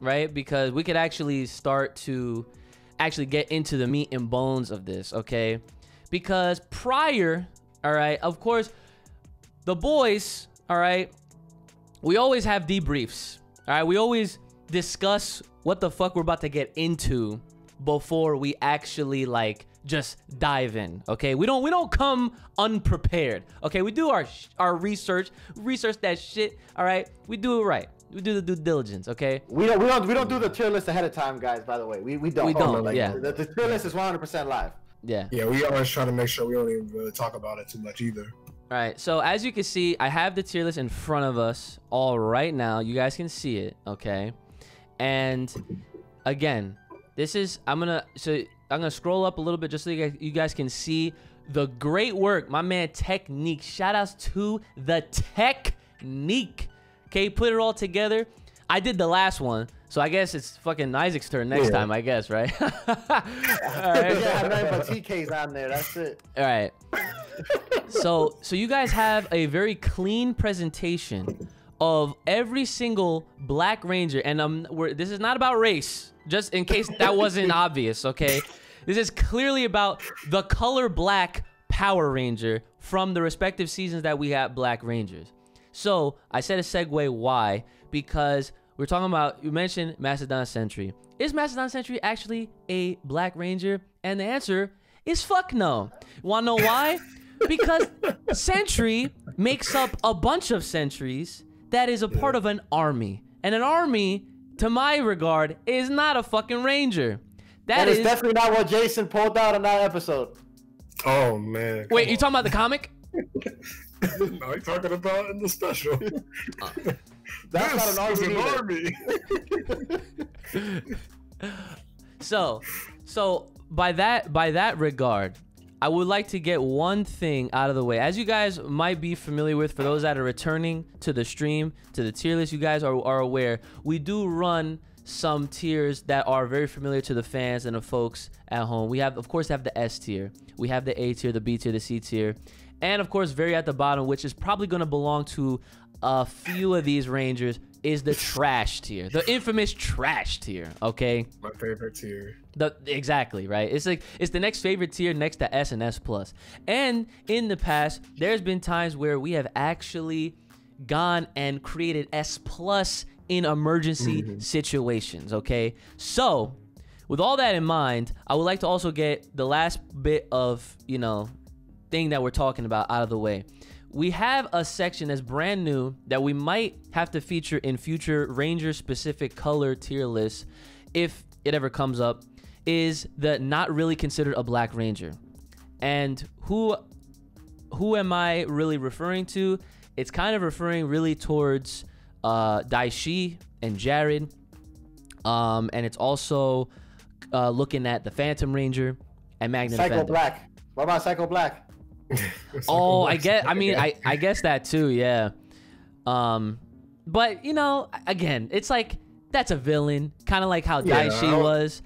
right? Because we could actually start to actually get into the meat and bones of this, okay? Because prior, all right, of course, the boys, all right, we always have debriefs, all right? We always discuss what the fuck we're about to get into before we actually, like, just dive in, okay? We don't come unprepared, okay? We do our research that shit, all right? We do it right. We do the due diligence, okay? We don't do the tier list ahead of time, guys, by the way. We don't. Like, yeah. The tier list is 100% live. Yeah. Yeah, we always try to make sure we don't even really talk about it too much either. All right, so as you can see, I have the tier list in front of us all right now. You guys can see it, okay? And again, this is, I'm gonna scroll up a little bit just so you guys can see the great work, my man Technique. Shout outs to the Technique. Okay, put it all together. I did the last one, so I guess it's fucking Isaac's turn next time, I guess, right? All right. Yeah, I mean, but TK's on there, that's it. All right. So you guys have a very clean presentation of every single Black Ranger, and this is not about race, just in case that wasn't obvious, okay? This is clearly about the color Black Power Ranger from the respective seasons that we have Black Rangers. So, I said a segue, why? Because we're talking about, you mentioned Mastodon Sentry. Is Mastodon Sentry actually a Black Ranger? And the answer is fuck no. Wanna know why? Because Sentry makes up a bunch of sentries that is a part of an army. And an army, to my regard, is not a fucking Ranger. That is definitely not what Jason pulled out on that episode. Oh, man. Wait, you talking about the comic? No, he's talking about in the special. That's not an army. So by that regard, I would like to get one thing out of the way. As you guys might be familiar with, for those that are returning to the stream, to the tier list, you guys are aware, we do run some tiers that are very familiar to the fans and the folks at home. We have, of course, the S tier. We have the A tier, the B tier, the C tier. And, of course, very at the bottom, which is probably going to belong to a few of these Rangers, is the trash tier. The infamous trash tier, okay? My favorite tier. Exactly, right? It's like it's the next favorite tier next to S and S+. And in the past, there's been times where we have actually gone and created S+ in emergency situations, okay? So, with all that in mind, I would like to also get the last bit of, you know, thing that we're talking about out of the way. We have a section that's brand new that we might have to feature in future Ranger specific color tier lists, if it ever comes up, is the not really considered a Black Ranger. And who am I really referring to? It's kind of referring really towards Daishi and Jarrod, and it's also looking at the Phantom Ranger and Magna Defender. Psycho Black. What about Psycho Black? Oh, I guess that too, yeah. But you know, again, it's like that's a villain, kind of like how Daishi was.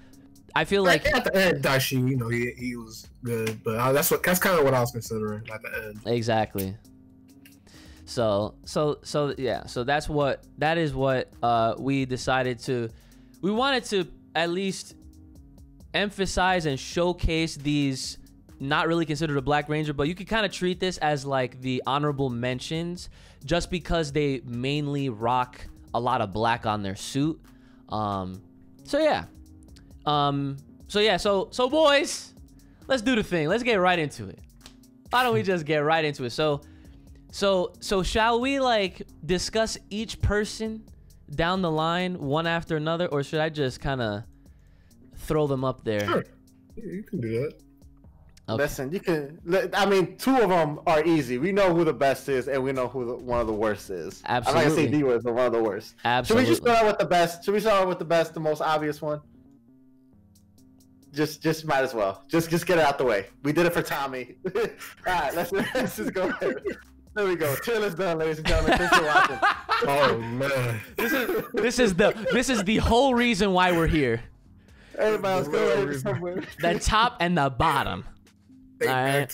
I feel like at the end, Daishi, you know, he was good, but that's kind of what I was considering at the end. Exactly. So yeah, so that is what we wanted to at least emphasize and showcase these. Not really considered a Black Ranger, but you could kind of treat this as like the honorable mentions just because they mainly rock a lot of black on their suit. So boys, let's do the thing. Let's get right into it. Why don't we just get right into it? So shall we like discuss each person down the line one after another, or should I just kind of throw them up there? Sure. Yeah, you can do that. Okay. Listen, you can. I mean, two of them are easy. We know who the best is, and we know who one of the worst is. Absolutely. I'm not gonna say the worst, but one of the worst. Absolutely. Should we just start out with the best? Should we start out with the best, the most obvious one? Just might as well. Just get it out the way. We did it for Tommy. All right, let's just go there. There we go. Tier list done, ladies and gentlemen. Thanks for watching. Oh man. This is the whole reason why we're here. Everybody else go somewhere. The top and the bottom. All right.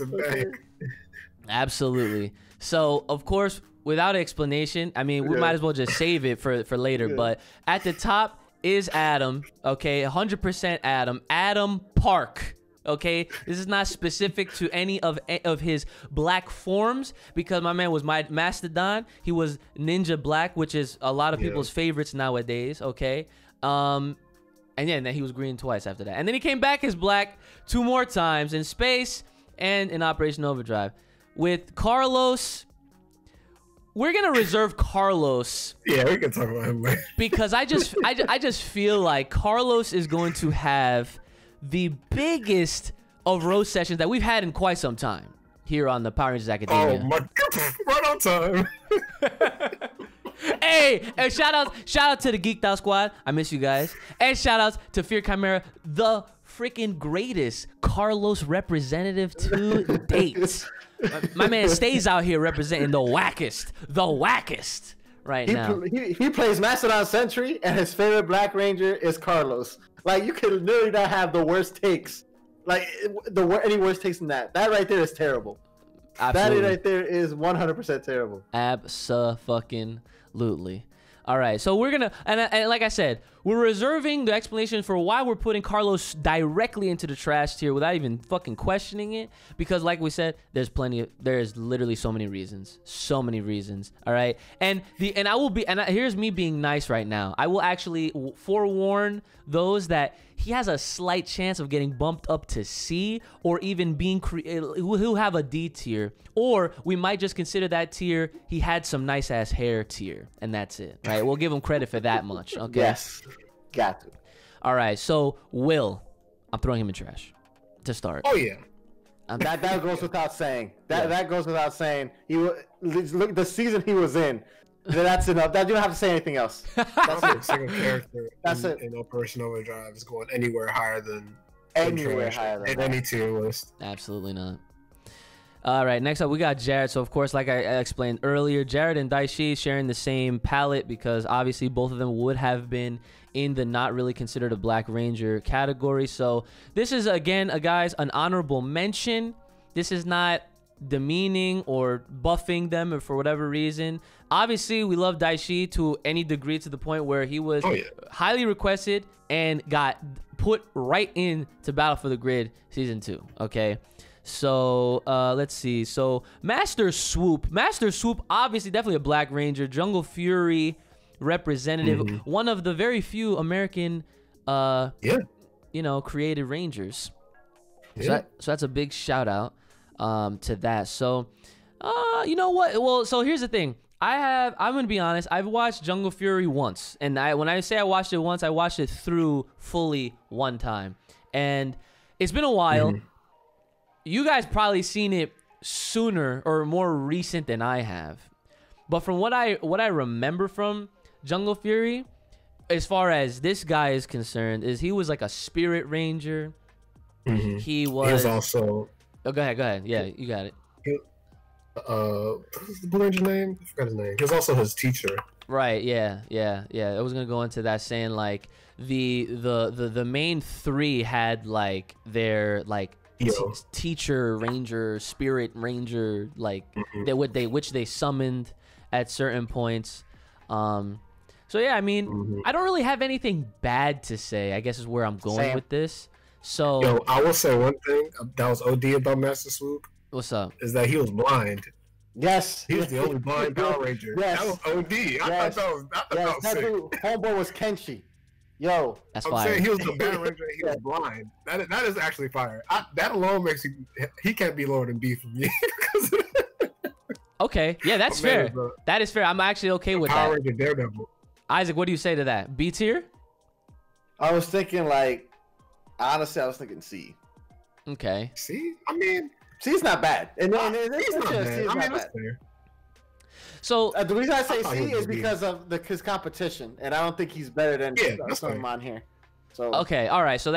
Absolutely. So, of course, without explanation, I mean, we might as well just save it for later. Yeah. But at the top is Adam, okay? 100% Adam. Adam Park. Okay, this is not specific to any of his black forms, because my man was my Mastodon. He was Ninja Black, which is a lot of people's favorites nowadays. Okay, and yeah, and then he was green twice after that, and then he came back as black 2 more times in space and in Operation Overdrive with Carlos. We're gonna reserve Carlos. Yeah, we can talk about him later. Because I just feel like Carlos is going to have the biggest of roast sessions that we've had in quite some time here on the Power Rangers Academia. Oh my god, right on time. Hey, and shout out to the Geeked Out Squad. I miss you guys. And shout outs to Fear Chimera, the freaking greatest Carlos representative to date. My man stays out here representing the wackest right now. He plays Mastodon Sentry, and his favorite Black Ranger is Carlos. Like, you could literally not have the worst takes. Like, any worse takes than that. That right there is terrible. Absolutely. That right there is 100% terrible. Abso-fucking-lutely. All right, so we're going to... And like I said, we're reserving the explanation for why we're putting Carlos directly into the trash tier without even fucking questioning it. Because, like we said, there's plenty of... There's literally so many reasons. So many reasons, all right? And I will be... And here's me being nice right now. I will actually forewarn those that he has a slight chance of getting bumped up to C, or even being... He'll have a D tier. Or we might just consider that tier, he had some nice-ass hair tier. And that's it, right? We'll give him credit for that much, okay? Yes. Got to. All right, so Will, I'm throwing him in trash to start. Oh yeah, that goes without saying. That goes without saying. He look, the season he was in. That's enough. That you don't have to say anything else. That's it. Single character. That's it. In Operation Overdrive is going anywhere higher than any tier list. Absolutely not. All right, next up, we got Jarrod. So, of course, like I explained earlier, Jarrod and Daishi sharing the same palette because, obviously, both of them would have been in the not really considered a Black Ranger category. So, this is, again, guys, an honorable mention. This is not demeaning or buffing them or for whatever reason. Obviously, we love Daishi to any degree, to the point where he was highly requested and got put right in to Battle for the Grid Season 2, okay? So let's see. So Master Swoop, obviously definitely a Black Ranger, Jungle Fury representative, one of the very few American, you know, created Rangers. Yeah. So that's a big shout out to that. So you know what? Well, so here's the thing. I'm gonna be honest. I've watched Jungle Fury once, and when I say I watched it once, I watched it through fully one time, and it's been a while. You guys probably seen it sooner or more recent than I have. But from what I remember from Jungle Fury, as far as this guy is concerned, is he was like a Spirit Ranger. He was also... Oh, go ahead. Yeah, you got it. What was the Blue Ranger name? I forgot his name. He was also his teacher. Right, yeah. I was gonna go into that saying, like, the main three had like their like teacher Ranger, Spirit Ranger, like which they summoned at certain points. So yeah, I mean, I don't really have anything bad to say, I guess, is where I'm going with this. So I will say one thing that was OD about Master Swoop. What's up? Is that he was blind. Yes, he was the only blind Power Ranger. Yes. That was OD. I thought that was homeboy was Kenshi. Yo, that's fire. I'm saying he was the Battle Ranger. He was blind. That is actually fire. That alone makes he can't be lower than B for me. Okay, yeah, that's fair. That is fair. I'm actually okay with Power Ranger Daredevil. Isaac, what do you say to that? B tier? I was thinking, like, honestly, I was thinking C. Okay. C? I mean, C's not bad. I mean, that's fair. So the reason I say C is because of his competition, and I don't think he's better than some on here. So okay, all right. So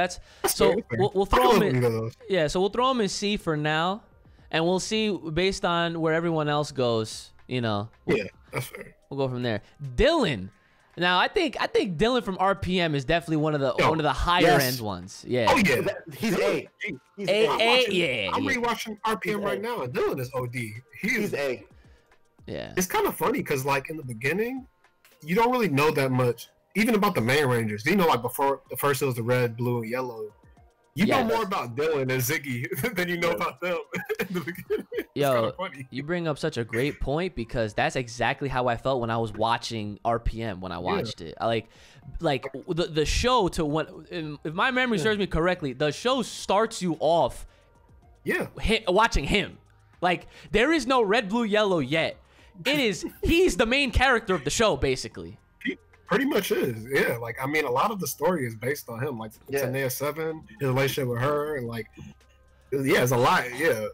we'll throw him in. Yeah, so we'll throw him in C for now, and we'll see based on where everyone else goes. You know. Yeah, that's fair. We'll go from there. Dillon. Now I think Dillon from RPM is definitely one of the higher end ones. Yeah. Oh yeah. He's A. He's A. I'm rewatching RPM right now, and Dillon is OD. He's A. Yeah. It's kind of funny because, like, in the beginning, you don't really know that much. even about the main Rangers, you know, like before the first it was the red, blue, and yellow. You know more about Dillon and Ziggy than you know about them in the beginning. Yo, funny. You bring up such a great point because that's exactly how I felt when I was watching RPM when I watched it. I like the show to when, if my memory serves me correctly, the show starts you off watching him. Like there is no red, blue, yellow yet. It is he's the main character of the show basically. Pretty much is, yeah. Like, I mean, a lot of the story is based on him. Like, Tanea 7, his relationship with her, and like, yeah, it's a lot, yeah.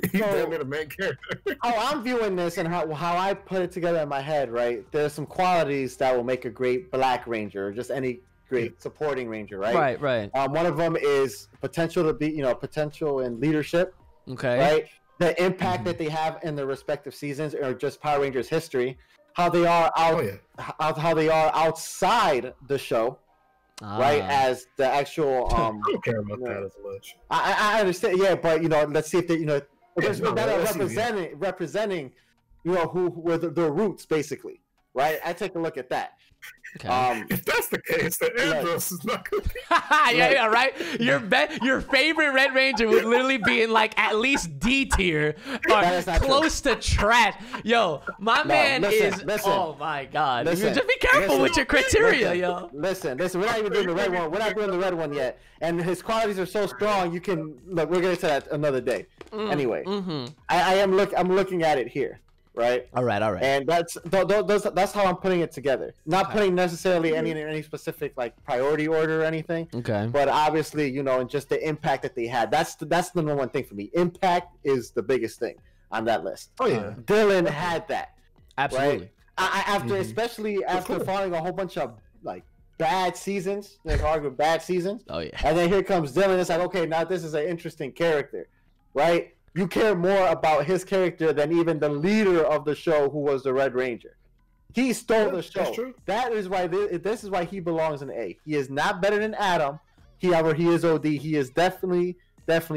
He's definitely the main character. How I'm viewing this and how I put it together in my head, right? There's some qualities that will make a great Black Ranger, or just any great supporting Ranger, right? Right, right. One of them is potential to be, you know, potential in leadership. Okay. Right? The impact that they have in their respective seasons, or just Power Rangers history. How they are out, how they are outside the show, right? As the actual. I don't care about that as much. I understand, yeah, but you know, let's see if they, you know, representing, you know, who were the roots basically, right? I take a look at that. Okay. If that's the case, then Andros is not good. Yeah, right. Your favorite Red Ranger would literally be in like at least D tier or close to trash. Yo, my man is. Listen, oh my God! Listen, just be careful with your criteria, yo. Listen. We're not even doing the red one. We're not doing the red one yet. And his qualities are so strong. You can look. We're gonna say that another day. Anyway, I'm looking at it here. Right. All right. And that's how I'm putting it together. Not putting necessarily any specific like priority order or anything. Okay. But obviously, you know, and just the impact that they had. That's the number one thing for me. Impact is the biggest thing on that list. Oh yeah. Dillon had that. Absolutely. Right? Especially after following a whole bunch of like bad seasons, like arguing bad seasons. Oh yeah. And then here comes Dillon. It's like, okay, now this is an interesting character, right? You care more about his character than even the leader of the show, who was the Red Ranger. He stole the show. That's true. That is why this is why he belongs in A. He is not better than Adam. However, he is OD. He is definitely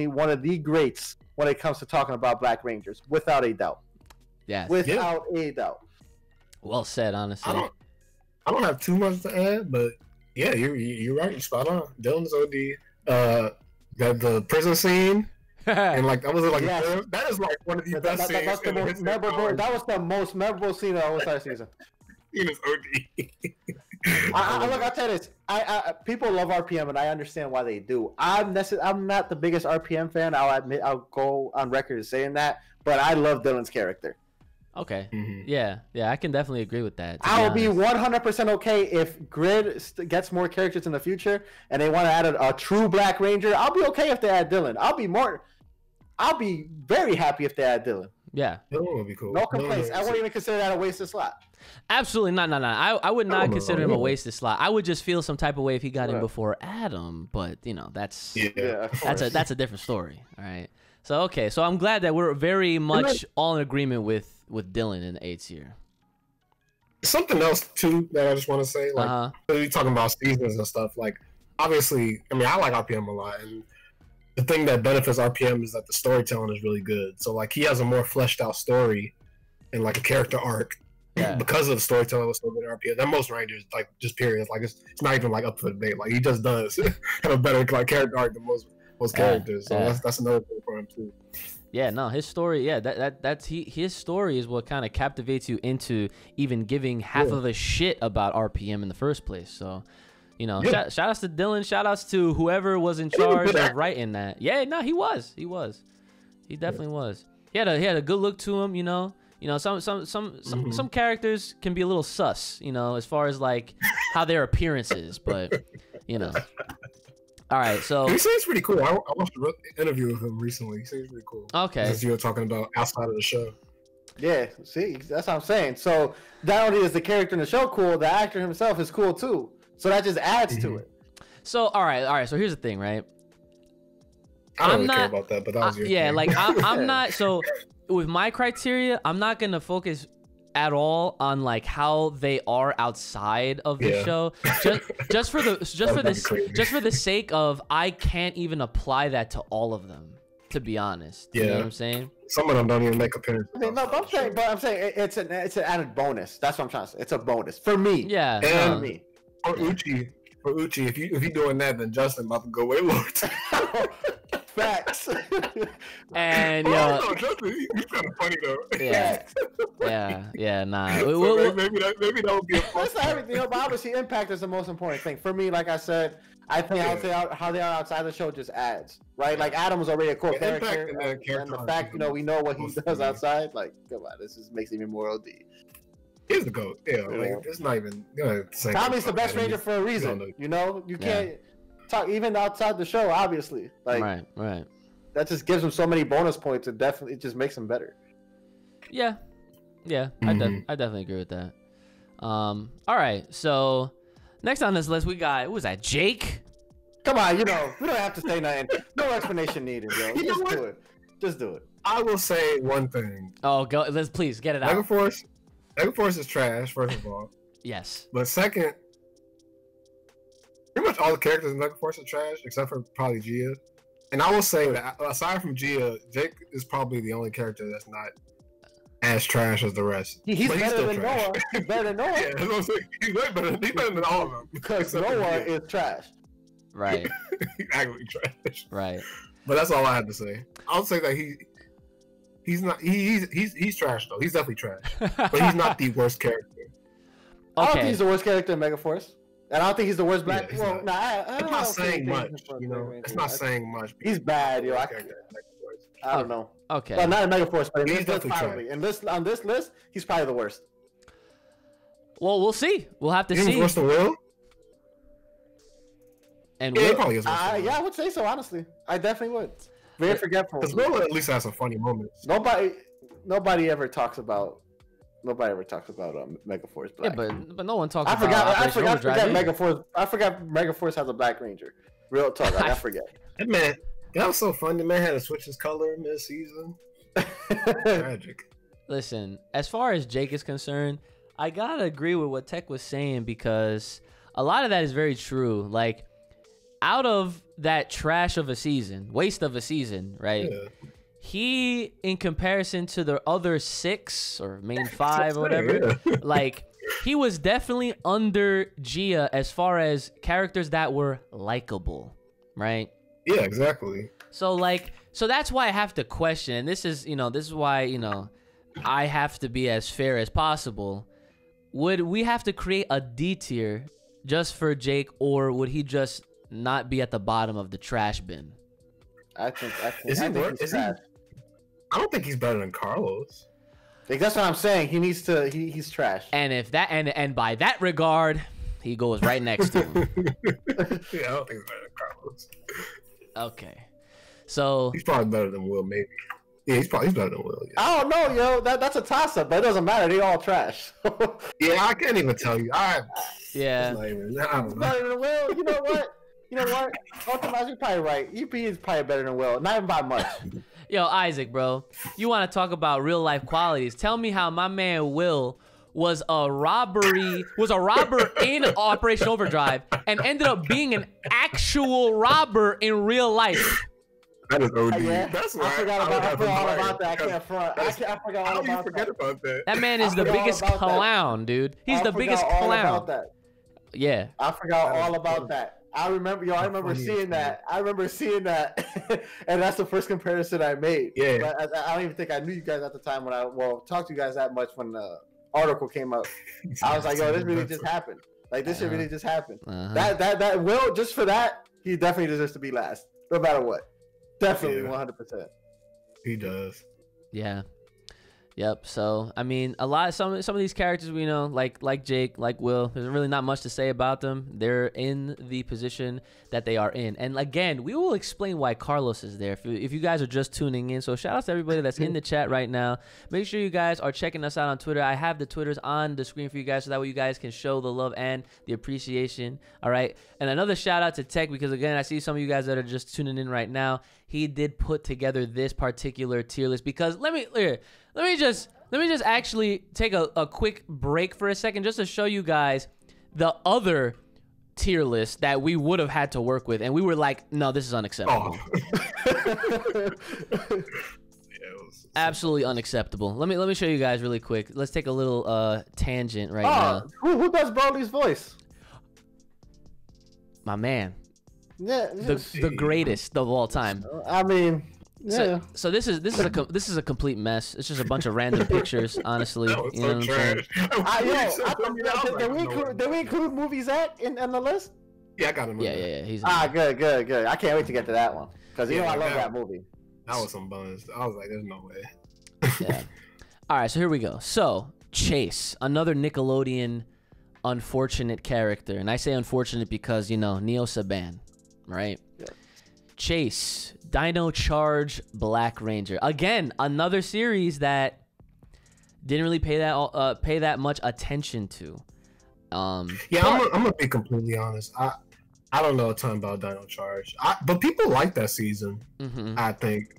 one of the greats when it comes to talking about Black Rangers, without a doubt. Yes. Without a doubt. Well said, honestly. I don't have too much to add, but yeah, you're right. You're spot on. Dillon's OD. The prison scene. And like that is like one of the best scenes. That was the most memorable scene of the entire season. He was OD. Look, I'll tell you this. People love RPM, and I understand why they do. I'm not the biggest RPM fan. I'll admit. I'll go on record as saying that. But I love Dillon's character. Okay. Yeah. I can definitely agree with that. I will be 100% okay if Grid gets more characters in the future and they want to add a true Black Ranger. I'll be okay if they add Dillon. I'll be very happy if they add Dillon. Yeah. Dillon would be cool. No complaints. I wouldn't even consider that a wasted slot. Absolutely not. No. I would not consider him a wasted slot. I would just feel some type of way if he got in before Adam, but you know, that's a different story. All right. So okay, so I'm glad that we're very much all in agreement with Dillon in the 8th year. Something else too that I just want to say, like you're talking about seasons and stuff. Like obviously, I mean, I like RPM a lot, and the thing that benefits RPM is that the storytelling is really good. So like he has a more fleshed out story and like a character arc because of the storytelling was so good at RPM. That most Rangers like just period. Like it's not even like up for debate. Like he just does have a better like character arc than most characters. So that's another thing for him too. Yeah, no, his story, his story is what kind of captivates you into even giving half of a shit about RPM in the first place. So, you know, shout outs to Dillon, shout outs to whoever was in charge of writing that. Yeah, no, he was. He definitely was. He had a good look to him, you know. You know, some characters can be a little sus, you know, as far as like how their appearance is, but you know. All right, so he seems pretty cool. I watched an interview with him recently. He seems pretty cool. Okay, since you were talking about outside of the show. Yeah, see, that's what I'm saying. So not only is the character in the show cool, the actor himself is cool too. So that just adds to it. So all right. So here's the thing, right? I don't really care about that, but that was your thing. Like I'm not. So with my criteria, I'm not gonna focus at all on like how they are outside of the show, just for the sake of I can't even apply that to all of them, to be honest. You know what I'm saying? Some of them don't even make appearances. I mean, no, but I'm saying it's an added bonus. That's what I'm trying to say. It's a bonus for me. Yeah, and Or Uchi. Or Uchi. If you doing that, then Justin about to go way lower. Facts. And he's kind of funny though. Yeah. Nah. So maybe that would be a fun. That's not everything, but obviously impact is the most important thing. For me, like I said, I think how they are outside the show just adds, right? Like Adam was already a core character, and the fact we know what he does outside, like come on, this just makes him even more OD. He's the GOAT. Like it's not even. Tommy's the best Ranger for a reason. You know, you can't talk even outside the show. Obviously, like right. That just gives him so many bonus points. It definitely just makes him better. Yeah. Mm-hmm. I definitely agree with that. All right, so. Next on this list, we got, who was that, Jake? Come on, we don't have to say nothing. No explanation needed, bro. Just do it. I will say one thing. Oh, go. Let's please get it out. Mega Force is trash, first of all. Yes. But second, pretty much all the characters in Mega Force are trash, except for probably Gia. And I will say that aside from Gia, Jake is probably the only character that's not as trash as the rest. He's better than Noah. He's better than Noah. Yeah, that's what I'm saying. He's better than all of them. Because Noah is trash. Right. Actually trash. Right. But that's all I have to say. I would say that he's trash though. He's definitely trash. But he's not the worst character. Okay. I don't think he's the worst character in Mega Force. And I don't think he's the worst black. It's not saying much. He's bad, yo. I don't know. Okay. Well, not in Mega Force, but he's definitely probably. On this list, he's probably the worst. Well, we'll see. We'll have to see. He's worse than Will? And Will probably is worse than Will. Yeah, I would say so, honestly. I definitely would. Very forgetful. Because Will at least has some funny moments. Nobody ever talks about Mega Force Black. Yeah, but no one talks about I forgot Mega Force has a Black Ranger. Real talk, like, I forget. That man. That was so funny. Man had to switch his color in this season. Tragic. Listen, as far as Jake is concerned, I gotta agree with what Tech was saying because a lot of that is very true. Like, out of that trash of a season, waste of a season, right? Yeah. He, in comparison to the other 6 or main 5 or whatever, like, he was definitely under Gia as far as characters that were likable, right? Yeah, exactly. So that's why I have to question, and this is why, I have to be as fair as possible. Would we have to create a D tier just for Jake, or would he just not be at the bottom of the trash bin? I don't think he's better than Carlos. Like, that's what I'm saying. He's trash. And if that and by that regard, he goes right next to him. Yeah, I don't think he's better than Carlos. Okay, so he's probably better than Will, maybe. Yeah, he's better than Will. Yeah. I don't know, yo. That's a toss-up, but it doesn't matter. They all trash. Yeah, I can't even tell you. It's not even Will. You know what? Ultimate, you're probably right. EP is probably better than Will, not even by much. Yo, Isaac, bro, you want to talk about real life qualities? Tell me how my man Will was a robber in Operation Overdrive and ended up being an actual robber in real life. That is OD. Yeah. That's right. I forgot all about that. That man is the biggest clown, dude. He's the biggest clown. Yeah. I forgot all about that. I remember seeing that, and that's the first comparison I made. Yeah. But I don't even think I knew you guys at the time when I talked to you guys that much when article came up. I was like, yo, this shit really just happened. Uh-huh. That Will, just for that, he definitely deserves to be last, no matter what. Definitely, 100%. He does. Yeah. Yep. So I mean, some of these characters we know, like Jake, like Will, there's really not much to say about them. They're in the position that they are in, and again, we will explain why Carlos is there if you guys are just tuning in. So shout out to everybody that's in the chat right now. Make sure you guys are checking us out on Twitter. I have the Twitters on the screen for you guys, so that way you guys can show the love and the appreciation. All right. And another shout out to Tech, because again, I see some of you guys that are just tuning in right now. He did put together this particular tier list because let me just actually take a quick break for a second just to show you guys the other tier list that we would have had to work with, and we were like, no, this is unacceptable. Oh. Absolutely unacceptable. Let me show you guys really quick. Let's take a little tangent right now. Who does Broly's voice? my man. Yeah, the greatest of all time. I mean, yeah. So this is a complete mess. It's just a bunch of random pictures, honestly. That was you know so trash. Did we include movie Zach in the list? Yeah, I got him. Yeah. He's good. I can't wait to get to that one because you know I love that movie. That was some buns. I was like, there's no way. Yeah. All right, so here we go. So Chase, another Nickelodeon unfortunate character, and I say unfortunate because you know Neo Saban. Right, yeah. Chase, Dino Charge Black Ranger. Again, another series that didn't really pay that much attention to. Yeah, I'm gonna be completely honest. I don't know a ton about Dino Charge, but people like that season. Mm-hmm. I think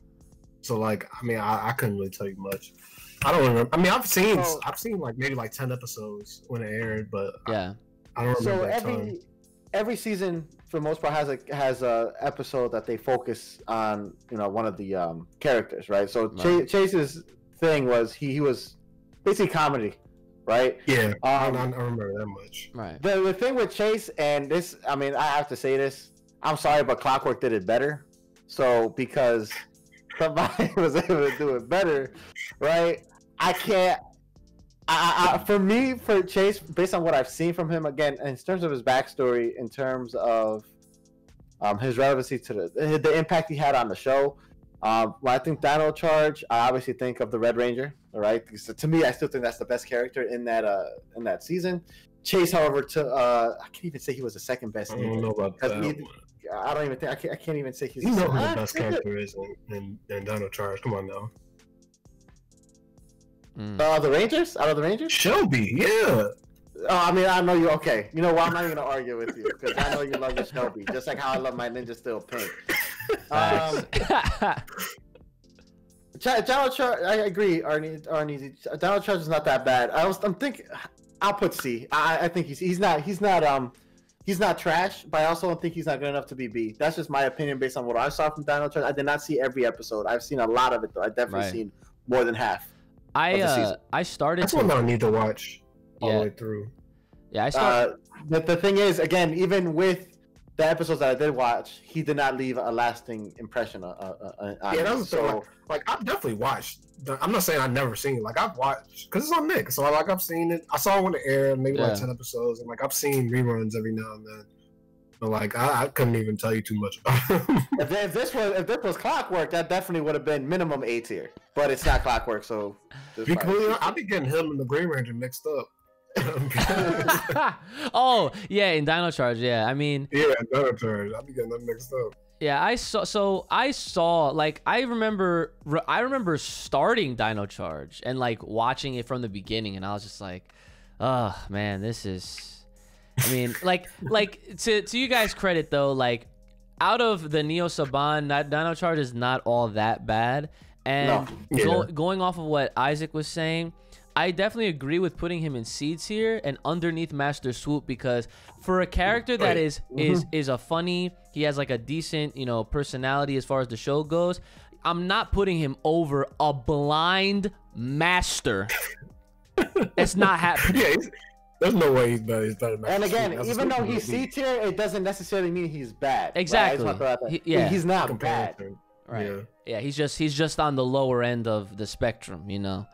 so. Like, I mean, I couldn't really tell you much. I don't remember. I mean, I've seen like maybe like 10 episodes when it aired, but yeah, I don't remember. So every season, for the most part, has a episode that they focus on, you know, one of the characters, right? So right. Chase's thing was he was basically comedy, right? Yeah, I don't remember that much. Right. The thing with Chase and this, I mean, I have to say this. I'm sorry, but Clockwork did it better. So because somebody was able to do it better, right? I can't. For Chase, based on what I've seen from him, again, in terms of his backstory, in terms of his relevancy to the impact he had on the show, when I think Dino Charge, I obviously think of the Red Ranger, all right? So to me, I still think that's the best character in that season. Chase, however, I can't even say he was the second best. I don't know about that. I don't even think I can't even say he's. You know who the best character is in Dino Charge? Come on now. The Rangers? Out of the Rangers? Shelby, yeah. I mean, I know you. Okay. You know what? I'm not even going to argue with you because I know you love your Shelby, just like how I love my Ninja Steel Pink. Donald Trump, I agree, Arnie. Donald Trump is not that bad. I'm thinking, I'll put C. I think he's not trash, but I also don't think he's not good enough to be B. That's just my opinion based on what I saw from Donald Trump. I did not see every episode. I've seen a lot of it, though. I've definitely seen more than half. I started. That's one I need to watch all the way through. Yeah, I started. But the thing is, again, even with the episodes that I did watch, he did not leave a lasting impression. Yeah, that was so. Like I've definitely watched. I'm not saying I've never seen it. Like I've watched because it's on Nick, so like I've seen it. I saw it when it aired, maybe like 10 episodes, and like I've seen reruns every now and then. But like I couldn't even tell you too much about him. If this was Clockwork, that definitely would have been minimum A tier. But it's not Clockwork, so I'll be getting him and the Green Ranger mixed up. Oh yeah, in Dino Charge, yeah. I mean, yeah, in Dino Charge, I'll be getting them mixed up. Yeah, I remember starting Dino Charge and like watching it from the beginning, and I was just like, oh man, this is. I mean, like to you guys' credit though, like out of the Neo Saban, Dino Charge is not all that bad. And no. Going off of what Isaac was saying, I definitely agree with putting him in C tier and underneath Master Swoop because for a character that is a funny, he has like a decent, you know, personality as far as the show goes. I'm not putting him over a blind master. It's not happening. Yeah, there's no way he's better. And again, even though he's C tier, it doesn't necessarily mean he's bad. Exactly. Right? He's not bad. Right. Yeah. He's just on the lower end of the spectrum, you know.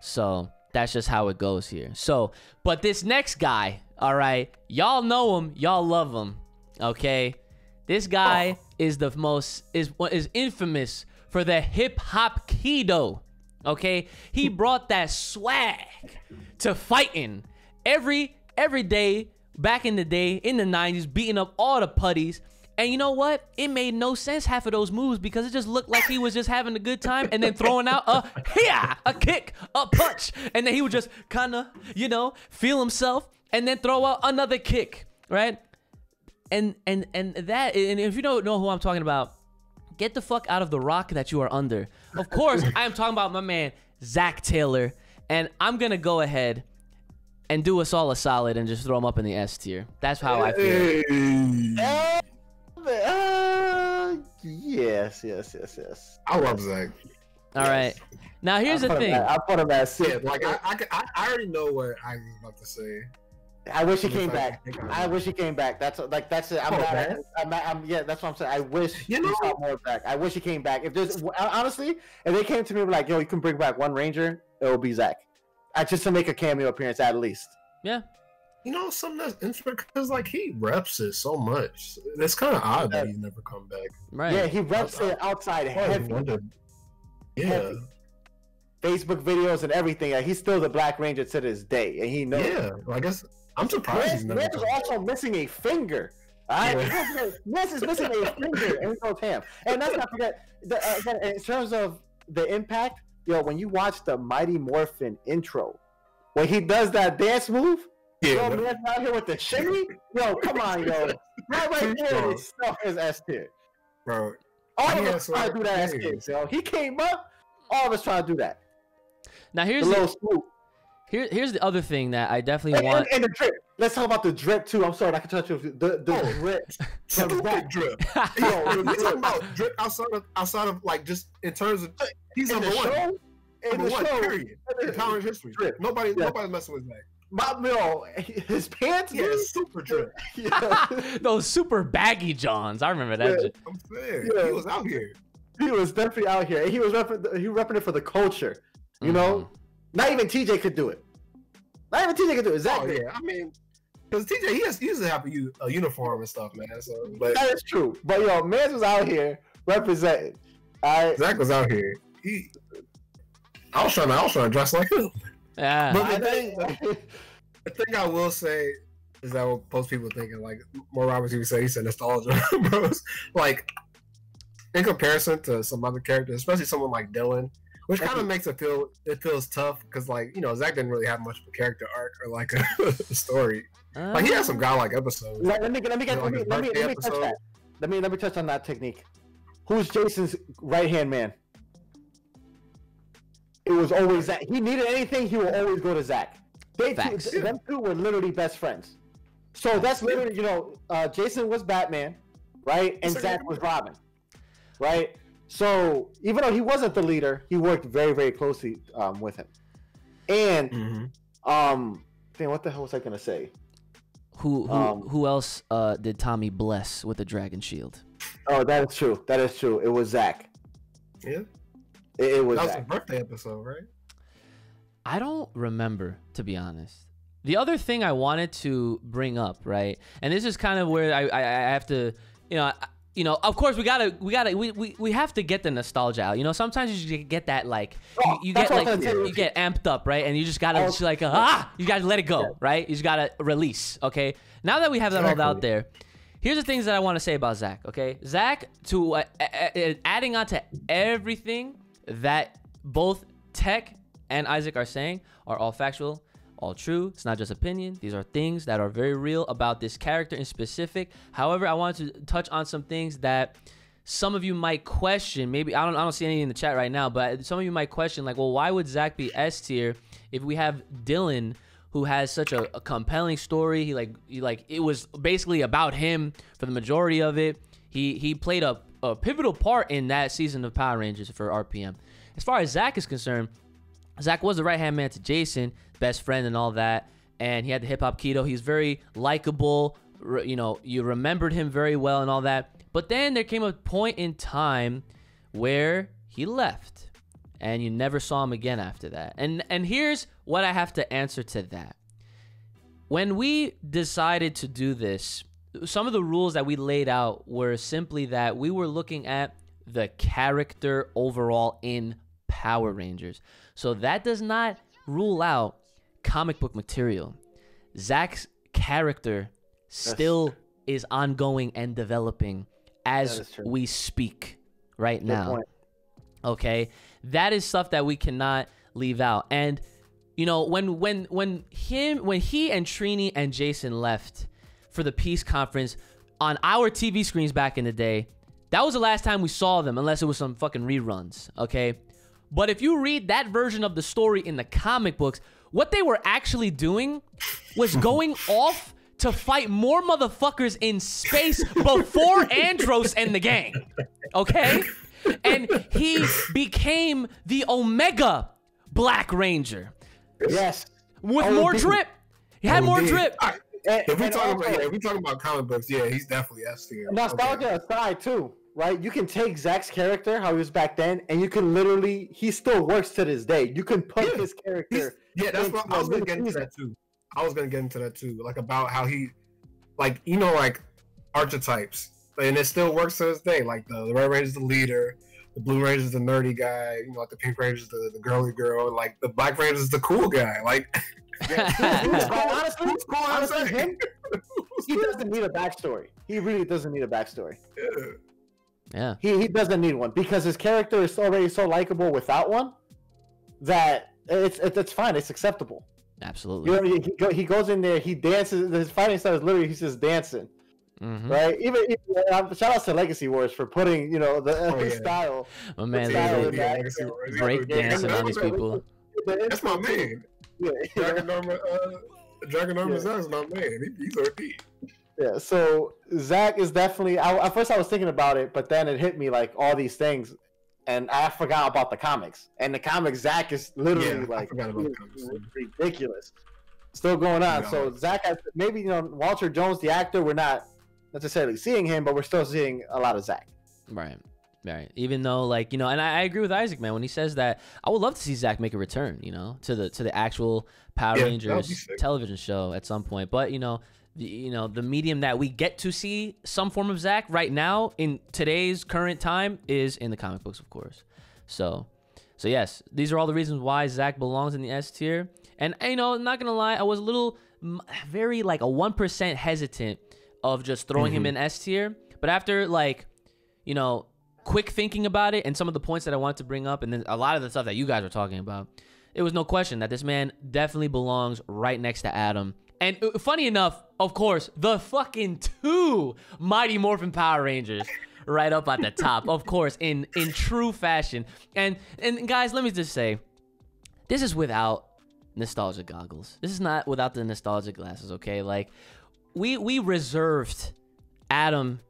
So that's just how it goes here. So, but this next guy, all right, y'all know him, y'all love him, okay. This guy is infamous for the hip hop keto, okay. He brought that swag to fighting. Every day back in the day in the 90s, beating up all the putties. And you know what? It made no sense, half of those moves, because it just looked like he was just having a good time and then throwing out a kick, a punch. And then he would just kind of, you know, feel himself and then throw out another kick, right? And if you don't know who I'm talking about, get the fuck out of the rock that you are under. Of course, I am talking about my man, Zach Taylor. And I'm going to go ahead and do us all a solid and just throw them up in the S tier. That's how I feel. Yes. I love Zach. All right. Now here's the thing. I put him at C. Like I already know what I was about to say. I wish he came back. I wish he came back. That's like that's it. I'm that's what I'm saying. I wish he got more back. I wish he came back. If there's honestly, if they came to me like, yo, you can bring back one Ranger, it will be Zach. Just to make a cameo appearance at least. Yeah. You know, something that's interesting because like he reps it so much. That's kind of odd that he never come back. Right. Yeah, he reps it outside heavy. Yeah. Heavy. Facebook videos and everything. Like, he's still the Black Ranger to this day, and he knows. Yeah, I guess I'm surprised. He's never Ranger's also missing a finger. All right, yeah. This is missing a finger, and he goes ham. And let's not forget, in terms of the impact, yo, when you watch the Mighty Morphin intro, when he does that dance move, yeah, yo, man, out here with the shimmy, yo, come on, yo, right there is stuff his ass tier, bro. All of us try to do that ass tier, yo. He came up, all of us try to do that. Now here's here's the other thing that I definitely want. And the drip. Let's talk about the drip too. I'm sorry, I can touch you. The drip. The drip. Yo, we talking about drip outside of like just in terms of he's in number one. Show, in the show, period. In Power history. Drip. Nobody's messing with that. His pants, yeah, super drip. Yeah. Those super baggy Johns. I remember that. Yeah, I'm saying, yeah. He was out here. He was definitely out here. He was repping it for the culture. You know, not even TJ could do it. Not even TJ could do it. Exactly. Oh, yeah. I mean, because TJ, he used to have a uniform and stuff, man. So, but that is true. But yo, Mans was out here representing. All right? Zach was out here. I was trying to dress like him. Yeah. But the thing I will say is that what most people thinking, like more Roberts, he would say, he said nostalgia, bros. Like in comparison to some other characters, especially someone like Dillon. Which kind of makes it feels tough because, like, you know, Zach didn't really have much of a character arc or like a story. Like he had some godlike episodes. Let me touch that. Let me touch on that technique. Who's Jason's right hand man? It was always Zach. He needed anything, he would always go to Zach. Them two were literally best friends. So that's literally, you know, Jason was Batman, right? And Zach was Robin, right? So even though he wasn't the leader, he worked very, very closely with him. And damn, what the hell was I gonna say? Who else did Tommy bless with the Dragon Shield? Oh, that is true. That is true. It was Zach. Yeah, it was. That was the birthday episode, right? I don't remember, to be honest. The other thing I wanted to bring up, right, and this is kind of where I have to, you know. You know, of course, we have to get the nostalgia out. You know, sometimes you just get that, like, you get amped up, right? And you just gotta just like, you gotta let it go, right? You just gotta release, okay? Now that we have that all out there, here's the things that I want to say about Zach, okay? Zach, to adding on to everything that both Tech and Isaac are saying, are all factual, all true. It's not just opinion. These are things that are very real about this character in specific. However, I wanted to touch on some things that some of you might question. Maybe I don't see anything in the chat right now, but some of you might question, like, well, why would Zach be S tier if we have Dillon, who has such a compelling story? He it was basically about him for the majority of it. He played a pivotal part in that season of Power Rangers for RPM. As far as Zach is concerned, Zach was the right-hand man to Jason, best friend and all that, and he had the hip-hop keto. He's very likable. You know, you remembered him very well and all that. But then there came a point in time where he left, and you never saw him again after that. And here's what I have to answer to that. When we decided to do this, some of the rules that we laid out were simply that we were looking at the character overall in Power Rangers. So that does not rule out comic book material. Zach's character still is ongoing and developing as we speak right now. Okay, that is stuff that we cannot leave out. And you know, when he and Trini and Jason left for the peace conference on our TV screens back in the day, that was the last time we saw them, unless it was some fucking reruns. Okay. But if you read that version of the story in the comic books, what they were actually doing was going off to fight more motherfuckers in space before Andros and the gang, okay? And he became the Omega Black Ranger. Yes. With more drip. He had more drip. Right. If we talk about comic books, yeah, he's definitely S-tier. Nostalgia aside, too, right? You can take Zach's character, how he was back then, and you can literally, he still works to this day. You can put his character. Yeah, that's what I was going to get into that, too. Like, about how he, like, you know, like, archetypes. And it still works to this day. Like, the Red Ranger's the leader. The Blue Ranger's the nerdy guy. You know, like, the Pink Ranger's the girly girl. Like, the Black Ranger's the cool guy. Like... Honestly, him, he doesn't need a backstory. He really doesn't need a backstory. Yeah, he doesn't need one because his character is already so likable without one that it's fine. It's acceptable. Absolutely. You know, he goes in there. He dances. His fighting style is literally he's just dancing. Mm-hmm. Right. Even shout out to Legacy Wars for putting style. My man, break dancing on these people. That's my man. Yeah. Dragon Norman Zach's my man. He's OP. Yeah, so Zach is definitely. At first, I was thinking about it, but then it hit me like all these things, and I forgot about the comics. And the comics, Zach is literally ridiculous. Still going on. No. So Zach has maybe Walter Jones, the actor. We're not necessarily seeing him, but we're still seeing a lot of Zach. Right. Right. Even though, like, and I agree with Isaac, man, when he says that I would love to see Zach make a return, to the actual Power Rangers television show at some point. But the medium that we get to see some form of Zach right now in today's current time is in the comic books, of course. So yes, these are all the reasons why Zach belongs in the S tier. And not gonna lie, I was a little, very like a 1% hesitant of just throwing him in S tier. But after quick thinking about it and some of the points that I wanted to bring up and then a lot of the stuff that you guys were talking about, it was no question that this man definitely belongs right next to Adam. And funny enough, of course, the fucking two Mighty Morphin Power Rangers right up at the top, of course, in true fashion. And guys, let me just say, this is without nostalgia goggles. This is not without the nostalgia glasses, okay? Like, we reserved Adam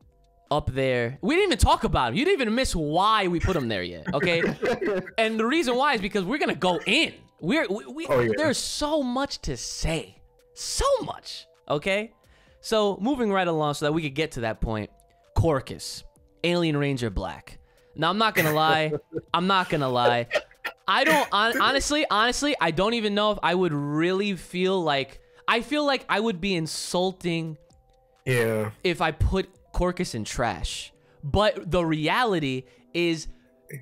up there. We didn't even talk about him. You didn't even miss why we put him there yet, okay? And the reason why is because we're gonna go in. There's so much to say, so much, okay? So moving right along, so that we could get to that point, Corcus, Alien Ranger Black. Now I'm not gonna lie. I don't honestly. I don't even know if I would really feel like. I feel like I would be insulting. Yeah. If I put Corcus and trash, but the reality is,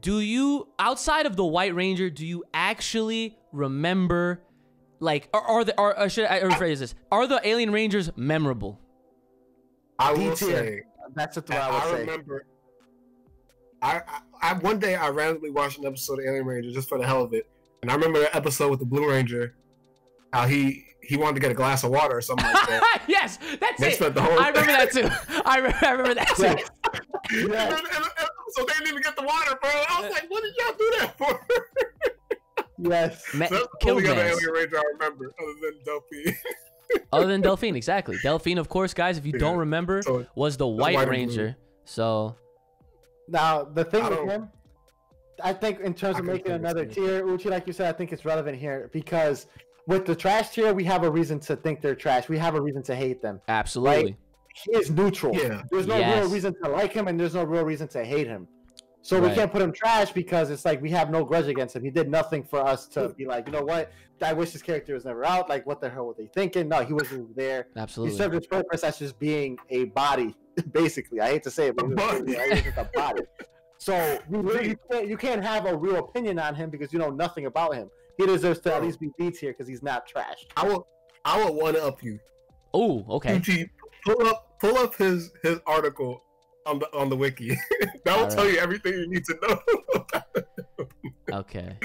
do you, outside of the White Ranger, do you actually remember, like, or should I rephrase this, are the Alien Rangers memorable? I will say that's what I would say. Remember, I one day I randomly watched an episode of Alien Ranger just for the hell of it, and I remember the episode with the Blue Ranger, how he wanted to get a glass of water or something like that. Yes, that's it. I remember that too. I remember that too. And so they didn't even get the water, bro. I was like, what did y'all do that for? Yes. So that's the only other Alien Ranger I remember, other than Delphine. Other than Delphine, exactly. Delphine, of course, guys, if you don't remember, was the White Ranger. So. Now, the thing with him, I think in terms of making another tier, Uchi, like you said, I think it's relevant here because with the trash tier, we have a reason to think they're trash. We have a reason to hate them. Absolutely. Right? He is neutral. Yeah. There's no real reason to like him, and there's no real reason to hate him. So we can't put him trash because it's like we have no grudge against him. He did nothing for us to be like, you know what? I wish his character was never out. Like, what the hell were they thinking? No, he wasn't there. Absolutely. He served his purpose as just being a body, basically. I hate to say it, but a body. So you can't have a real opinion on him because you know nothing about him. He deserves to at least be B tier because he's not trash. I will one up you. Oh, okay. Uchi, pull up his article on the wiki. That will tell you everything you need to know. Okay.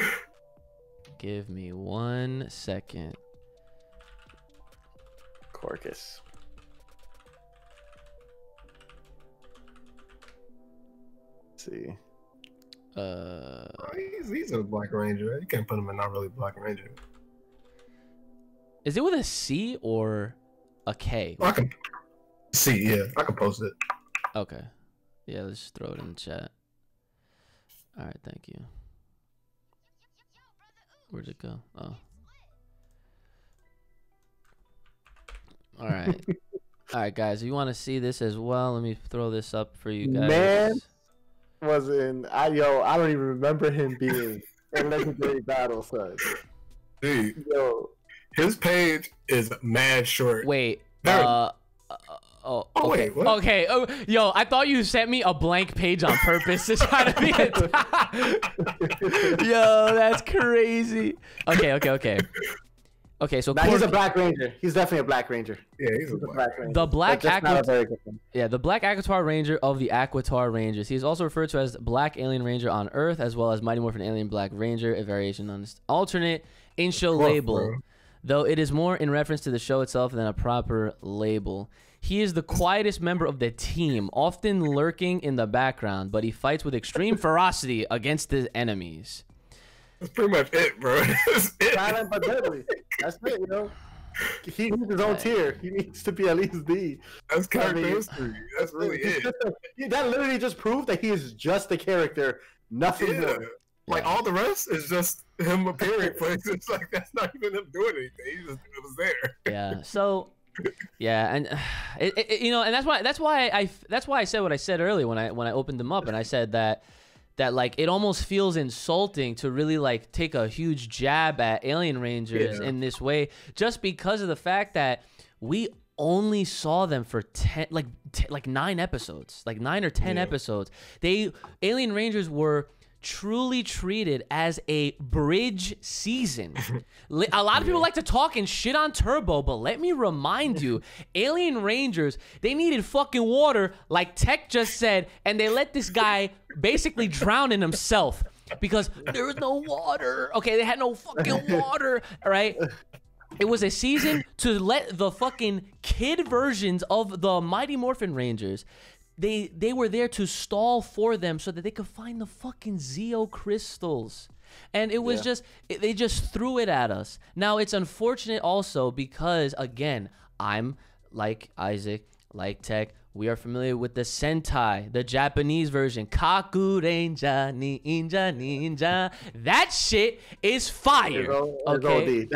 Give me 1 second. Corcus. Let's see. He's a Black Ranger. Right? You can't put him in not really Black Ranger. Is it with a C or a K? Well, I can C. Yeah, I can post it. Okay. Yeah, let's just throw it in the chat. All right, thank you. Where'd it go? Oh. All right. All right, guys. If you want to see this as well, let me throw this up for you guys. Man was in I don't even remember him being in Legendary Battle, son. Dude, yo, his page is mad short. Wait. Oh, okay. Wait, what? Okay. Oh, yo, I thought you sent me a blank page on purpose to try to be it. Yo, that's crazy. Okay, okay, okay. Okay, so he's a Black Ranger. He's definitely a Black Ranger. Yeah, he's a Black Ranger. The Black Aquatar Ranger of the Aquatar Rangers. He's also referred to as Black Alien Ranger on Earth, as well as Mighty Morphin Alien Black Ranger, a variation on this alternate in-show label, though it is more in reference to the show itself than a proper label. He is the quietest member of the team, often lurking in the background, but he fights with extreme ferocity against his enemies. That's pretty much it, bro. That's it. Silent but deadly. That's it, you know. He needs his own tier. He needs to be at least D. That's character history. That's really it. That literally just proved that he is just a character. Nothing more. Like, all the rest is just him appearing places. Like, that's not even him doing anything. He just was there. Yeah. So. Yeah, and you know, and that's why I said what I said earlier when I opened them up, and I said that like it almost feels insulting to really like take a huge jab at Alien Rangers in this way, just because of the fact that we only saw them for 9 episodes, like 9 or 10 episodes. Alien Rangers were truly treated as a bridge season. A lot of people like to talk and shit on Turbo, but let me remind you, Alien Rangers, they needed fucking water, like Tech just said, and they let this guy basically drown in himself because there was no water. Okay, they had no fucking water, all right? It was a season to let the fucking kid versions of the Mighty Morphin Rangers, They were there to stall for them so that they could find the fucking Zeo crystals. And it was they just threw it at us. Now, it's unfortunate also because, again, I'm like Isaac, like Tech, we are familiar with the Sentai, the Japanese version. Kakurenja, ninja, ninja. That shit is fire. Okay.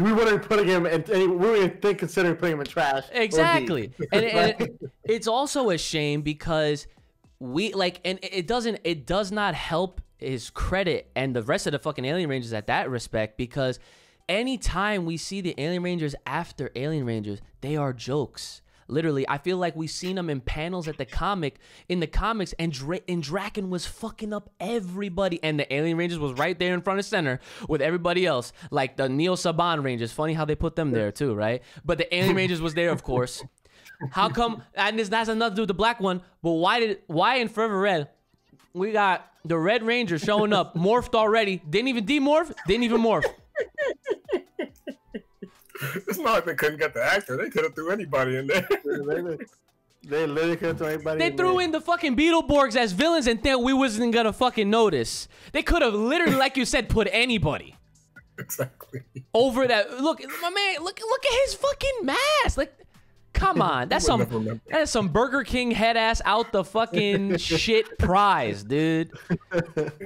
We wouldn't put him in, we wouldn't consider putting him in trash. Exactly. And it's also a shame because we like, and it does not help his credit and the rest of the fucking Alien Rangers at that respect, because anytime we see the Alien Rangers after Alien Rangers, they are jokes. Literally, I feel like we've seen him in panels at the comics, and Draken was fucking up everybody, and the Alien Rangers was right there in front of center with everybody else, like the Neo Saban Rangers. Funny how they put them there too, right? But the Alien Rangers was there, of course. How come? And that's another dude, the black one. But why in Forever Red, we got the Red Ranger showing up, morphed already, didn't even demorph, didn't even morph. It's not like they couldn't get the actor. They could have threw anybody in there. They literally could have threw anybody in there. They threw in the fucking Beetleborgs as villains and then we wasn't going to fucking notice. They could have literally, like you said, put anybody. Exactly. Over that. Look, my man, look at his fucking mask. Like, come on. That's some Burger King head ass out the fucking shit prize, dude.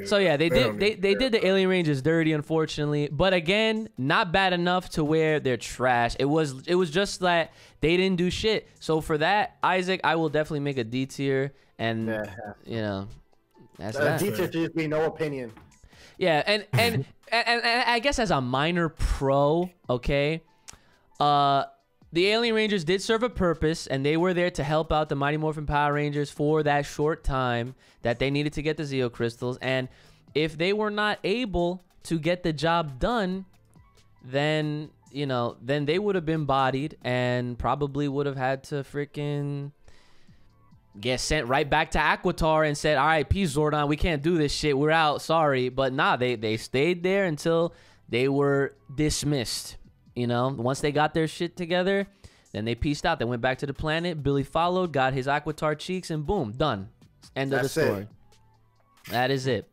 So yeah, they did the Alien Rangers dirty, unfortunately. But again, not bad enough to where they're trash. It was just that they didn't do shit. So for that, Isaac, I will definitely make a D tier, and you know, that's that. D tier should just be no opinion. Yeah, and I guess as a minor pro, okay. The Alien Rangers did serve a purpose, and they were there to help out the Mighty Morphin Power Rangers for that short time that they needed to get the Zeo crystals. And if they were not able to get the job done, then, you know, then they would have been bodied and probably would have had to freaking get sent right back to Aquatar and said, all right, peace, Zordon, we can't do this shit. We're out. Sorry. But nah, they stayed there until they were dismissed. You know, once they got their shit together, then they peaced out. They went back to the planet. Billy followed, got his Aquatar cheeks, and boom, done. End of the story. That is it.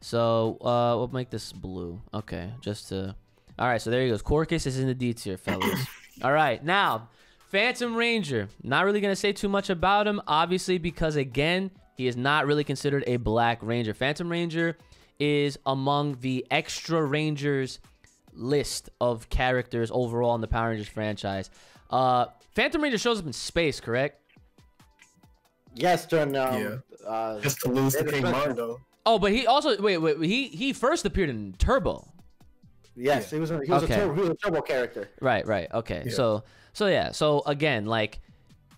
So we'll make this blue. Okay, just to... All right, so there he goes. Corcus is in the D tier, fellas. All right, now, Phantom Ranger. Not really going to say too much about him, obviously, because, again, he is not really considered a Black Ranger. Phantom Ranger is among the extra Rangers list of characters overall in the Power Rangers franchise. Phantom Ranger shows up in space, correct? Yes, during just to lose to King Mondo. Oh, but he also he first appeared in Turbo. Yes, yeah. he was a Turbo character. Right, right. Okay, yeah. so yeah, so again, like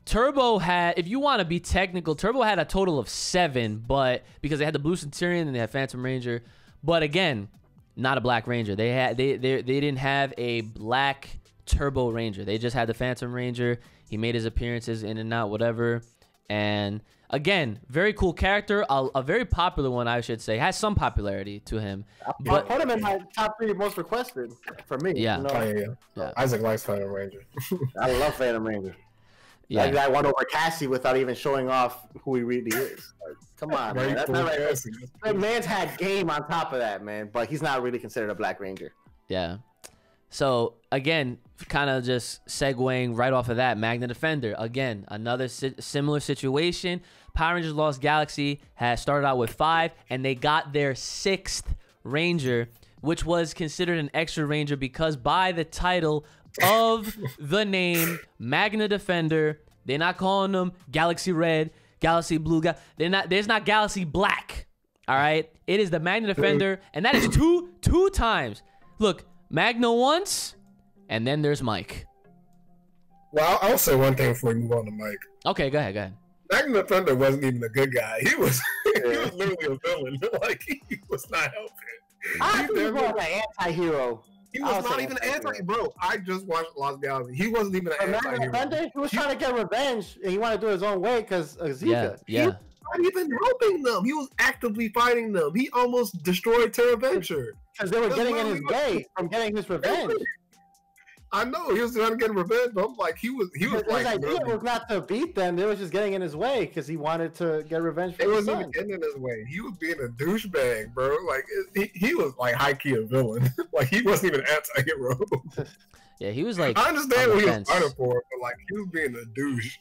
Turbo had, if you want to be technical, Turbo had a total of 7, but because they had the Blue Centurion and they had Phantom Ranger, but again, not a Black Ranger. They had they didn't have a Black Turbo Ranger. They just had the Phantom Ranger. He made his appearances in and out, whatever. And again, very cool character, a very popular one, I should say. Has some popularity to him. But put him in my top 3 most requested for me. Yeah, you know? Yeah. Isaac likes Phantom Ranger. I love Phantom Ranger. Yeah, like that one over Cassie without even showing off who he really is. Like, come on, man. That's not right. That man's had game on top of that, man. But he's not really considered a Black Ranger. Yeah. So again, kind of just segueing right off of that, Magna Defender. Again, another similar situation. Power Rangers Lost Galaxy has started out with 5, and they got their 6th Ranger, which was considered an extra Ranger because by the title of the name Magna Defender, they're not calling them Galaxy Red, Galaxy Blue. There's not Galaxy Black. All right, it is the Magna Defender, and that is two times. Look. Magna once, and then there's Mike. Well, I'll say one thing before we move on to Mike. Okay, go ahead, Magna Defender wasn't even a good guy. He was literally a villain. Like, he was not helping. I think he was more like an anti-hero. He was not even anti-hero. Bro, I just watched Lost Galaxy. He wasn't even an anti-hero. Magna Defender, he was trying to get revenge, and he wanted to do his own way because of Zika. Yeah, yeah. He was not even helping them. He was actively fighting them. He almost destroyed Terra Venture. Because they were getting in his way from getting his revenge. I know he was trying to get revenge, but I'm like, he was like, his idea was not to beat them. They was just getting in his way because he wanted to get revenge. It wasn't even getting in his way. He was being a douchebag, bro. Like he was like high key a villain. Like he wasn't even anti-hero. Yeah, he was like. I understand what he was fighting for, but like he was being a douche.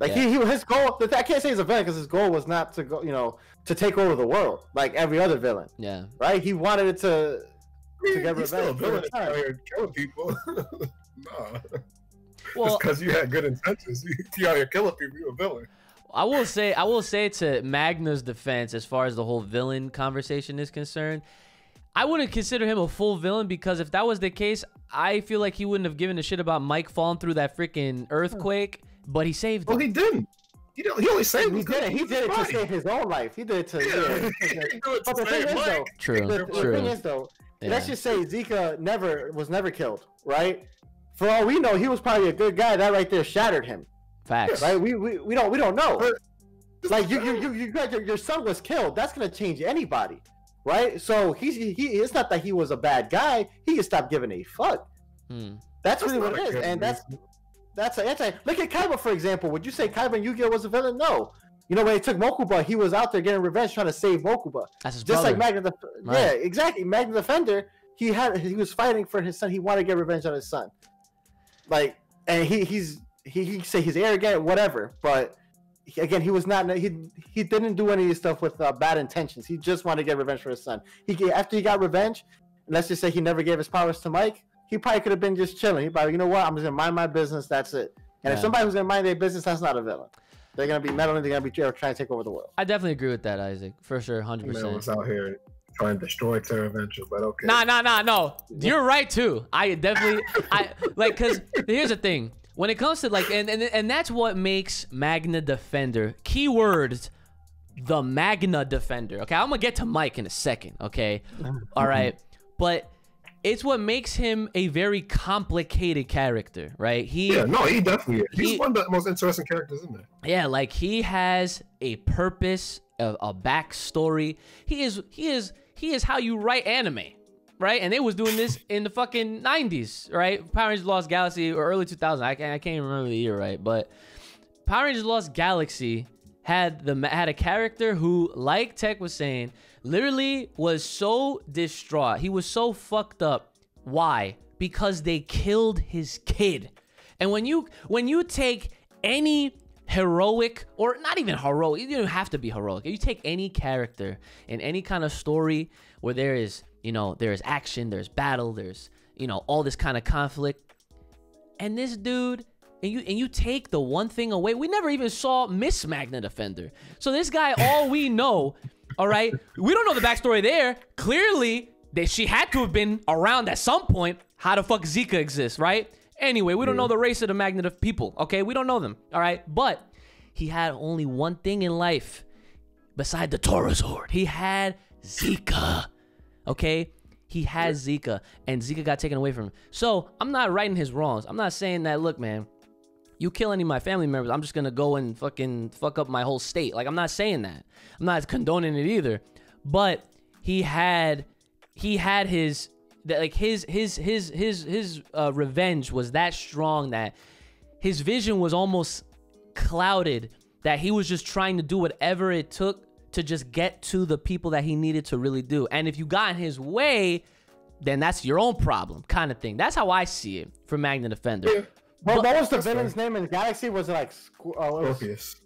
Like his goal. I can't say he's a villain because his goal was not to go, you know, to take over the world like every other villain. Yeah. Right. He wanted it to get revenge. Still a villain to kill people. Nah. Well, because you had good intentions, you out here killing people. You're a villain. I will say to Magna's defense, as far as the whole villain conversation is concerned, I wouldn't consider him a full villain because if that was the case, I feel like he wouldn't have given a shit about Mike falling through that freaking earthquake. But he saved him. Well, he didn't. He only saved him. He did it to save his own life. He did it to... Yeah. But the thing is, though... True, the thing is, though, let's just say Zika was never killed, right? For all we know, he was probably a good guy. That right there shattered him. Facts. Right? We don't know. But, like, your son was killed. That's going to change anybody, right? So it's not that he was a bad guy. He just stopped giving a fuck. Hmm. That's really what it is. And that's... That's an anti. Look at Kaiba, for example. Would you say Kaiba and Yu-Gi-Oh was a villain? No. You know, when he took Mokuba, he was out there getting revenge, trying to save Mokuba. That's his brother. Just like Magna. Right. Yeah, exactly. Magna Defender. He was fighting for his son. He wanted to get revenge on his son. Like, and he say he's arrogant, whatever. But again, he was not. He didn't do any of this stuff with bad intentions. He just wanted to get revenge for his son. After he got revenge, let's just say he never gave his powers to Mike. He probably could have been just chilling. He probably, you know what? I'm just gonna mind my business. That's it. And if somebody was gonna mind their business, that's not a villain. They're gonna be meddling. They're gonna be trying to take over the world. I definitely agree with that, Isaac, for sure, 100%. Was out here trying to destroy Terra Venture, but okay. No. You're right too. I definitely, because here's the thing. When it comes to like, and that's what makes Magna Defender. Keywords. The Magna Defender. Okay, I'm gonna get to Mike in a second. Okay, all right, but. It's what makes him a very complicated character, right? He definitely is. He's one of the most interesting characters in there. Yeah, like he has a purpose, a backstory. He is how you write anime, right? And they was doing this in the fucking 90s, right? Power Rangers Lost Galaxy or early 2000s. I can't even remember the year, right? But Power Rangers Lost Galaxy had a character who, like Tech was saying, literally was so distraught. He was so fucked up. Why? Because they killed his kid. And when you take any heroic, or not even heroic, you don't have to be heroic. You take any character in any kind of story where there is, you know, there is action, there's battle, there's, you know, all this kind of conflict. And this dude and you take the one thing away. We never even saw Miss Magna Defender. So this guy, all we know, all right, we don't know the backstory there. Clearly, that she had to have been around at some point. How the fuck Zika exists, right? Anyway, we don't know the race of the Magna people, okay? We don't know them, all right? But he had only one thing in life beside the Torozord. He had Zika, okay? He has Zika, and Zika got taken away from him. So I'm not righting his wrongs. I'm not saying that, look, man, you kill any of my family members, I'm just going to go and fucking fuck up my whole state. Like, I'm not saying that. I'm not condoning it either. But he had his... that like his revenge was that strong that his vision was almost clouded, that he was just trying to do whatever it took to just get to the people that he needed to really do. And if you got in his way, then that's your own problem, kind of thing. That's how I see it for Magna Defender. Yeah. Well, what was the villain's name in the Galaxy? Was it like Corcus?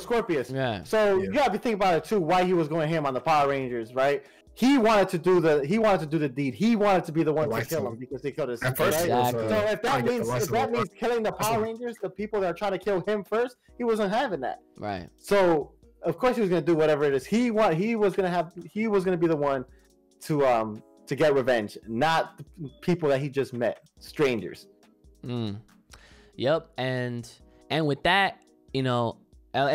Scorpius. Yeah. So you gotta be thinking about it too. Why he was going ham on the Power Rangers, right? He wanted to do the deed. He wanted to be the one to kill him because they killed his son. Right? Exactly. So if that means killing the Power Rangers, the people that are trying to kill him first, he wasn't having that. Right. So of course he was gonna do whatever it is. He was gonna be the one to get revenge, not the people that he just met, strangers. Mm. Yep. And with that, you know. And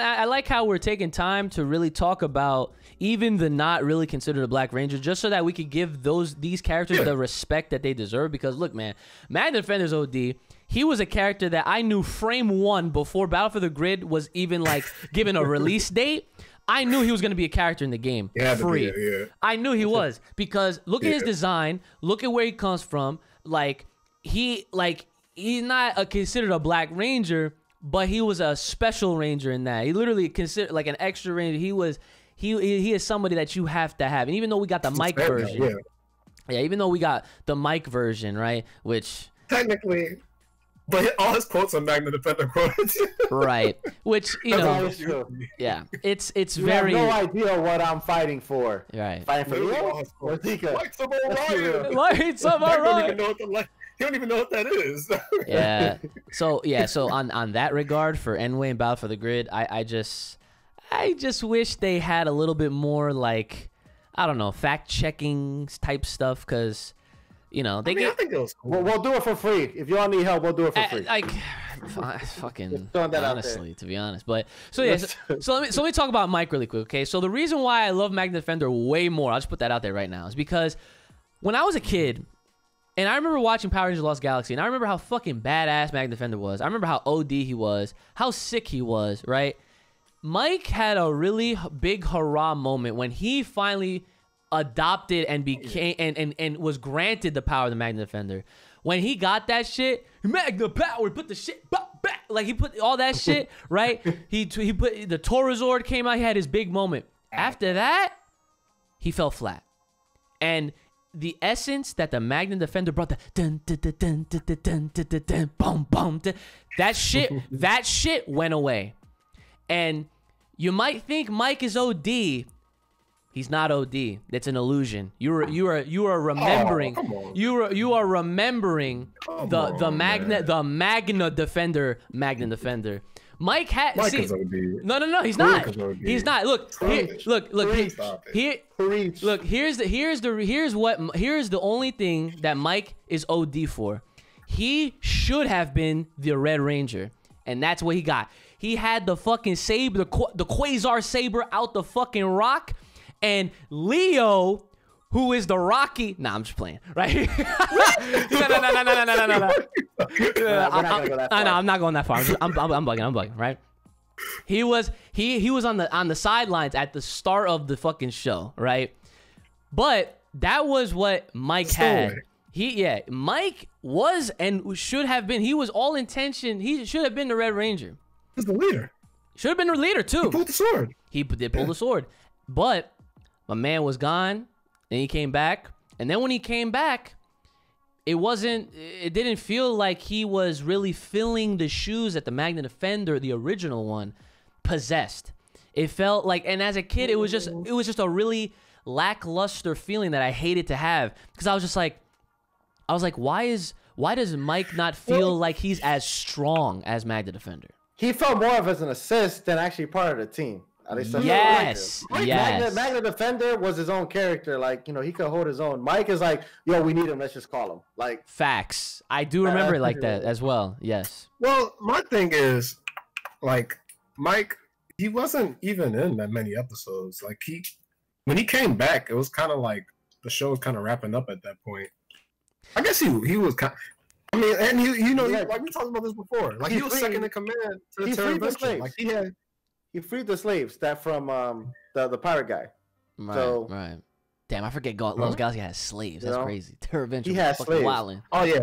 I like how we're taking time to really talk about even the not really considered a Black Ranger, just so that we could give these characters the respect that they deserve. Because look, man, Magna Defender's OD, he was a character that I knew frame one before Battle for the Grid was even like given a release date. I knew he was going to be a character in the game. I knew he was, because look at his design, look at where he comes from. Like he's not considered a Black Ranger, but he was a special ranger in that. He literally considered like an extra ranger. He is somebody that you have to have. And even though we got the Mike version. Even though we got the Mike version, right? Which technically, but all his quotes are Magna Defender quotes. Right. Which, you know, it's you very have no idea what I'm fighting for. Right. Fighting for Leo or Zika. Lights of Orion. You don't even know what that is. So on that regard, for Enway and Battle for the Grid, I just wish they had a little bit more, like, I don't know, fact-checking type stuff, because, you know, we'll do it for free. If y'all need help, we'll do it for free. Like, fucking honestly, to be honest. But so let me talk about Mike really quick. Okay, so the reason why I love Magna Defender way more, I'll just put that out there right now, is because when I was a kid. And I remember watching Power Rangers Lost Galaxy, and I remember how fucking badass Magna Defender was. I remember how OD he was, how sick he was, right? Mike had a really big hurrah moment when he finally adopted and became and was granted the power of the Magna Defender. When he got that shit, Magna Power, he put the shit back. Like, he put all that shit, right? He put the Torozord came out, he had his big moment. After that, he fell flat. And the essence that the Magna Defender brought, that shit went away. And you might think Mike is OD. He's not OD. That's an illusion. You are remembering. Oh, you are remembering the Magna Defender. Mike had no, he's not. Look, here's the only thing that Mike is OD for. He should have been the Red Ranger, and that's what he got. He had the fucking saber, the Quasar saber out the fucking rock, and Leo, who is the Rocky? Nah, I'm just playing, right? No, I'm not going that far. I'm bugging, right? He was on the sidelines at the start of the fucking show, right? But that was what Mike had. Mike was and should have been. He was all intention. He should have been the Red Ranger. He's the leader. Should have been the leader too. He pulled the sword. He did pull the sword, but my man was gone. Then he came back, and then when he came back, it didn't feel like he was really filling the shoes that the Magna Defender, the original one, possessed. It felt like, and as a kid, it was just a really lackluster feeling that I hated to have, because I was like, why is Why does Mike not feel like he's as strong as Magna Defender? He felt more of as an assist than actually part of the team. At least yes, like yes. Magna Defender was his own character. Like, you know, he could hold his own. Mike is like, yo, we need him. Let's just call him. Like, facts. I do remember it like that as well. Yes. Well, my thing is, like, Mike, he wasn't even in that many episodes. Like, he, when he came back, it was kind of like the show was kind of wrapping up at that point. I guess he was kind of, I mean, and he, you know, he, like we talked about this before. Like, he was free, second in command to the Terror. Like, he had. He freed the slaves that from the pirate guy. Right, so, right. Damn, I forget Lost Galaxy has slaves. That's crazy. Terraventure. He has slaves. Wilding. Oh yeah.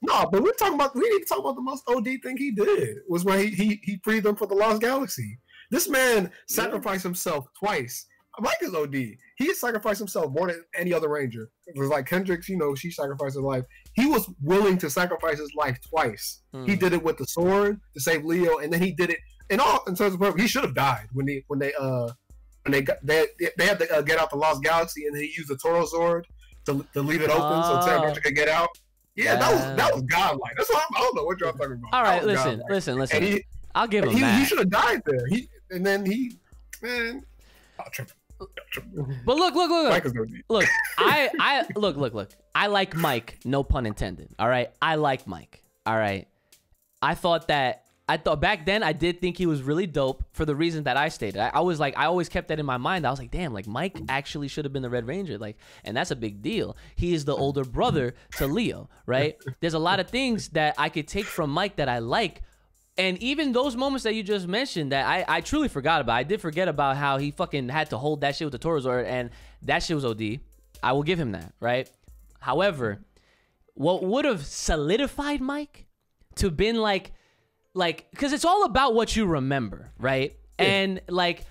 No, but we're talking about, we didn't talk about the most OD thing he did was when he freed them for the Lost Galaxy. This man sacrificed himself twice. Mike is OD. He sacrificed himself more than any other ranger. It was like Kendrick's, you know, she sacrificed her life. He was willing to sacrifice his life twice. Hmm. He did it with the sword to save Leo, and then he did it. In all in terms of, he should have died when they had to get out the Lost Galaxy, and he used the Torozord to leave it open so Terror could get out. Yeah, that was godlike. That's what I don't know what y'all talking about. All right, listen. I'll give him that. He should have died there. But look. I like Mike. No pun intended. All right, I like Mike. All right, I thought back then, I did think he was really dope for the reason that I stated. I was like, I always kept that in my mind. I was like, damn, like Mike actually should have been the Red Ranger. Like, and that's a big deal. He is the older brother to Leo, right? There's a lot of things that I could take from Mike that I like. And even those moments that you just mentioned that I truly forgot about. I did forget about how he fucking had to hold that shit with the Torozord, and that shit was OD. I will give him that, right? However, what would have solidified Mike to been like, because it's all about what you remember, right? Yeah. And like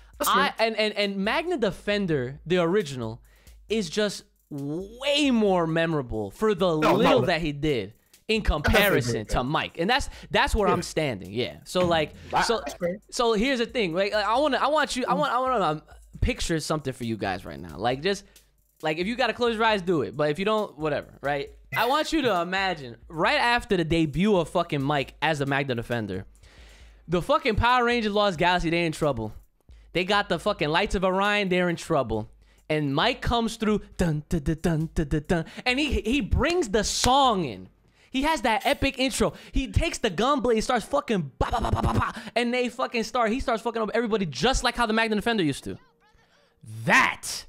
and Magna Defender, the original, is just way more memorable for the little that he did in comparison to Mike. And that's where I'm standing. Yeah. So like so here's the thing. Like I want to picture something for you guys right now. Like just like if you gotta close your eyes, do it. But if you don't, whatever, right? I want you to imagine, right after the debut of fucking Mike as the Magna Defender, the fucking Power Rangers Lost Galaxy, they're in trouble. They got the fucking Lights of Orion, they're in trouble. And Mike comes through, dun, dun, dun, dun, dun, dun, and he brings the song in. He has that epic intro. He takes the gunblade, starts fucking, bah, bah, bah, bah, bah, bah, and he starts fucking up everybody just like how the Magna Defender used to. That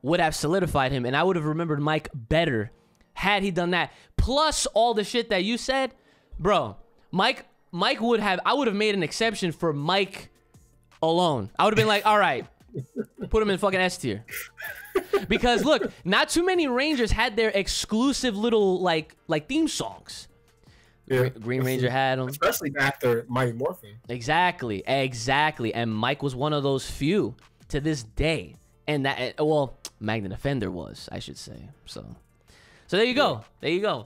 would have solidified him, and I would have remembered Mike better had he done that, plus all the shit that you said, bro. Mike would have. I would have made an exception for Mike alone. I would have been like, all right, put him in fucking S tier, because look, not too many Rangers had their exclusive little like theme songs. Yeah, Green Ranger had them, especially after Mighty Morphin. Exactly, and Mike was one of those few to this day, and that Magna Defender was, I should say, so. So there you go.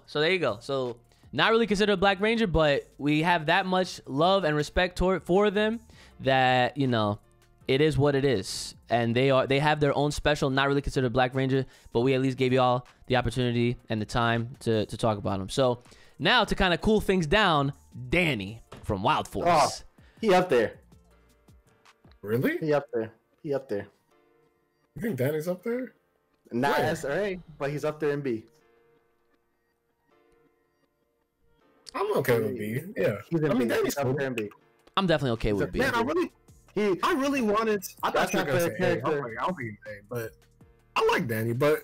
So not really considered a Black Ranger, but we have that much love and respect for them that, you know, it is what it is. And they have their own special, not really considered Black Ranger, but we at least gave you all the opportunity and the time to talk about them. So now to kind of cool things down, Danny from Wild Force. Oh, he up there. Really? He up there. You think Danny's up there? Not S or A, but he's up there in B. I'm okay with B. Yeah, I mean, Danny's cool. I'm definitely okay with B. Man, I really wanted. I thought you were gonna say A. I'll be A, but I like Danny. But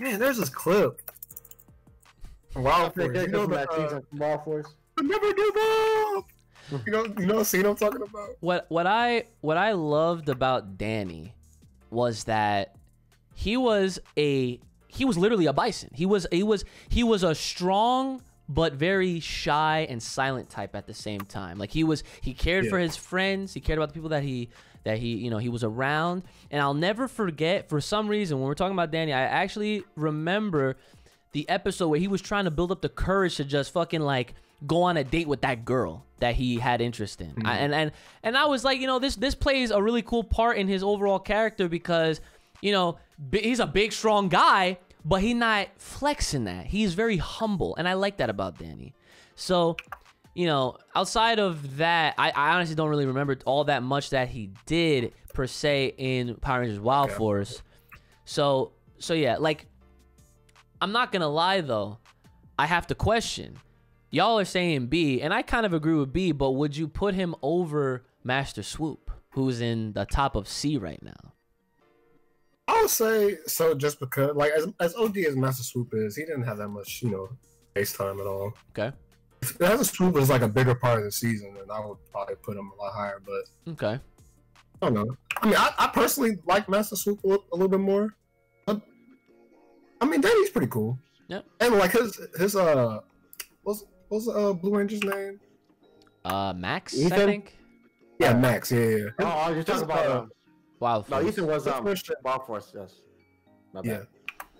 man, there's this clip. Wild Force. You know that Wild Force. Never give up. You know, see what I'm talking about. What I loved about Danny was that he was literally a bison. He was a strong but very shy and silent type at the same time. Like he cared for his friends. He cared about the people that he was around. And I'll never forget, for some reason, when we're talking about Danny, I actually remember the episode where he was trying to build up the courage to just fucking like go on a date with that girl that he had interest in. Mm-hmm. And I was like, you know, this plays a really cool part in his overall character because, you know, he's a big, strong guy, but he's not flexing that. He's very humble, and I like that about Danny. So, you know, outside of that, I honestly don't really remember all that much that he did, per se, in Power Rangers Wild Force. So yeah, like, I'm not gonna lie, though. I have to question. Y'all are saying B, and I kind of agree with B, but would you put him over Master Swoop, who's in the top of C right now? I would say so, just because, like, as OD as Master Swoop is, he didn't have that much, you know, face time at all. Okay. Master Swoop was like a bigger part of the season, and I would probably put him a lot higher, but... Okay. I don't know. I mean, I personally like Master Swoop a little bit more. I mean, Danny's pretty cool. Yep. And, like, his what's Blue Ranger's name? Max, Ethan? I think. Yeah, Max, yeah. Oh, you're talking about... Wild Force. No, Ethan was Wild Force, yes. My bad. Yeah.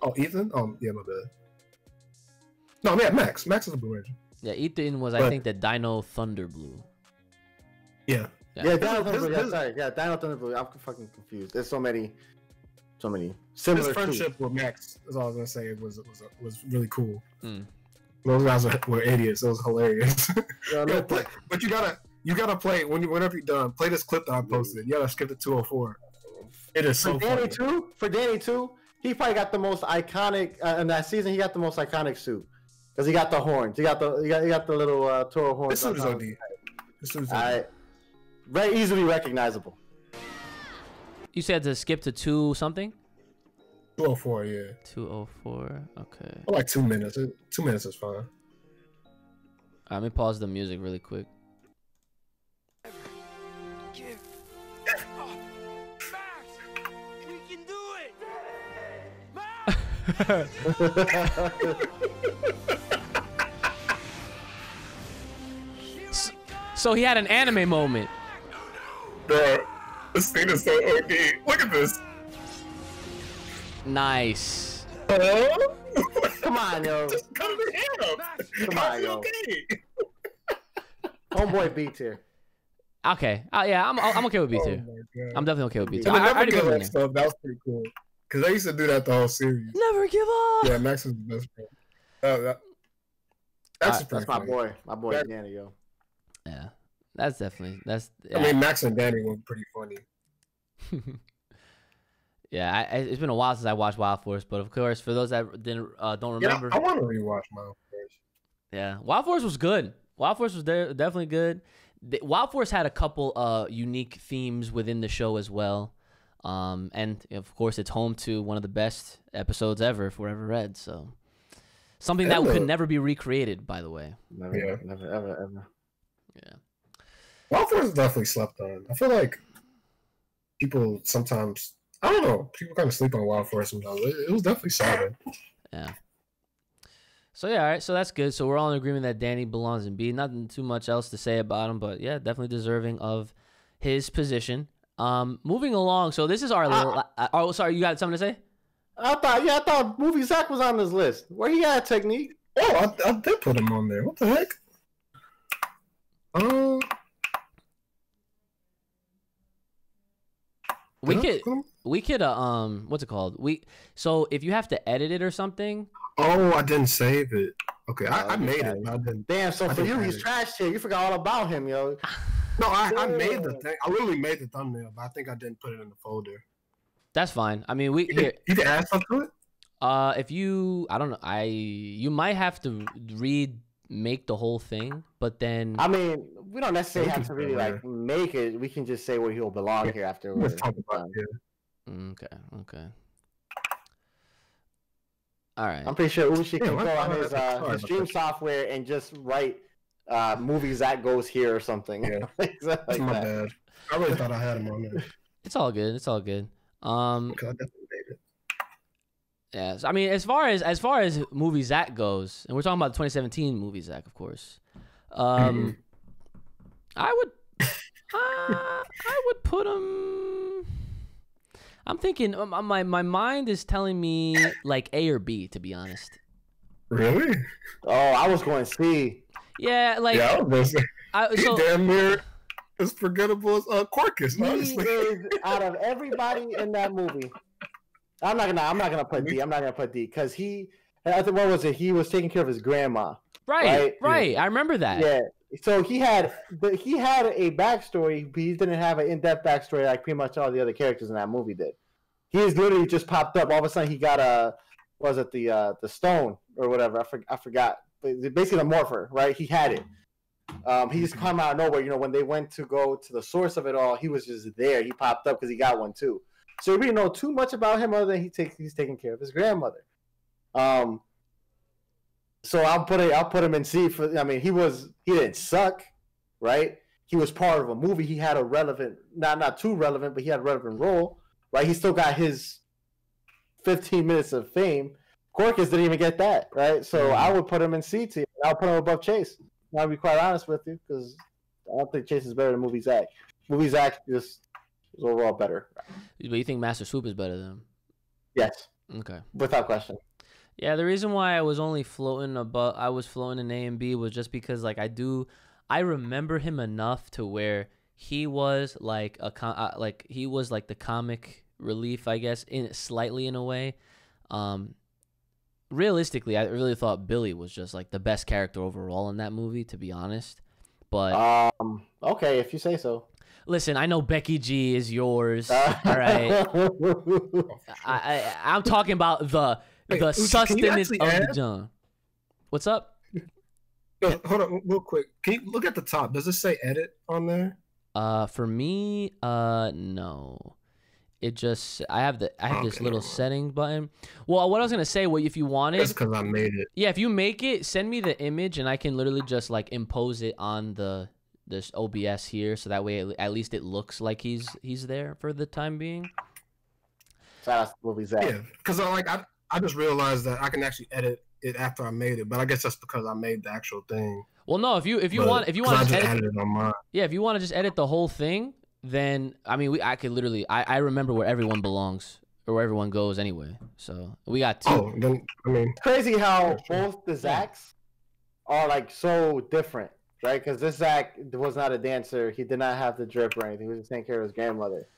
Oh, Ethan? Yeah, my bad. No, yeah, Max. Max is a Blue Ranger. Yeah, Ethan was, I think, the Dino Thunder Blue. Yeah. Yeah, Dino Thunder Blue. Yeah, sorry. Yeah, Dino Thunder Blue. I'm fucking confused. There's so many similar. His friendship with Max is all I was gonna say. It was really cool. Mm. Those guys were idiots. It was hilarious. Yeah, no, but you gotta play whenever you're done. Play this clip that I posted. You gotta skip the 204. It is so funny. For Danny too, he probably got the most iconic in that season. He got the most iconic suit because he got the horns. He got the little Toro horns. This suit is OD. Very easily recognizable. You said to skip to 2 something. 204, yeah. 204. Okay. I like 2 minutes. 2 minutes is fine. Let me pause the music really quick. So he had an anime moment. Bro, this thing is so OD. Look at this. Nice. Oh? Come on, yo. Just cut his hair up. Come on, yo. Homeboy B tier. Okay. Yeah, I'm okay with B tier. Oh, I'm definitely okay with B tier. I never give up stuff. That was pretty cool. Because I used to do that the whole series. Never give up. Yeah, Max is the best friend. That's my boy. My boy Danny, yo. Yeah, that's definitely... Yeah. I mean, Max and Danny were pretty funny. Yeah, it's been a while since I watched Wild Force, but of course, for those that didn't don't remember... Yeah, I want to rewatch Wild Force. Yeah, Wild Force was good. Wild Force was definitely good. Wild Force had a couple unique themes within the show as well. And of course, it's home to one of the best episodes ever, Forever Red. So, something that could never be recreated, by the way. Never, ever. Yeah. Wild Force is definitely slept on. I feel like people sometimes, I don't know, people kind of sleep on Wild Force sometimes. It was definitely solid. Yeah. So, yeah, all right. So, that's good. So, we're all in agreement that Danny belongs in B. Nothing too much else to say about him, but yeah, definitely deserving of his position. Moving along, so this is our oh, sorry, you got something to say? I thought Movie Zach was on this list. Where he got a technique? Oh, I did put him on there. What the heck? We could what's it called? So if you have to edit it or something. Oh, I didn't save it. Okay, I made it. I didn't. Damn, so for you, he's trash here. You forgot all about him, yo. No, I made the thing. I literally made the thumbnail, but I think I didn't put it in the folder. That's fine. I mean, you can add something to it. If you, I don't know, you might have to remake the whole thing, but then I mean, we don't necessarily have to really like make it. We can just say where he'll belong here after. Let's talk about it. Okay. All right. I'm pretty sure Ushi can go on his stream software and just write. Movies that goes here or something. Yeah. That's my bad. I really thought I had him on there. It's all good. It's all good. God, yeah, so, I mean, as far as Movie Zach goes, and we're talking about the 2017 Movie Zach, of course. I would put him. I'm thinking. My mind is telling me like A or B, to be honest. Really? Oh, I was going C. Yeah, like so, damn near as forgettable as Corcus. Honestly, out of everybody in that movie, I'm not gonna put D. I'm not gonna put D because he. I think what was it? He was taking care of his grandma. Right. I remember that. Yeah. So he had a backstory, but he didn't have an in-depth backstory like pretty much all the other characters in that movie did. He is literally just popped up. All of a sudden, he got a the stone or whatever? I forgot. But basically, the morpher, right? He had it. He just come out of nowhere. You know, when they went to go to the source of it all, he was just there. He popped up because he got one too. So we didn't know too much about him other than he's taking care of his grandmother. So I'll put him in C for. I mean, he didn't suck, right? He was part of a movie. He had a relevant, not too relevant, but he had a relevant role, right? He still got his 15 minutes of fame. Corcus didn't even get that, right? So I would put him in C tier. I'll put him above Chase. I'll be quite honest with you because I don't think Chase is better than Movie Zach. Movie Zach just is overall better. But you think Master Swoop is better than him? Yes. Okay. Without question. Yeah, the reason why I was floating in A and B was just because like I remember him enough to where he was like the comic relief, I guess, in a way. Realistically, I really thought Billy was just like the best character overall in that movie, to be honest. But okay, if you say so. Listen, I know Becky G is yours. All right, I'm talking about the sustenance of the John. What's up? Yo, hold on, real quick. Can you look at the top? Does it say edit on there? For me, no. It just I have this little setting button. Well, what I was gonna say, if you want it, that's because I made it. Yeah, if you make it, send me the image, and I can literally just like impose it on this OBS here, so that way at least it looks like he's there for the time being. That's what we said. Yeah, because I just realized that I can actually edit it after I made it, but I guess that's because I made the actual thing. Well, no, if you want to edit it on mine. Yeah, if you want to just edit the whole thing. Then I mean I could literally I remember where everyone belongs or where everyone goes anyway. So we got two. Oh, then I mean it's crazy how both the Zachs are like so different, right? Because this Zach was not a dancer. He did not have the drip or anything. He was just taking care of his grandmother.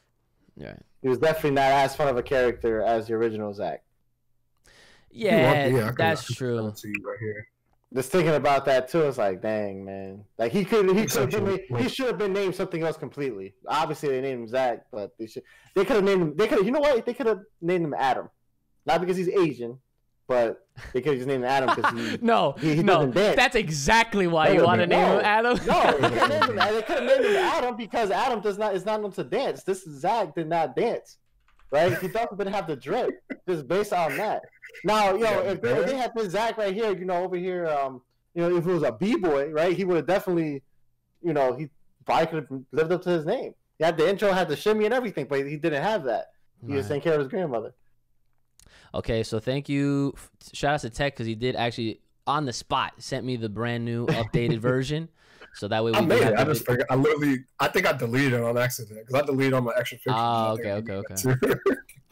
Yeah. He was definitely not as fun of a character as the original Zach. Yeah, that's true. Right here. Just thinking about that too, it's like, dang, man. Like he should have been named something else completely. Obviously, they named him Zach, but they could have named him. You know what? They could have named him Adam, not because he's Asian, but they could have just named him Adam because he doesn't dance. That's exactly why you want to name him Adam. No, they could have named him Adam because Adam is not known to dance. This Zach did not dance, right? He doesn't have the drip. Just based on that. Now, you know, if they had this Zach right here, you know, over here, you know, if it was a B-boy, right, he would have definitely, you know, he probably could have lived up to his name. He had the intro, had the shimmy and everything, but he didn't have that. He was taking care of his grandmother. Okay, so thank you. Shout out to Tech because he did actually, on the spot, sent me the brand new updated version. So that way we I think I deleted it on accident because I deleted all my extra pictures. Oh, okay.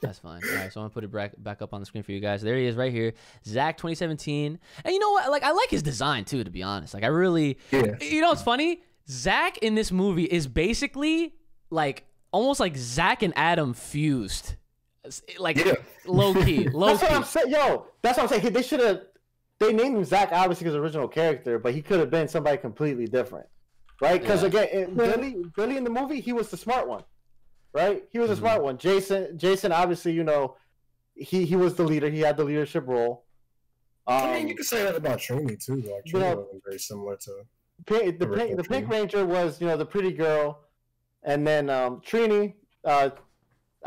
That's fine. All right, so I'm gonna put it back up on the screen for you guys. There he is, right here, Zach 2017. And you know what? Like, I like his design too, to be honest. Like, I really, you know, it's funny. Zach in this movie is basically like almost like Zach and Adam fused, like low key. That's what I'm saying, yo. That's what I'm saying. They should have. They named him Zach obviously his original character, but he could have been somebody completely different, right? Because again, Billy in the movie, he was the smart one. Right, he was a smart one. Jason, obviously, you know, he was the leader. He had the leadership role. I mean, you could say that about Trini too. Like, Trini was very similar to the Pink Ranger was, you know, the pretty girl, and then Trini. I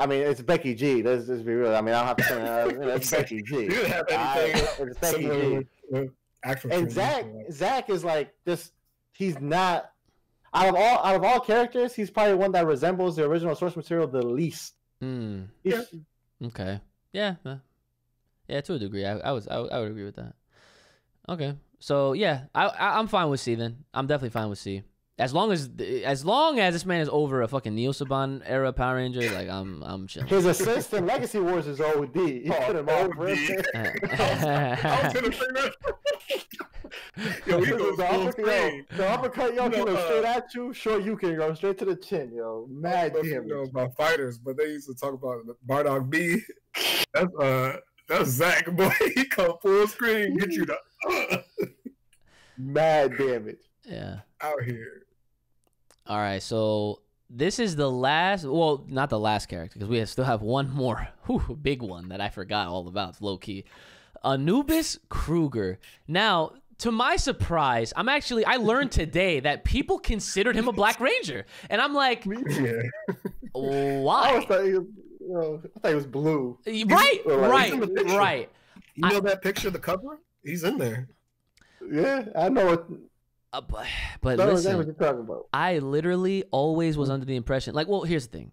mean, it's Becky G. Let's just be real. I mean, I don't have to say it's Becky G. You have anything? It's Becky G. And Zach is like this. He's not. Out of all characters, he's probably one that resembles the original source material the least. Mm. Yeah. Okay. Yeah. Yeah, to a degree, I would agree with that. Okay. So yeah, I'm fine with C then. I'm definitely fine with C. As long as this man is over a fucking Neo Saban era Power Ranger, like I'm chilling. His assist in Legacy Wars is OD. You put him over. I was gonna say that. Yo, he goes the uppercut, yo, he goes straight at you. Sure, you can go straight to the chin, yo. Mad damn. You know about fighters, but they used to talk about Bardock B. That's Zach, boy. He come full screen, get you the mad damage. Yeah. Out here. All right, so this is the last, well, not the last character, because we still have one more big one that I forgot all about, low-key. Anubis Kruger. Now, to my surprise, I learned today that people considered him a Black Ranger. And I'm like, why? I thought he was blue. Right. You know that picture, the cover? He's in there. Yeah, I know it. But listen, I literally always was under the impression, like, well, here's the thing.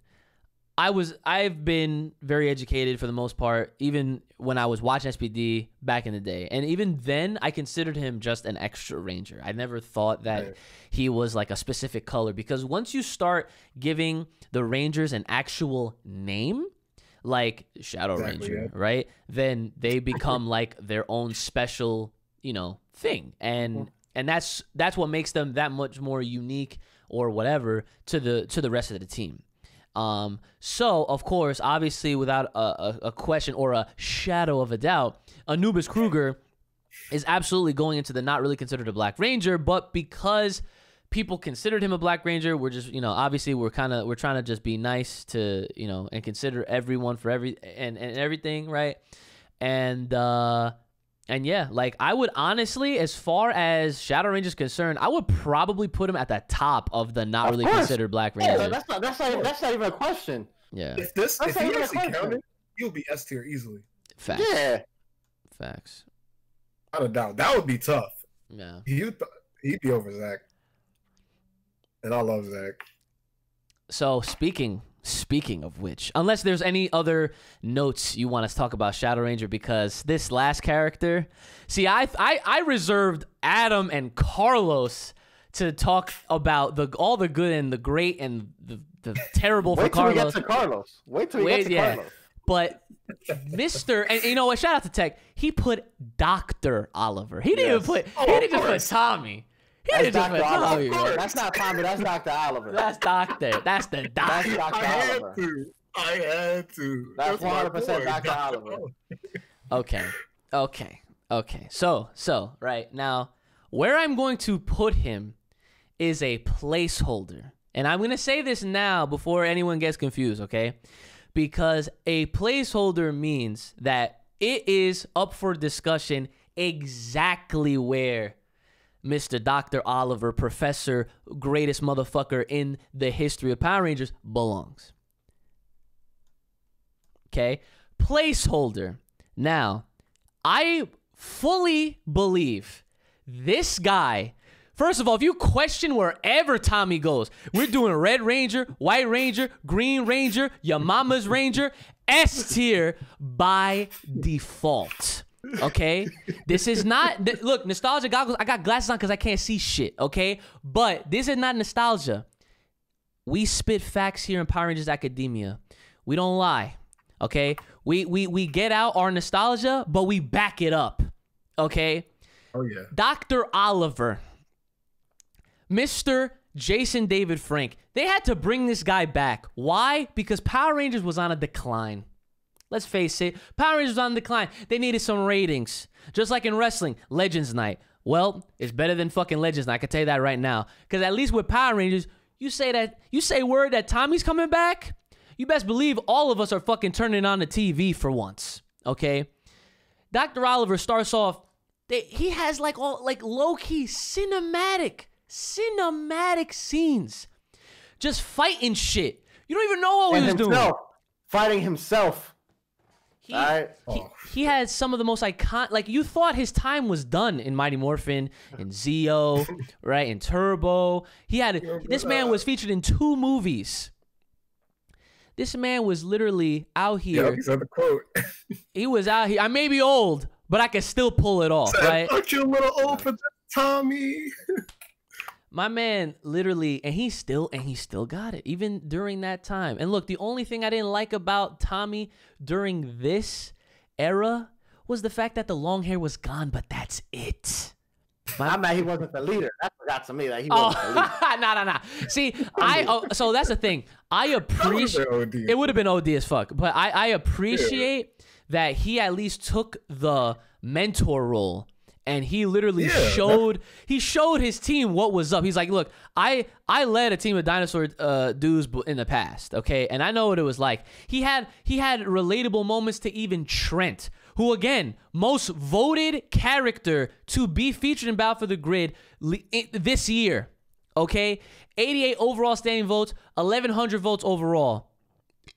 I've been very educated for the most part, even when I was watching SPD back in the day. And even then, I considered him just an extra ranger. I never thought that he was like a specific color, because once you start giving the rangers an actual name, like Shadow Ranger, right? Then they become like their own special, you know, thing. And that's what makes them that much more unique or whatever to the rest of the team. So of course, obviously, without a question or a shadow of a doubt, Anubis Kruger is absolutely going into the not really considered a Black Ranger, but because people considered him a Black Ranger, we're just, you know, obviously we're trying to just be nice to, you know, and consider everyone for everything, right? And yeah, like, I would honestly, as far as Shadow Ranger's concerned, I would probably put him at the top of the not really considered Black Ranger. Yeah, that's not even a question. Yeah. If he actually counted, you'll be S tier easily. Facts. Yeah. Facts. Without a doubt. That would be tough. Yeah. He'd be over Zach. And I love Zach. So, Speaking of which, unless there's any other notes you want us to talk about Shadow Ranger, because this last character, see, I reserved Adam and Carlos to talk about all the good and the great and the terrible for Carlos. Wait till we get to Carlos. But Mr. and you know what? Shout out to Tech. He put Dr. Oliver. He didn't even put. He didn't just put Tommy. That's Dr. Oliver. Right? That's not Tommy. That's Dr. Oliver. That's Doctor. That's the Doctor. That's Dr. Oliver. I had to. That's 100% Dr. Oliver. Okay. So right now, where I'm going to put him is a placeholder, and I'm going to say this now before anyone gets confused, okay? Because a placeholder means that it is up for discussion exactly where Mr. Dr. Oliver, professor, greatest motherfucker in the history of Power Rangers, belongs. Okay? Placeholder. Now, I fully believe this guy... First of all, if you question wherever Tommy goes, we're doing Red Ranger, White Ranger, Green Ranger, your mama's Ranger, S tier by default. Okay, this is not look, nostalgia goggles. I got glasses on because I can't see shit. Okay, but this is not nostalgia. We spit facts here in Power Rangers Academia. We don't lie. Okay, we get out our nostalgia, but we back it up. Okay. Oh yeah. Dr. Oliver, Mr. Jason David Frank. They had to bring this guy back. Why? Because Power Rangers was on a decline. Let's face it, Power Rangers was on decline. They needed some ratings. Just like in wrestling, Legends Night. Well, it's better than fucking Legends Night. I can tell you that right now. Because at least with Power Rangers, you say word that Tommy's coming back, you best believe all of us are fucking turning on the TV for once. Okay? Dr. Oliver starts off, he has like all like low-key cinematic scenes. Just fighting shit. You don't even know what he was doing. Fighting himself. He had some of the most iconic... Like, you thought his time was done in Mighty Morphin, in Zeo, right, in Turbo. This man was featured in 2 movies. This man was literally out here... Yeah, he's on the quote. He was out here... I may be old, but I can still pull it off, right? Aren't you a little old for Tommy? My man literally... And he still got it, even during that time. And look, the only thing I didn't like about Tommy during this era was the fact that the long hair was gone, but that's it. I mean, he wasn't the leader. That forgot to me that he wasn't the leader. No. See, so that's the thing. I appreciate it would have been OD as fuck, but I appreciate that he at least took the mentor role. And he literally showed his team what was up. He's like, look, I led a team of dinosaur dudes in the past, okay? And I know what it was like. He had relatable moments to even Trent, who, again, most voted character to be featured in Battle for the Grid this year, okay? 88 overall standing votes, 1,100 votes overall.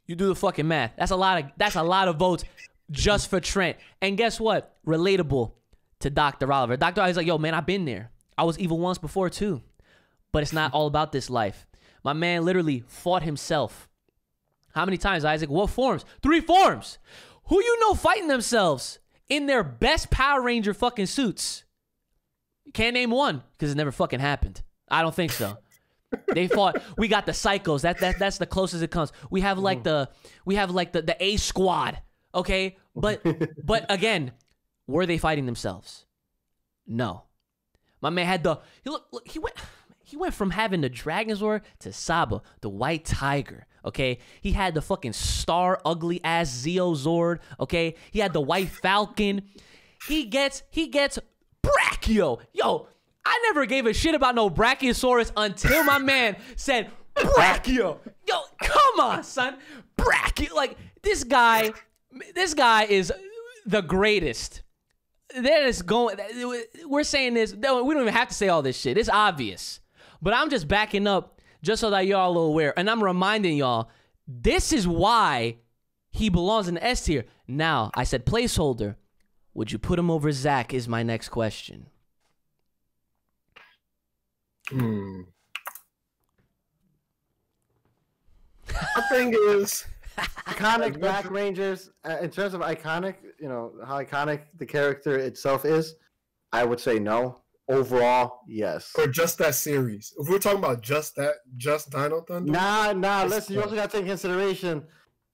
You do the fucking math. That's a lot of votes just for Trent. And guess what? Relatable. To Dr. Oliver. Dr. Oliver's like, yo, man, I've been there. I was evil once before, too. But it's not all about this life. My man literally fought himself. How many times, Isaac? What forms? 3 forms. Who you know fighting themselves in their best Power Ranger fucking suits? Can't name one, because it never fucking happened. I don't think so. They fought. We got the psychos. That's the closest it comes. We have like the A squad. Okay? But again, were they fighting themselves? No. My man had the he went from having the Dragonzord to Saba, the White Tiger, okay? He had the fucking star ugly ass Zeozord, okay? He had the White Falcon. He gets Brachio. Yo, I never gave a shit about no Brachiosaurus until my man said Brachio. Yo, come on, son. Brachio. Like, this guy is the greatest. That is going. We're saying this. We don't even have to say all this shit. It's obvious. But I'm just backing up just so that y'all are aware. And I'm reminding y'all, this is why he belongs in the S tier. Now, I said placeholder. Would you put him over Zach is my next question. The thing is, iconic Black Rangers, in terms of iconic, you know, how iconic the character itself is, I would say no. Overall, yes. Or just that series. If we're talking about just that, just Dino Thunder? Nah, listen, you also got to take into consideration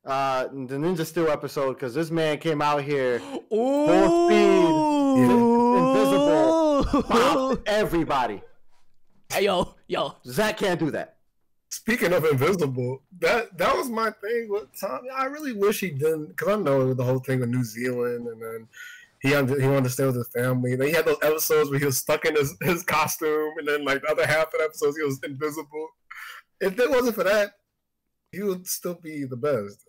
the Ninja Steel episode, because this man came out here full speed, invisible, bopped everybody. Hey, yo. Zach can't do that. Speaking of invisible, that was my thing with Tommy. I really wish he didn't, because I know the whole thing with New Zealand, and then he wanted to stay with his family. Then he had those episodes where he was stuck in his costume, and then like the other half of the episodes he was invisible. If it wasn't for that, he would still be the best.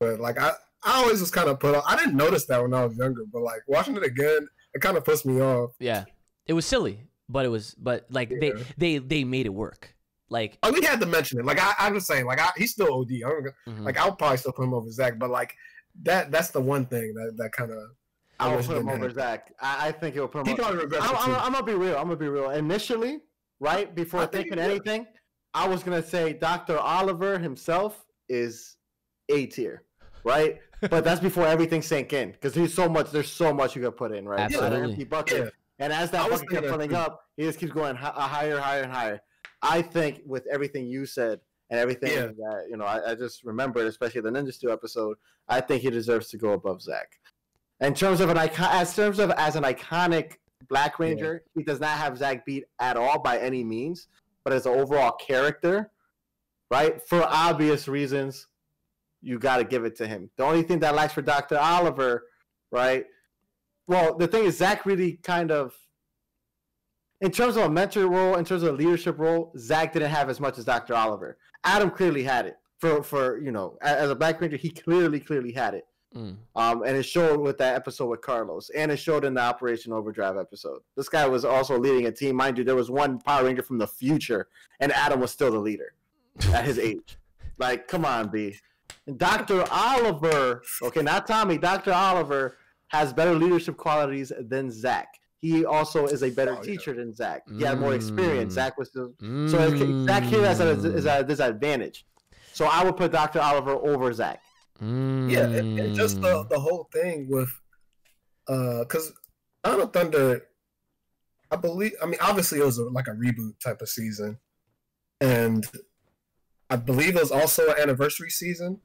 But like I always was kind of put off. I didn't notice that when I was younger, but like watching it again, it kind of pissed me off. Yeah, it was silly, but they made it work. Like, I mean, he had to mention it. Like, I'm just saying, like, he's still OD. Like, I'll probably still put him over Zach, but like, that's the one thing that kind of. I would put him over Zach. I think he'll put him. He probably regrets. I'm gonna be real. Initially, right before thinking anything, I was gonna say Dr. Oliver himself is A tier, right? But that's before everything sank in, because he's so much. There's so much you can put in, right? Absolutely. So an empty bucket, and as that bucket kept filling up, he just keeps going higher and higher. I think with everything you said and everything that, you know, I just remembered, especially the Ninja Steel episode, I think he deserves to go above Zach. In terms of as an iconic Black Ranger, he does not have Zach beat at all by any means, but as an overall character, right? For obvious reasons, you got to give it to him. The only thing that lacks for Dr. Oliver, right? Well, the thing is, Zach really kind of, in terms of a mentor role, in terms of a leadership role, Zach didn't have as much as Dr. Oliver. Adam clearly had it. For you know, as a Black Ranger, he clearly had it. And it showed with that episode with Carlos. And it showed in the Operation Overdrive episode. This guy was also leading a team. Mind you, there was one Power Ranger from the future, and Adam was still the leader at his age. Like, come on, B. And Dr. Oliver, okay, not Tommy, Dr. Oliver has better leadership qualities than Zach. He also is a better teacher than Zach. He had more experience. Zach was still... So Zach here is at a disadvantage. So I would put Dr. Oliver over Zach. Yeah, and just the whole thing with... Because Dino Thunder, I believe... I mean, obviously it was like a reboot type of season. And I believe it was also an anniversary season.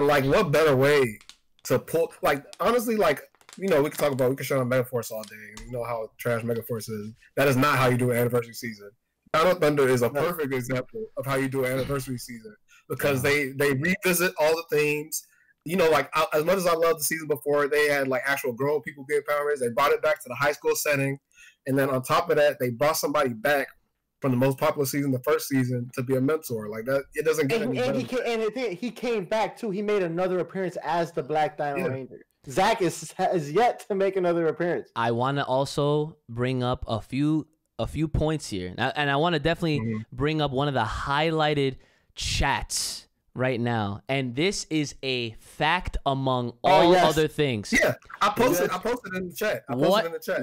Like, what better way to pull... Like, honestly, like... you know, we can talk about, we can show on Megaforce all day. You know how trash Megaforce is. That is not how you do an anniversary season. Battle Thunder is a perfect example of how you do an anniversary season, because they revisit all the themes. You know, like, as much as I loved the season before, they had, like, actual grown people get powers. They brought it back to the high school setting. And then on top of that, they brought somebody back from the most popular season, the first season, to be a mentor. Like, that, it doesn't get any better. He came back, too. He made another appearance as the Black Dino Ranger. Zach has yet to make another appearance. I want to also bring up a few points here. And I want to definitely bring up one of the highlighted chats right now, and this is a fact among all other things. Yeah, I posted in the chat.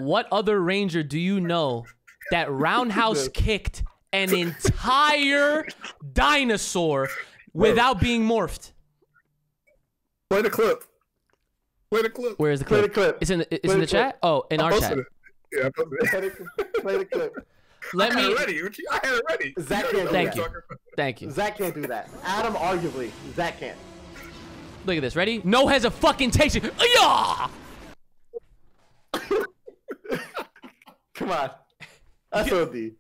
What other Ranger do you know that roundhouse kicked an entire dinosaur without being morphed? Play the clip. Play the clip. Where is the clip? Play the clip. It's in the, it's in the chat. Oh, in our chat. It. Yeah, I posted it. Play the clip. I had it ready. Zach can't do that. Thank you. Zach can't do that. Adam, arguably, Zach can't. Look at this. Ready? No hesitation. Yeah. Come on. That's OD.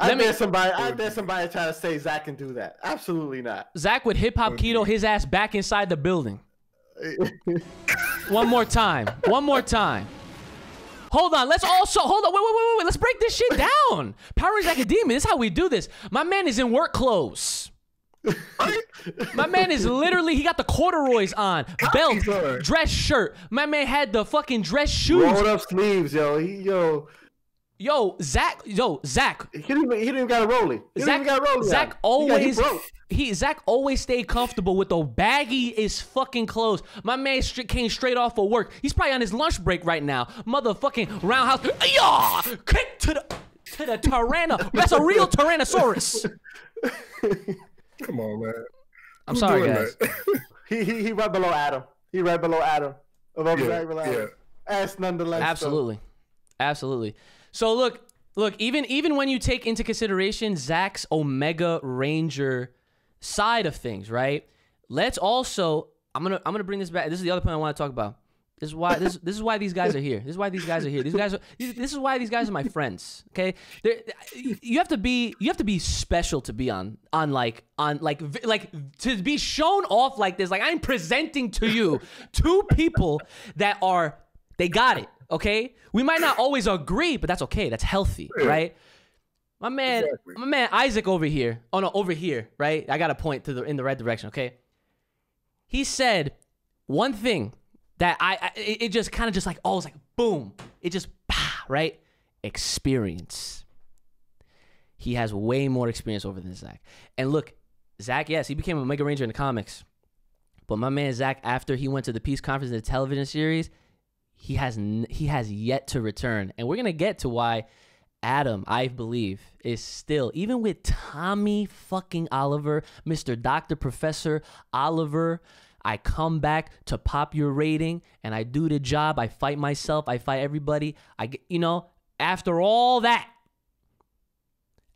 I dare somebody trying to say Zach can do that. Absolutely not. Zach would hip hop keto his ass back inside the building. One more time. Hold on. Let's also wait. Let's break this shit down. Power Rangers Academia. This is how we do this. My man is in work clothes. My man is literally, he got the corduroys on, belt, dress shirt. My man had the fucking dress shoes. Rolled up sleeves, yo. Zach. He didn't even got a rollie. Zach always stayed comfortable with the baggiest fucking clothes. My man came straight off of work. He's probably on his lunch break right now. Motherfucking roundhouse, kick to the Tyrannosaurus. That's a real Tyrannosaurus. Come on, man. I'm sorry, guys. He right below Adam. Yeah. Ass nonetheless. Absolutely. So look, even when you take into consideration Zach's Omega Ranger side of things, right? Let's also, I'm gonna bring this back. This is the other point I want to talk about. This is why this is why these guys are here. This is why these guys are my friends. Okay, you have to be special to be on to be shown off like this. Like, I'm presenting to you two people that are, they got it. Okay, we might not always agree, but that's okay. That's healthy, right? My man Isaac over here. Oh no, over here, right? I got to point in the right direction. Okay, he said one thing that it just kind of just like, oh, it's like boom, it just right? Experience. He has way more experience over than Zach. And look, Zach, yes, he became a Mega Ranger in the comics, but my man Zach, after he went to the peace conference and the television series, he has yet to return. And we're going to get to why Adam, I believe, is still, even with Tommy fucking Oliver, Mr. Dr. Professor Oliver, I come back to pop your rating and I do the job. I fight myself. I fight everybody. You know, after all that,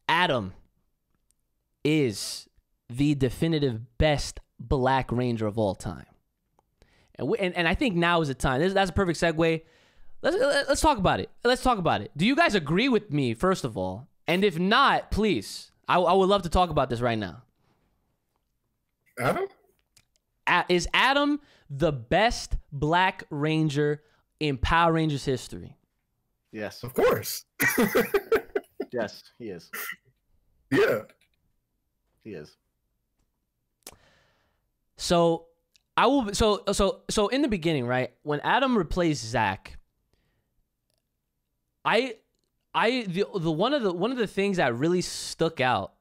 Adam is the definitive best Black Ranger of all time. And I think now is the time. That's a perfect segue. Let's talk about it. Do you guys agree with me, first of all? And if not, please, I would love to talk about this right now. Adam? Is Adam the best Black Ranger in Power Rangers history? Yes. Of course. Yes, he is. Yeah. He is. So... So in the beginning, right, when Adam replaced Zach, one of the things that really stuck out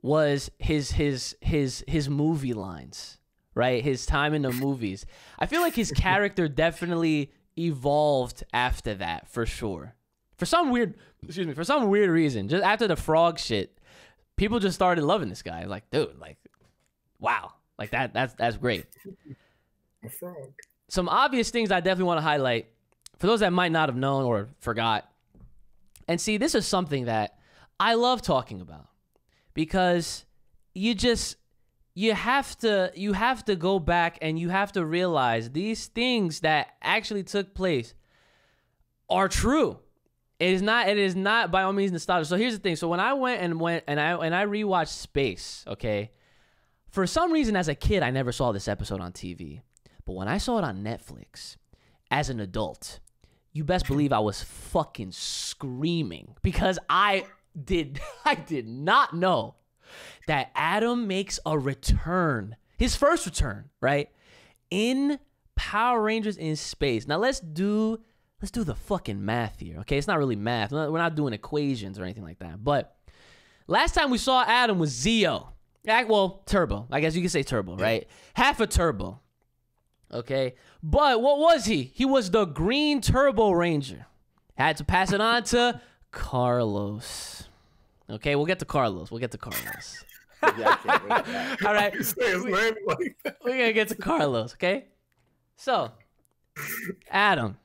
was his movie lines, right? His time in the movies. I feel like his character definitely evolved after that, for sure. For some weird reason, just after the frog shit, people just started loving this guy. Like, dude, like, wow. Like that's great. Some obvious things I definitely want to highlight for those that might not have known or forgot. And see, this is something that I love talking about, because you have to go back and you have to realize these things that actually took place are true. It is not by all means nostalgia. So here's the thing. So when I went and I rewatched Space, okay, for some reason as a kid I never saw this episode on TV, but when I saw it on Netflix as an adult, you best believe I was fucking screaming because I did not know that Adam makes a return, his first return, right, in Power Rangers in Space. Now let's do the fucking math here, okay? It's not really math. We're not doing equations or anything like that. But last time we saw Adam was Zeo. Well, Turbo. I guess you could say Turbo, right? Half a Turbo, okay? But what was he? He was the green Turbo Ranger. Had to pass it on to Carlos. Okay, we'll get to Carlos. Yeah, I can't wait for that. All right. We're going to get to Carlos, okay? So, Adam,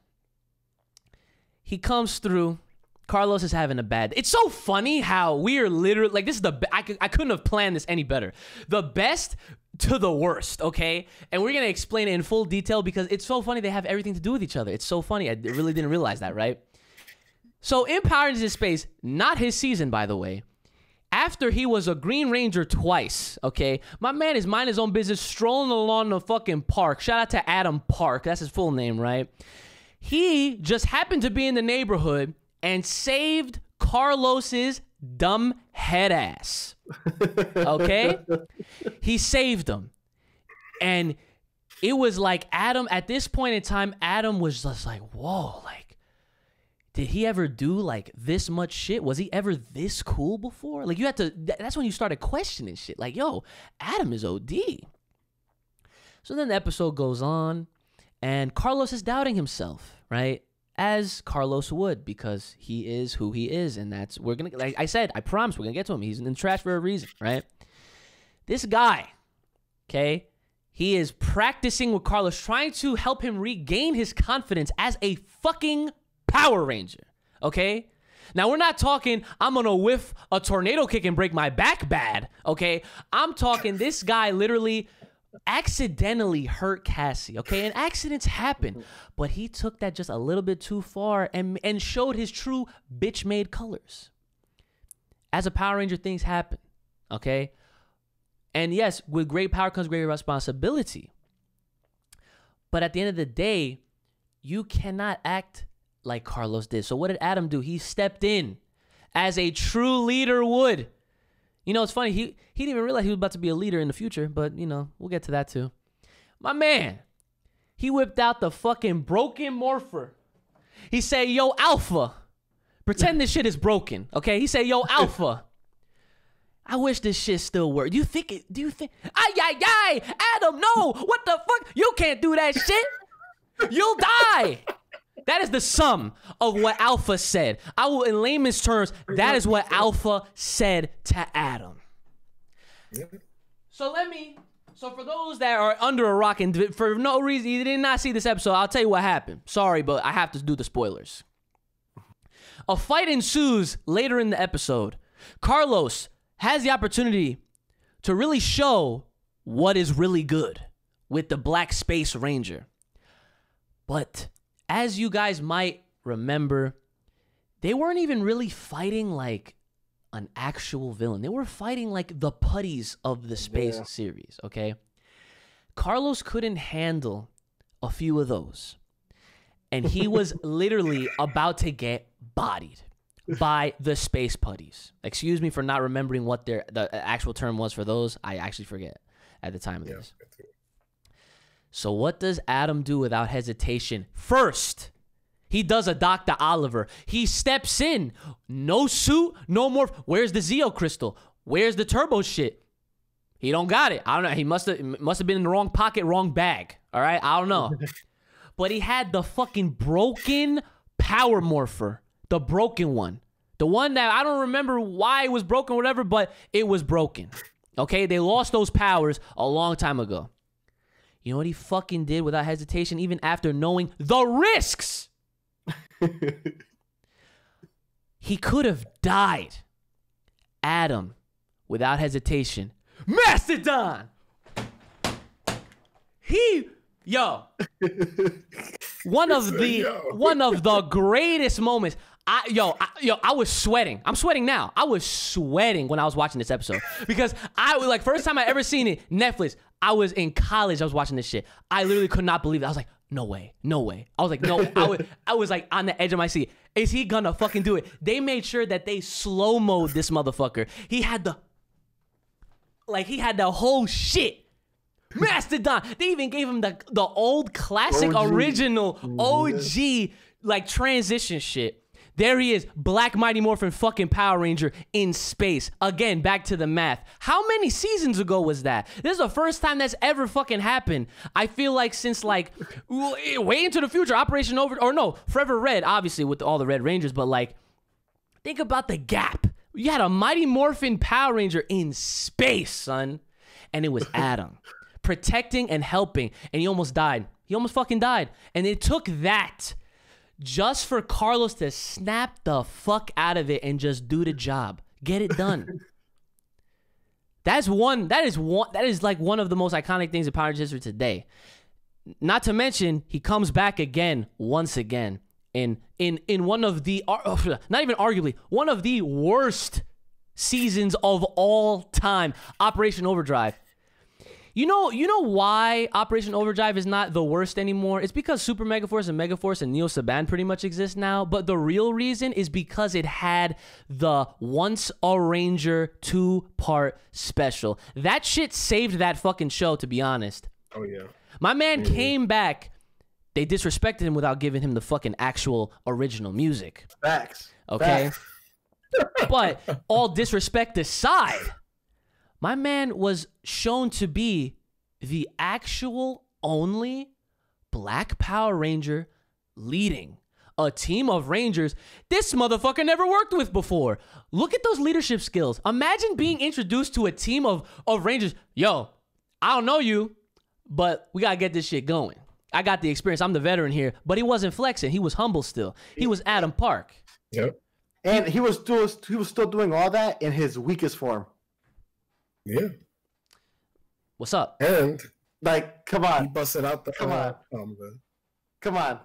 he comes through. Carlos is having a bad day. It's so funny how we are literally, like, this is the, I couldn't have planned this any better. The best to the worst, okay? And we're going to explain it in full detail because it's so funny they have everything to do with each other. It's so funny. I really didn't realize that, right? So in Power Rangers in Space, not his season, by the way, after he was a Green Ranger twice, okay, my man is minding his own business, strolling along the fucking park. Shout out to Adam Park. That's his full name, right? He just happened to be in the neighborhood and saved Carlos's dumb head ass. Okay? He saved him. And it was like Adam, at this point in time, Adam was just like, whoa, like, did he ever do like this much shit? Was he ever this cool before? Like, you had to, that's when you started questioning shit. Like, yo, Adam is OD. So then the episode goes on. And Carlos is doubting himself, right? As Carlos would, because he is who he is. And that's, we're going to, like I said, I promise we're going to get to him. He's in the trash for a reason, right? This guy, okay, he is practicing with Carlos, trying to help him regain his confidence as a fucking Power Ranger, okay? Now, we're not talking, I'm going to whiff a tornado kick and break my back bad, okay? I'm talking this guy literally accidentally hurt Cassie, okay? And accidents happen, but he took that just a little bit too far and showed his true bitch-made colors. As a Power Ranger, things happen, okay? And yes, with great power comes great responsibility. But at the end of the day, you cannot act like Carlos did. So what did Adam do? He stepped in as a true leader would. You know, it's funny, he didn't even realize he was about to be a leader in the future, but, you know, we'll get to that too. My man, he whipped out the fucking broken morpher. He said, yo, Alpha, pretend this shit is broken, okay? He said, yo, Alpha, I wish this shit still worked. Do you think, ay, ay, ay, Adam, no, what the fuck? You can't do that shit. You'll die. That is the sum of what Alpha said. I will, in layman's terms, that is what Alpha said to Adam. So for those that are under a rock and for no reason, you did not see this episode, I'll tell you what happened. Sorry, but I have to do the spoilers. A fight ensues later in the episode. Carlos has the opportunity to really show what is really good with the Black Space Ranger. But as you guys might remember, they weren't even really fighting like an actual villain. They were fighting like the putties of the Space series, okay? Carlos couldn't handle a few of those. And he was literally about to get bodied by the Space putties. Excuse me for not remembering what the actual term was for those. I actually forget at the time of this. So what does Adam do without hesitation? First, he does a Dr. Oliver. He steps in. No suit, no morph. Where's the Zeo crystal? Where's the turbo shit? He don't got it. I don't know. He must have been in the wrong pocket, wrong bag. All right? I don't know. But he had the fucking broken power morpher. The broken one. The one that I don't remember why it was broken or whatever, but it was broken. Okay? They lost those powers a long time ago. You know what he fucking did without hesitation, even after knowing the risks? He could have died. Adam, without hesitation, Mastodon, one of the greatest moments. I was sweating. I'm sweating now. I was sweating when I was watching this episode because I was like, first time I ever seen it, Netflix. I was in college. I was watching this shit. I literally could not believe it. I was like, no way, no way. I was like, no. I was like on the edge of my seat. Is he gonna fucking do it? They made sure that they slow-mo'd this motherfucker. He had the, like, he had the whole shit. Mastodon. They even gave him the old classic OG. Original OG like transition shit. There he is, Black Mighty Morphin fucking Power Ranger in space. Again, back to the math. How many seasons ago was that? This is the first time that's ever fucking happened. I feel like since like way into the future, Operation Over, or no, Forever Red, obviously with all the Red Rangers, but like think about the gap. You had a Mighty Morphin Power Ranger in space, son, and it was Adam. Protecting and helping, and he almost died. He almost fucking died. And it took that just for Carlos to snap the fuck out of it and just do the job. Get it done. That is like one of the most iconic things in Power Rangers history today. Not to mention, he comes back again, once again, in one of the, not even arguably, one of the worst seasons of all time, Operation Overdrive. You know why Operation Overdrive is not the worst anymore? It's because Super Megaforce and Megaforce and Neo Saban pretty much exist now. But the real reason is because it had the Once a Ranger 2-part special. That shit saved that fucking show, to be honest. Oh, yeah. My man came back. They disrespected him without giving him the fucking actual original music. Facts. Okay? Facts. But all disrespect aside, my man was shown to be the actual only Black Power Ranger leading a team of Rangers this motherfucker never worked with before. Look at those leadership skills. Imagine being introduced to a team of Rangers. Yo, I don't know you, but we got to get this shit going. I got the experience. I'm the veteran here. But he wasn't flexing. He was humble still. He was Adam Park. Yep. And he was still doing all that in his weakest form. Yeah. What's up? And like, come on. He busted out the come on.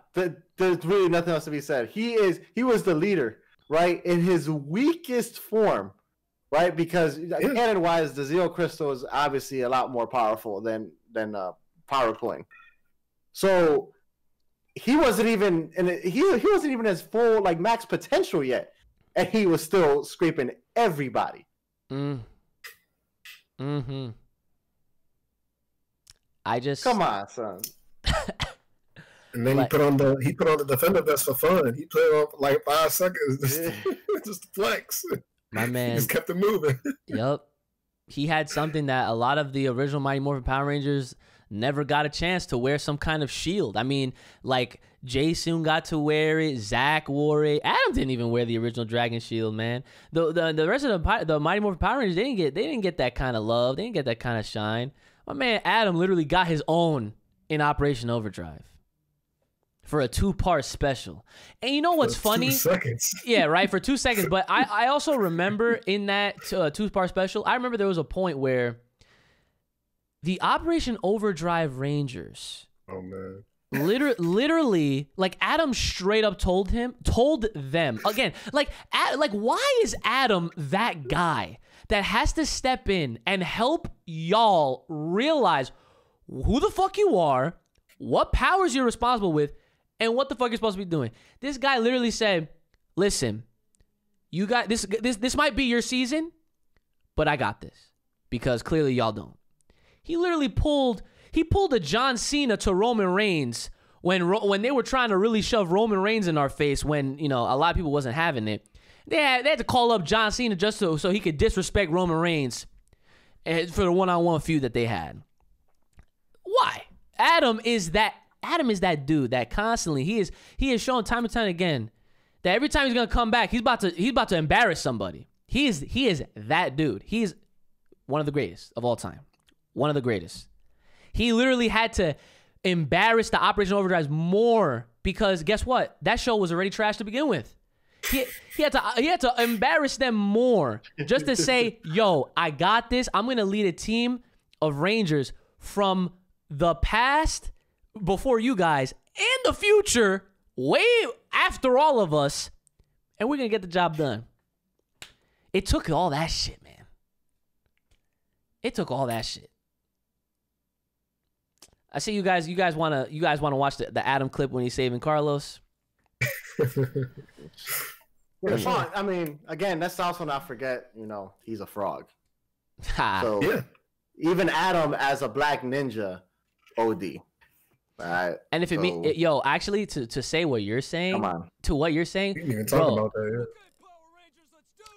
There's really nothing else to be said. He was the leader, right? In his weakest form, right? Because canon wise, the Zeo Crystal is obviously a lot more powerful than Power Coin. So he wasn't even his full like max potential yet, and he was still scraping everybody. Mm. Mm-hmm. I just come on, son. And then like, he put on the defender vest for fun. He played off like 5 seconds, just to flex. My man, he just kept it moving. Yep, he had something that a lot of the original Mighty Morphin Power Rangers never got a chance to wear, some kind of shield. I mean, like Jay soon got to wear it. Zach wore it. Adam didn't even wear the original Dragon Shield, man. The rest of the Mighty Morphin Power Rangers, they didn't get that kind of love. They didn't get that kind of shine. My man Adam literally got his own in Operation Overdrive for a 2-part special. And you know what's funny? 2 seconds. Yeah, right, for 2 seconds. But I also remember in that 2-part special, I remember there was a point where the Operation Overdrive Rangers. Oh man. Literally, like Adam straight up told them again, like why is Adam that guy that has to step in and help y'all realize who the fuck you are, what powers you're responsible with, and what the fuck you're supposed to be doing? This guy literally said, "Listen, you got this might be your season, but I got this because clearly y'all don't." He literally pulled a John Cena to Roman Reigns when they were trying to really shove Roman Reigns in our face when, you know, a lot of people wasn't having it. They had to call up John Cena just so he could disrespect Roman Reigns for the one-on-one feud that they had. Why? Adam is that dude that constantly he is shown time and time again that every time he's gonna come back, he's about to embarrass somebody. He is that dude. He is one of the greatest of all time. One of the greatest. He literally had to embarrass the Operation Overdrive more because guess what? That show was already trash to begin with. He had to embarrass them more just to say, yo, I got this. I'm going to lead a team of Rangers from the past before you guys and the future way after all of us, and we're going to get the job done. It took all that shit, man. It took all that shit. I see you guys. You guys want to watch the Adam clip when he's saving Carlos. It's fun. I mean, again, that's also not forget. You know, he's a frog. So yeah. Even Adam as a black ninja, OD. All right. And if it means, yo, actually, to say what you're saying, come on. To what you're saying, you even talk about that. Yeah.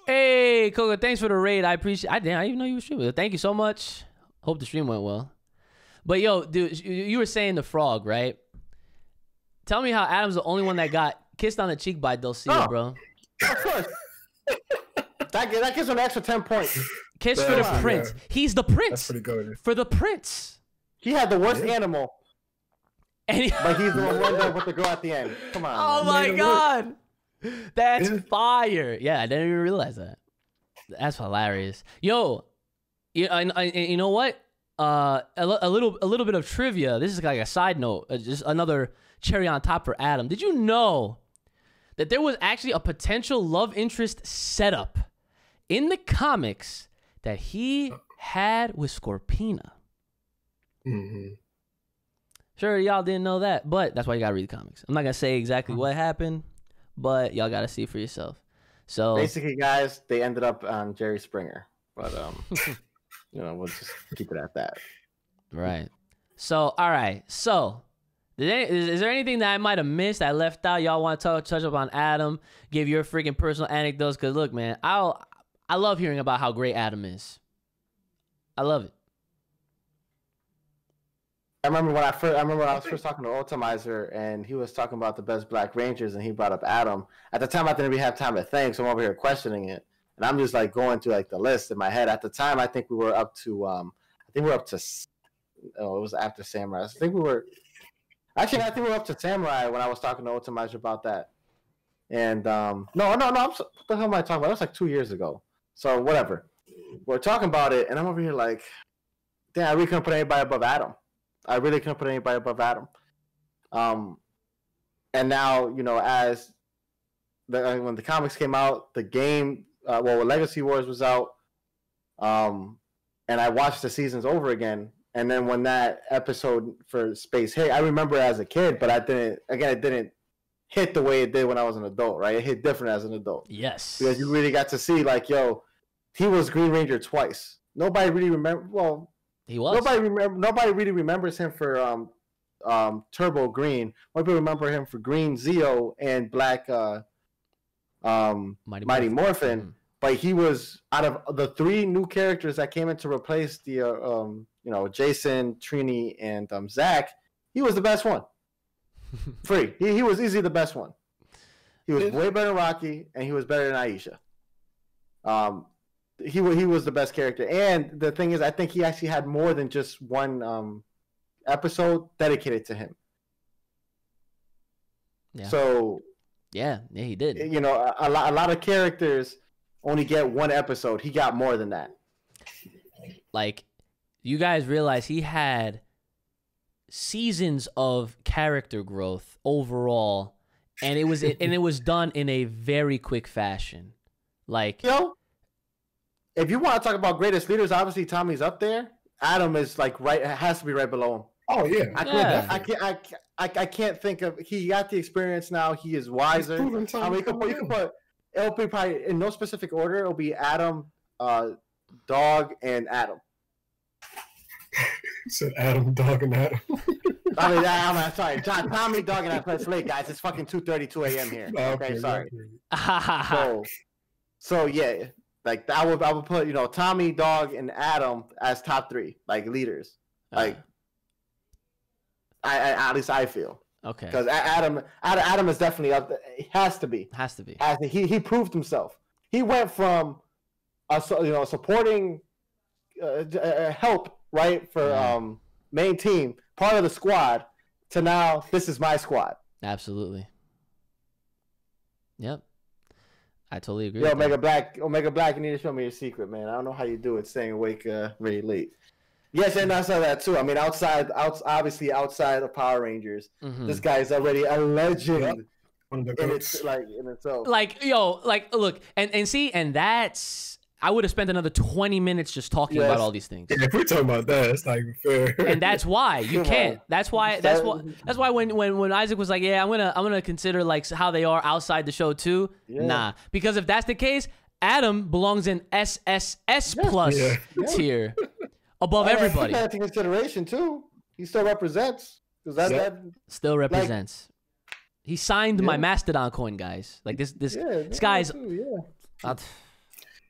Hey, Koga, thanks for the raid. I appreciate. I didn't even know you were streaming. Thank you so much. Hope the stream went well. But yo, dude, you were saying the frog, right? Tell me how Adam's the only one that got kissed on the cheek by Delcia, bro. Of course. That gives him an extra 10 points. Kiss for the prince. Yeah. He's the prince. That's pretty good. For the prince. He had the worst animal. And but he's the one that with the girl at the end. Come on. Oh man. My God. That's fire. Yeah, I didn't even realize that. That's hilarious. Yo, you know what? A little bit of trivia. This is like a side note, just another cherry on top for Adam. Did you know that there was actually a potential love interest setup in the comics that he had with Scorpina? Sure, y'all didn't know that, but that's why you gotta read the comics. I'm not gonna say exactly what happened, but y'all gotta see for yourself. So basically, guys, they ended up on Jerry Springer, but you know, we'll just keep it at that. Right. So, all right. So, is there anything that I might have missed, I left out? Y'all want to touch up on Adam, give your freaking personal anecdotes? Because, look, man, I love hearing about how great Adam is. I love it. I remember when I was first talking to Ultimizer, and he was talking about the best Black Rangers, and he brought up Adam. At the time, I didn't really have time to think, so I'm over here questioning it. And I'm just like going through like the list in my head. At the time, I think we were up to, it was after Samurai. I think we were up to Samurai when I was talking to Ultimage about that. And what the hell am I talking about? That was like 2 years ago. So whatever, we're talking about it, and I'm over here like, damn, I really couldn't put anybody above Adam. I really couldn't put anybody above Adam. And now, you know, as when the comics came out, the game. Legacy Wars was out, and I watched the seasons over again. And then when that episode for Space hit, I remember as a kid, but it didn't hit the way it did when I was an adult, right? It hit different as an adult. Yes. Because you really got to see, like, yo, he was Green Ranger twice. Nobody really remember. Well, he was. Nobody really remembers him for Turbo Green. Nobody remember him for Green Zeo and Black. Mighty Morphin. But he was out of the three new characters that came in to replace the Jason, Trini, and Zach. He was the best one. Free. He was easily the best one. He was way better than Rocky, and he was better than Aisha. He was the best character. And the thing is, I think he actually had more than just one episode dedicated to him. Yeah. So. Yeah, he did. You know, a lot of characters only get one episode. He got more than that. Like, you guys realize he had seasons of character growth overall, and it was done in a very quick fashion. Like, you know, if you want to talk about greatest leaders, obviously Tommy's up there. Adam is like right, has to be right below him. Oh yeah, I can't think of. He got the experience now. He is wiser. You can put. It'll be probably in no specific order. It'll be Adam, Dog, and Adam. It said Adam, Dog, and Adam. I'm sorry, Tommy, Dog, and Adam. It's late, guys. It's fucking 2:32 a.m. here. Okay, sorry. So yeah, like I would put Tommy, Dog, and Adam as top three like leaders, like. At least I feel okay because Adam is definitely up there. He has to be. He proved himself. He went from supporting help right for main team, part of the squad, to now this is my squad. Absolutely. Yep, I totally agree. Yo, Omega Black, you need to show me your secret, man. I don't know how you do it, staying awake really late. Yes, and I saw that too. I mean, obviously outside of Power Rangers, this guy is already a legend. And it's like in itself. Like, yo, like, look, and see, and that's, I would have spent another 20 minutes just talking about all these things. Yeah, if we're talking about that, it's not even fair. And that's why you can't. That's why when Isaac was like, yeah, I'm gonna consider like how they are outside the show too. Yeah. Nah, because if that's the case, Adam belongs in SSS plus tier above everybody. Take that into consideration too. He still represents. Still represents. Like, he signed my Mastodon coin, guys. Like this guy's. Too, yeah.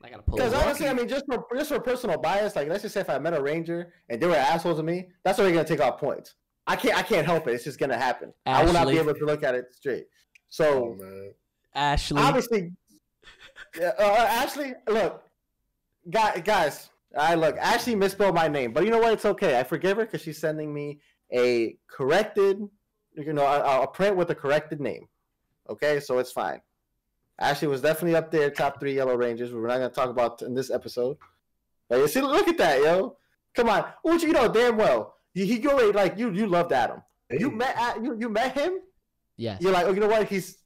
I gotta pull. Because honestly, I mean, just for personal bias, like let's just say if I met a ranger and they were assholes to me, that's where they're gonna take off points. I can't help it. It's just gonna happen. Ashley. I will not be able to look at it straight. So, Ashley, obviously, Ashley, look, guys, Ashley misspelled my name, but you know what? It's okay. I forgive her because she's sending me a corrected. You know, I'll print with a corrected name. Okay, so it's fine. Ashley was definitely up there, top 3 Yellow Rangers. We're not going to talk about in this episode. But you see, look at that, yo. Come on. Which you know damn well. He already, like, you loved Adam. Hey. You met him? Yes. You're like, oh, you know what? He's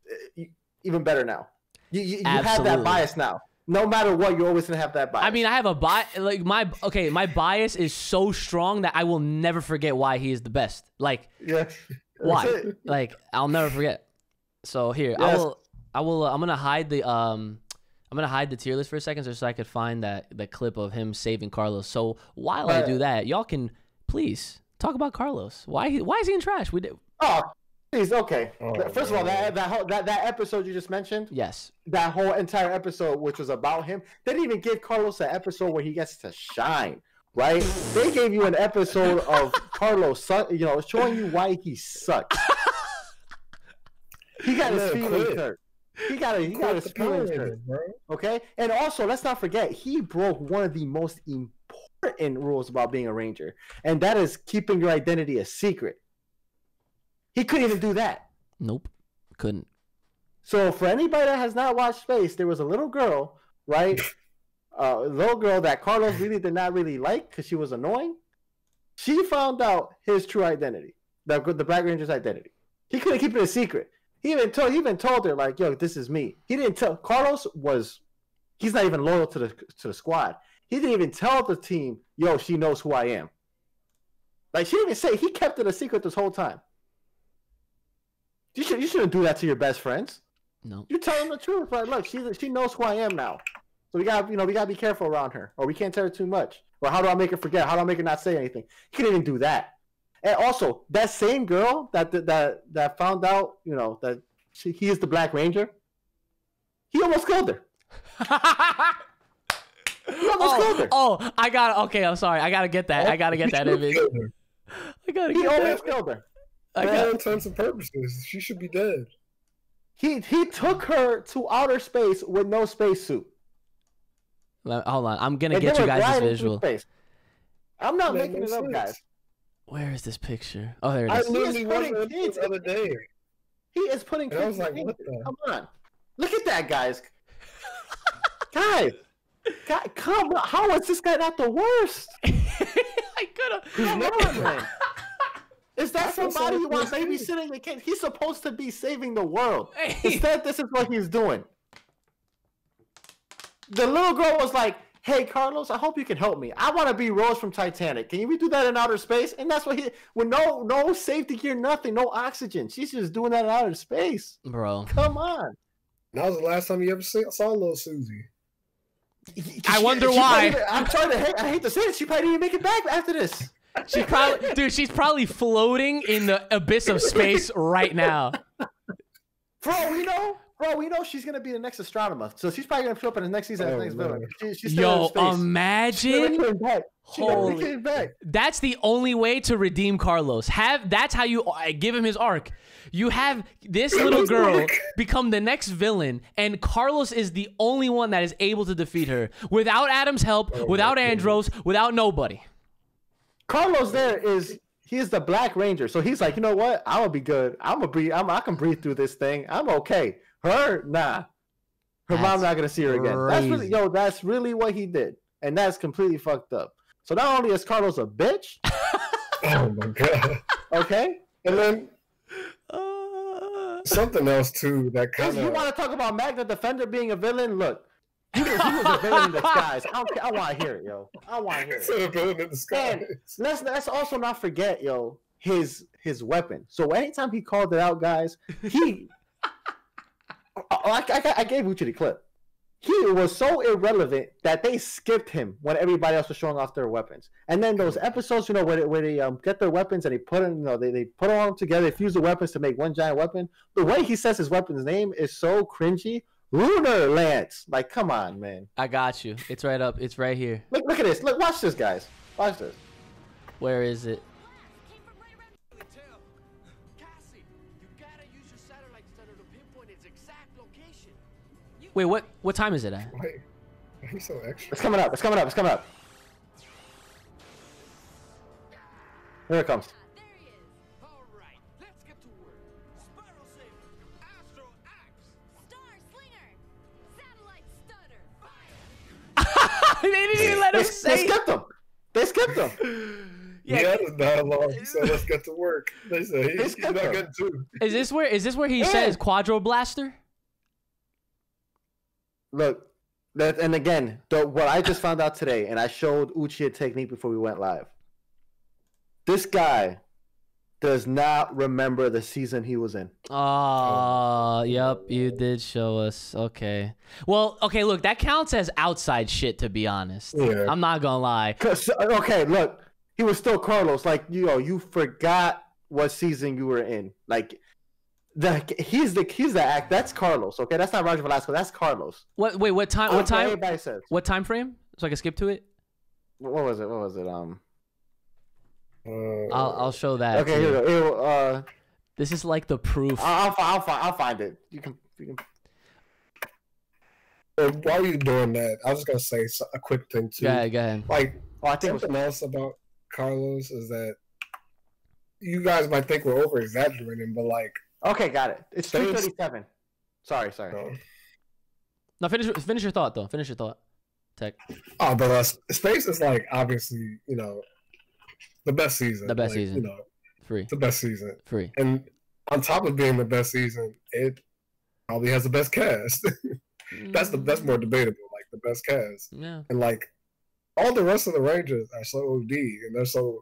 even better now. You have that bias now. No matter what, you're always going to have that bias. I mean, I have a bias. Like, my bias is so strong that I will never forget why he is the best. Like, why? Like, I'll never forget. So here, I'm gonna hide the tier list for a second so I could find the clip of him saving Carlos. So while I do that, y'all can please talk about Carlos. Why is he in trash? We do. Oh, please. Okay. Oh, First of all, that episode you just mentioned. Yes. That whole entire episode, which was about him, they didn't even give Carlos an episode where he gets to shine. Right? They gave you an episode of Carlos, you know, showing you why he sucks. He got his feelings hurt. He got his feelings hurt. Okay? And also, let's not forget, he broke one of the most important rules about being a ranger, and that is keeping your identity a secret. He couldn't even do that. Nope. Couldn't. So for anybody that has not watched Space, there was a little girl, right? Little girl that Carlos really did not really like because she was annoying. She found out his true identity, the Black Ranger's identity. He couldn't keep it a secret. He even told her, like, yo, this is me. He didn't tell. Carlos was, he's not even loyal to the squad. He didn't even tell the team, yo, she knows who I am. Like, she didn't even say. He kept it a secret this whole time. You shouldn't do that to your best friends. No. You tell them the truth. Like, look, she knows who I am now. So we gotta be careful around her, or we can't tell her too much. Or how do I make her forget? How do I make her not say anything? He couldn't even do that. And also, that same girl that found out, you know, that he is the Black Ranger, he almost killed her. Oh, I gotta. Okay, I'm sorry. I gotta get that. I gotta get that image. He almost killed her. For all intents and purposes, she should be dead. He took her to outer space with no spacesuit. Hold on, I'm gonna get you guys this visual. I'm not making it up, guys. Where is this picture? Oh, there it is. I literally watched this the other day. He is putting kids. I was like, what the? Come on, look at that, guys. Guys, come on. How is this guy not the worst? I could've. Man. Is that somebody who wants babysitting the kid? He's supposed to be saving the world. Hey. Instead, this is what he's doing. The little girl was like, hey, Carlos, I hope you can help me. I want to be Rose from Titanic. Can you do that in outer space? And that's what he, with no safety gear, nothing, no oxygen. She's just doing that in outer space. Bro. Come on. That was the last time you ever saw little Susie. I wonder why. I hate to say it. She probably didn't even make it back after this. She probably, dude, she's probably floating in the abyss of space right now. Bro, you know? Bro, we know she's going to be the next astronomer. So she's probably going to show up in the next season. Next villain. She's still in space. Yo, imagine. She never came back. That's the only way to redeem Carlos. That's how you give him his arc. You have this little girl become the next villain, and Carlos is the only one that is able to defeat her without Adam's help, without Andros, without nobody. Carlos is the Black Ranger. So he's like, you know what? I will be good. I'm going to breathe. I can breathe through this thing. I'm okay. Her? Nah. Her mom's not going to see her again. That's really what he did. And that's completely fucked up. So not only is Carlos a bitch. Oh my god. Okay. And then something else too that kind of. You want to talk about Magna Defender being a villain? Look, he was a villain in disguise. I want to hear it, yo. I want to hear it. A villain in disguise. And let's also not forget, yo, his weapon. So anytime he called it out, guys, he. I gave Uchi the clip. He was so irrelevant that they skipped him when everybody else was showing off their weapons. And then those episodes, you know, where they get their weapons and they put them, you know, they put all them together, they fuse the weapons to make one giant weapon. The way he says his weapon's name is so cringy. Lunar Lance. Like, come on, man. I got you. It's right up. It's right here. Look at this. Look, watch this, guys. Watch this. Where is it? Wait, what time is it at? Wait, are you so extra? It's coming up. It's coming up. It's coming up. Here it comes. There he is. All right, let's get to work. Spiral saber, astro axe, star slinger, satellite stunner, fire. They didn't even let him say. They skipped them. They skipped them. Yeah, the dialogue. He said, "Let's get to work." They said he's not getting to. Is this where he says Quadro Blaster? Look, and again, what I just found out today, and I showed Uchi a technique before we went live. This guy does not remember the season he was in. Oh, yep, you did show us. Okay. Well, okay, look, that counts as outside shit, to be honest. Yeah. I'm not going to lie. Okay, look, he was still Carlos. Like, you know, you forgot what season you were in. Like... He's the act. That's Carlos. Okay, that's not Roger Velasco. That's Carlos. What? Wait, what time? What time? Everybody says. What time frame? So I can skip to it. What was it? What was it? I'll show that. Okay. Here we go. This is like the proof. I'll find it. You can. While you're doing that, I was just gonna say a quick thing too. Yeah, go ahead. Like, I think something else about Carlos is that you guys might think we're over exaggerating, but like. Okay, got it. It's 3:37. Sorry. No, finish your thought though. Finish your thought. Tech. Oh, but Space is like obviously, you know, the best season. The best season. You know, free. The best season. Free. And on top of being the best season, it probably has the best cast. That's more debatable. Like the best cast. Yeah. And like all the rest of the Rangers are so OD and they're so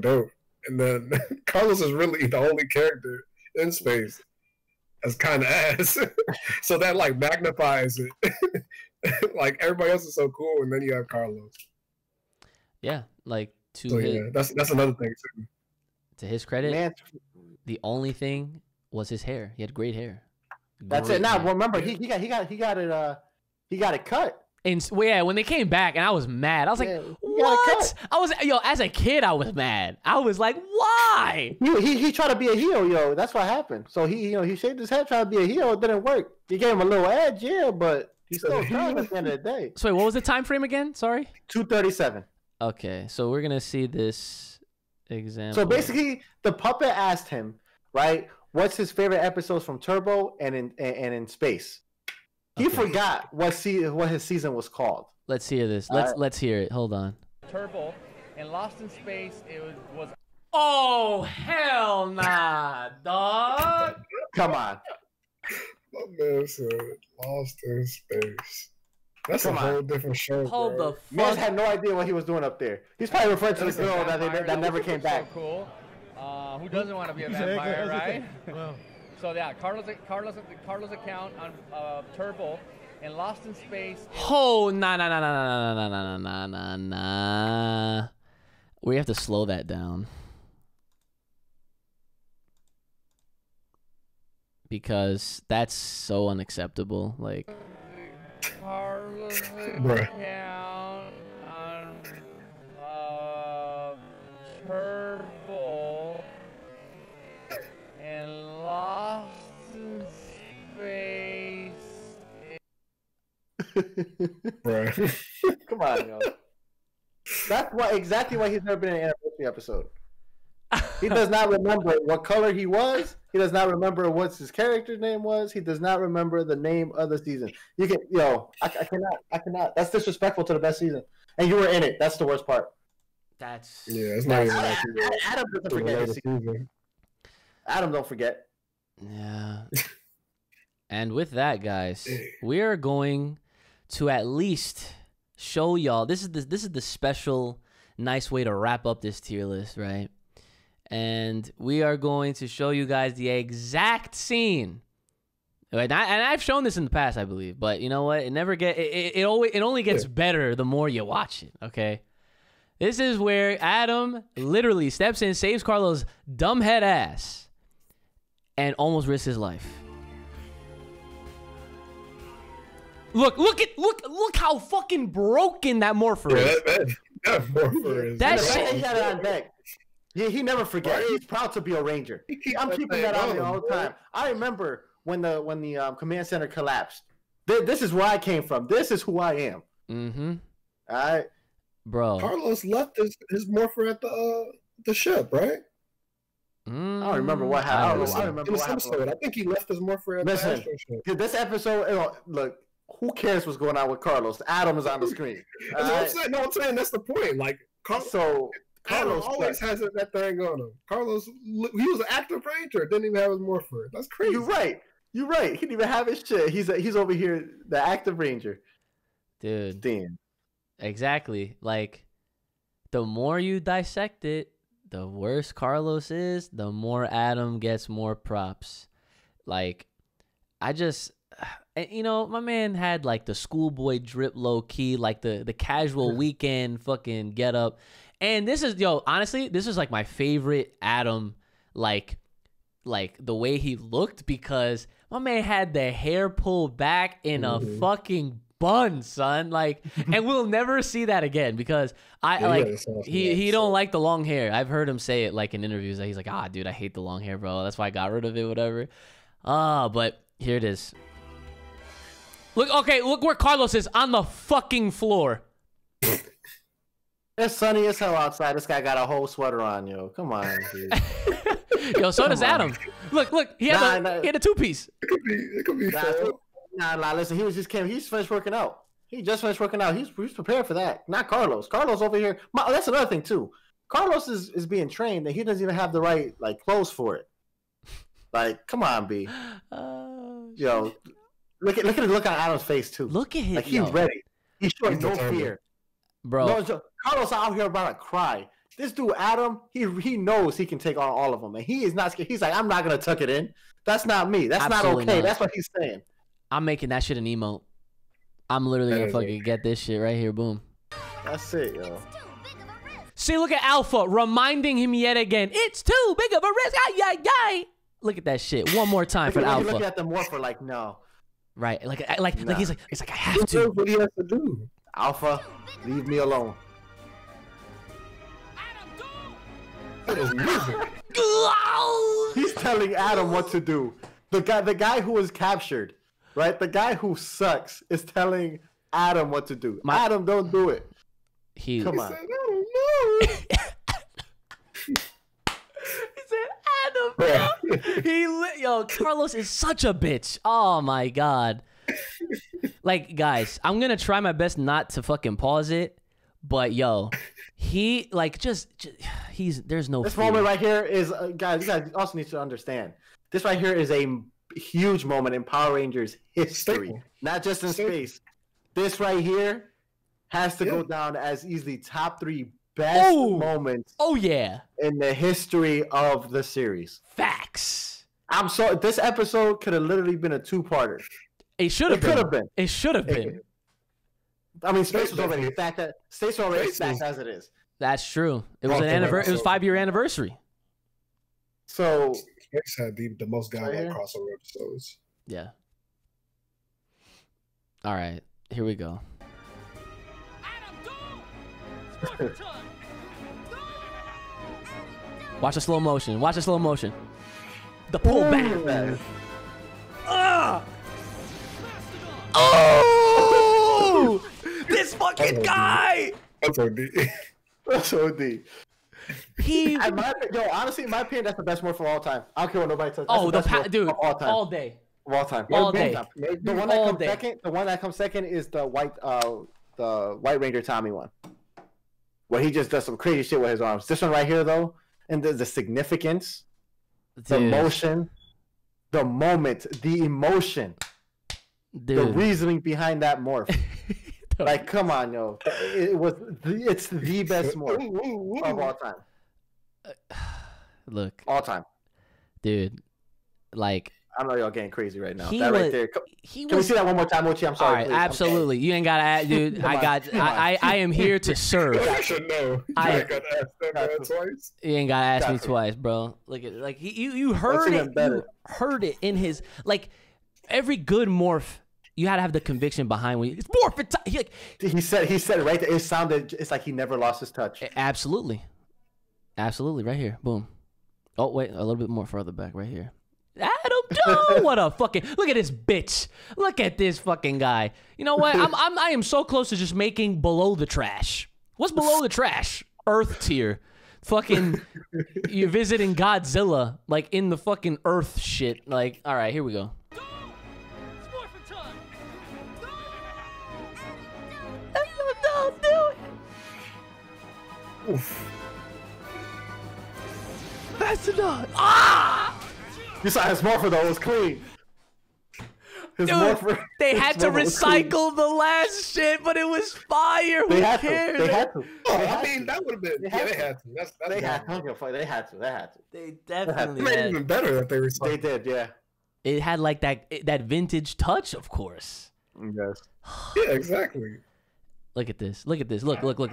dope. And then Carlos is really the only character in Space as kind of ass. So that like magnifies it. Like everybody else is so cool and then you have Carlos. Yeah, like that's another thing too. To his credit, man, the only thing was his hair. He had great hair. That's it. Now remember he got it cut. And well, yeah, when they came back and I was mad. I was like, what? As a kid, I was mad. I was like, why? He tried to be a heel, yo. That's what happened. So he shaved his head, tried to be a heel. It didn't work. He gave him a little edge, yeah, but he's still trying at the end of the day. So wait, what was the time frame again? Sorry? 2:37. Okay, so we're going to see this example. So basically, the puppet asked him, right, what's his favorite episodes from Turbo and in Space? He forgot what his season was called. Let's hear this. Let's hear it. Hold on. Turbo and Lost in Space. It was. Oh hell nah, dog. Come on. My man said Lost in Space. That's a whole different show. Hold the fuck. Man had no idea what he was doing up there. He's probably referring to the girl that never came back. So cool. Who doesn't want to be a vampire, right? Well. So yeah, Carlos account on Turbo and Lost in Space. Oh nah. We have to slow that down because that's so unacceptable. Like Carlos account on Turbo and Lost in Space. Bruh. Come on, yo. That's exactly why he's never been in an anniversary episode. He does not remember what color he was. He does not remember what his character's name was. He does not remember the name of the season. I cannot. That's disrespectful to the best season. And you were in it. That's the worst part. That's yeah. It's not even like Adam doesn't forget. Adam don't forget. Yeah. And with that, guys, we are going to at least show y'all. This is the special nice way to wrap up this tier list, right? And we are going to show you guys the exact scene. And I've shown this in the past, I believe, but you know what? It never get it only gets better the more you watch it. Okay, this is where Adam literally steps in, saves Carlos' dumb head ass, and almost risks his life. Look how fucking broken that Morpher is. That Morpher is. That shit. He had it on deck. He never forgets. He's proud to be a Ranger. I'm keeping that on me all the time. I remember when the command center collapsed. This is where I came from. This is who I am. Mm-hmm. All right, bro. Carlos left his Morpher at the ship, right? I don't remember what happened. I think he left his Morpher at the Astro ship. This episode, look. Who cares what's going on with Carlos? Adam is on the screen. That's what I'm saying. No, I'm saying that's the point. Like, Carlos always has that thing on him. Carlos, he was an active Ranger, didn't even have his Morpher. That's crazy. You're right. He didn't even have his shit. He's over here, the active Ranger, dude. Damn. Exactly. Like, the more you dissect it, the worse Carlos is. The more Adam gets more props. Like, you know, my man had like the schoolboy drip low key, like the casual weekend fucking get up. And this is, yo, honestly, this is like my favorite Adam, like the way he looked, because my man had the hair pulled back in a fucking bun, son. Like, and we'll never see that again, because he don't like the long hair. I've heard him say it like in interviews that he's like, dude, I hate the long hair, bro. That's why I got rid of it, whatever. But here it is. Look where Carlos is on the fucking floor. It's sunny as hell outside. This guy got a whole sweater on, yo. Come on, dude. Yo, so does Adam. Look, he had a two-piece. It could be nah, listen, he's finished working out. He just finished working out. He's prepared for that. Not Carlos. Carlos over here. That's another thing, too. Carlos is being trained, and he doesn't even have the right, like, clothes for it. Like, come on, B. Yo. Look at Adam's face too. Look at him. Like, he's ready. He's showing no fear, bro. Carlos out here about to cry. This dude Adam, he knows he can take on all of them, and he is not scared. He's like, I'm not gonna tuck it in. That's not me. That's absolutely not okay. Not. That's what he's saying. I'm making that shit an emote. I'm literally gonna fucking get this shit right here. Boom. That's it, yo. See, look at Alpha reminding him yet again. It's too big of a risk. Ay. Look at that shit one more time for Alpha. Look at the Morpher like no. Right, like he's like, it's like I have to. What do you have to do? Alpha, leave me alone. Adam, he's telling Adam what to do. The guy who was captured, right? The guy who sucks is telling Adam what to do. Adam, don't do it. Come on. He said, I don't know. Adam, bro. Yo, Carlos is such a bitch. Oh my god. Like, guys, I'm gonna try my best not to fucking pause it, but yo, he like just he's there's no. This fear. Moment right here is guys. You guys also need to understand this right here is a huge moment in Power Rangers history, not just in space. This right here has to go down as easily top 3. Best moments in the history of the series. Facts. I'm so this episode could have literally been a two-parter. It should have been. It should have been. I mean, space was already stacked as it is. That's true. It was it was 5-year anniversary. So space had the most godlike crossover episodes. Yeah. All right, here we go. Watch the slow motion. The pullback. Oh! This fucking guy. That's OD. Yo, honestly, in my opinion, that's the best Morpher of all time. I don't care what nobody says. Oh, dude, all day. The one that comes second. The one that comes second is the White Ranger Tommy one. where he just does some crazy shit with his arms. This one right here, though, and the significance, the motion, the moment, the emotion, the reasoning behind that morph. Like, come on, yo! It's the best morph of all time. Look, all time, dude. Like, I know y'all getting crazy right now. That right there. Can we see that one more time, Ochi? I'm sorry. All right, please. Absolutely. Okay. You ain't gotta ask, dude. I am here to serve. I should know. You ain't gotta ask me twice. You ain't gotta ask me twice, bro. Look at like you heard it. You heard it in his like every good morph. You had to have the conviction behind when it's more for time. He said it right there. It sounded. It's like he never lost his touch. Absolutely, absolutely. Right here, boom. Oh wait, a little bit more further back. Right here. Adam, what a fucking look at this bitch. Look at this fucking guy. You know what? I am so close to just making below the trash. What's below the trash? Earth tier. Fucking, you're visiting Godzilla like in the fucking Earth shit. Like, all right, here we go. Oof. That's enough. Ah! You saw his morpher though, it was clean. His morpher, they had to recycle the last shit, but it was fire. They had to. Oh, I mean, that would have been. Yeah, they had to. They had to. They definitely had to. It made even better if they recycled. They did, yeah. It had like that vintage touch, of course. Yes. Yeah, exactly. Look at this. Look at this. Look. Look at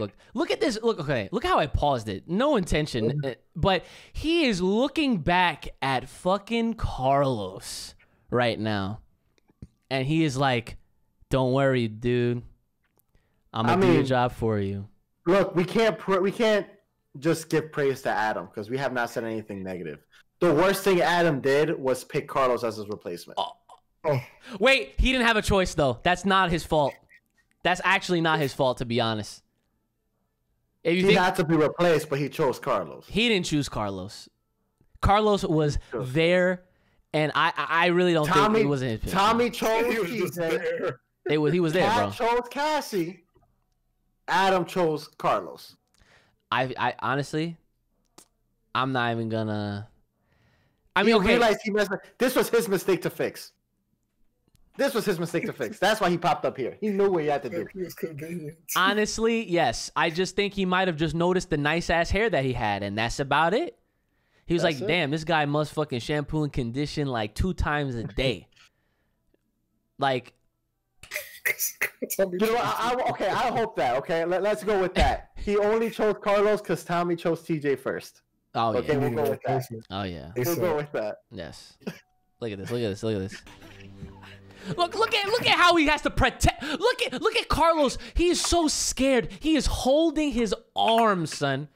this. Look, okay. Look how I paused it. No intention. But he is looking back at fucking Carlos right now. And he is like, don't worry, dude. I'm going to do your job for you. Look, we can't just give praise to Adam because we have not said anything negative. The worst thing Adam did was pick Carlos as his replacement. Oh. Wait, he didn't have a choice, though. That's not his fault. That's actually not his fault, to be honest. If you he had to be replaced, but he chose Carlos. He didn't choose Carlos. Carlos was there, and I really don't think it was in his picture. Tommy chose Ethan. He was there, bro. Cat chose Cassie. Adam chose Carlos. I honestly, I'm not even gonna. I mean, okay. Realized he messed up. This was his mistake to fix. This was his mistake to fix. That's why he popped up here. He knew what he had to do. It was convenient. Honestly, yes. I just think he might have just noticed the nice-ass hair that he had, and that's about it. He was like, damn, this guy must fucking shampoo and condition like 2 times a day. Like... You know, okay, I hope that, okay? Let's go with that. He only chose Carlos because Tommy chose TJ first. Oh, yeah. Okay, we'll go with that. Oh, yeah. We'll go with that. Yes. Look at this, look at this, look at this. Look at how he has to protect. Look at Carlos. He is so scared. He is holding his arm, son.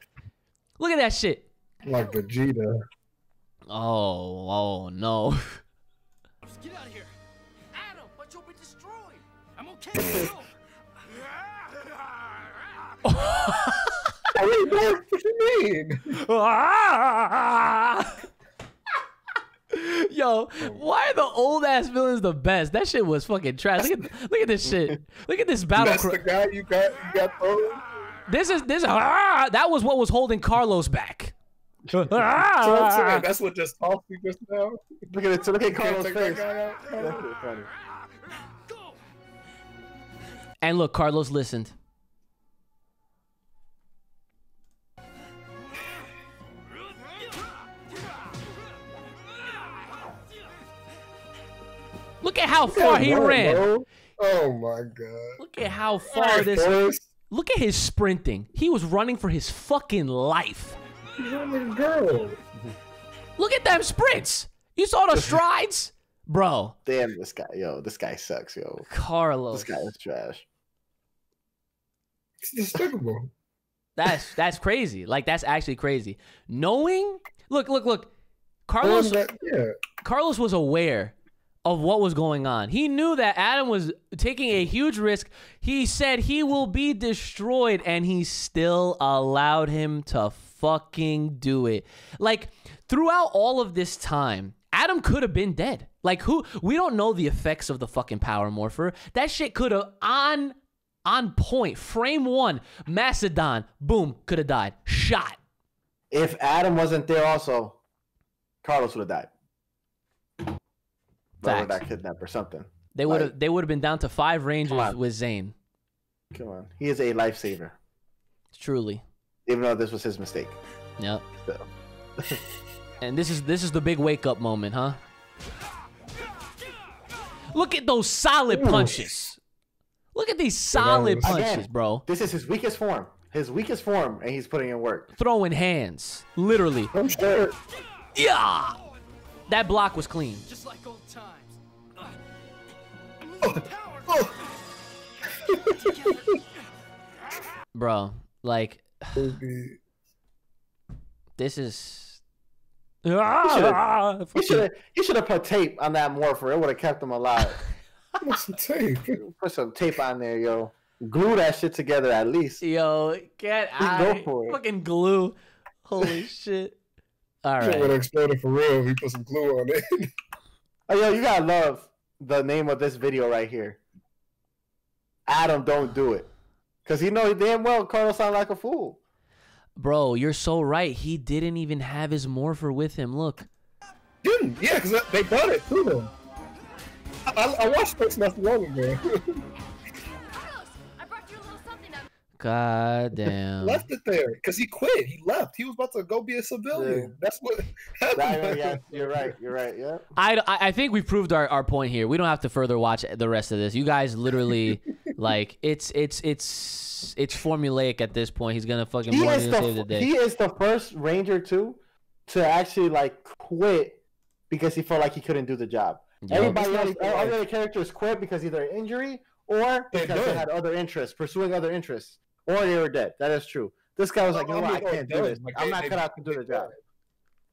Look at that shit. Like Vegeta. Oh no. Let's get out of here. Adam, but you'll be destroyed. I'm okay. What do you mean? Yo, why are the old ass villains the best? That shit was fucking trash. Look at this shit. Look at this battle. That's the guy you got old. That was what was holding Carlos back. That's what just talked to just now. Look at Carlos' face. And look, Carlos listened. Look at how far he ran. Bro. Oh my god. Look at how far Look at his sprinting. He was running for his fucking life. Look at them sprints. You saw the strides? Bro. Damn, this guy. Yo, this guy sucks, yo. Carlos. This guy is trash. It's despicable. That's crazy. Like, that's actually crazy. Knowing? Look. Carlos was aware of what was going on. He knew that Adam was taking a huge risk. He said he will be destroyed, and he still allowed him to fucking do it. Like, throughout all of this time, Adam could have been dead. Like, we don't know the effects of the fucking power morpher. That shit could have, on on point. Frame one, Macedon, boom, could have died. Shot. If Adam wasn't there also, Carlos would have died. Or that kidnap or something. They would have. Like, they would have been down to 5 Rangers with Zane. Come on, he is a lifesaver. Truly. Even though this was his mistake. Yep. So. And this is the big wake up moment, huh? Look at those solid punches. Look at these solid punches, again, bro. This is his weakest form. His weakest form, and he's putting in work. Throwing hands, literally. I'm sure. Yeah. That block was clean. Just like old times. Bro, like, this is. He should have put tape on that Morpher. It would have kept him alive. Put some tape. Put some tape on there, yo. Glue that shit together at least. Yo, get out. Go for it. Fucking glue. Holy shit. All right. It would have exploded for real. He put some glue on it. Oh, yo, you gotta love the name of this video right here. Adam, don't do it. Because you know damn well Carlos sounded like a fool. Bro, you're so right. He didn't even have his Morpher with him. Look. Didn't. Yeah, because they bought it through them. I watched this not long ago. God damn. Left it there because he quit. He left. He was about to go be a civilian. Yeah. That's what happened. Yeah, you're right. You're right. Yeah. I think we proved our point here. We don't have to further watch the rest of this. You guys literally like it's formulaic at this point. He's gonna fucking save the day. He is the first Ranger too to actually like quit because he felt like he couldn't do the job. Yep. Everybody else, all the other characters quit because either injury or because they had other interests, pursuing other interests. Or they were dead. That is true. This guy was like, no, I can't do this. I'm not cut out to do the job.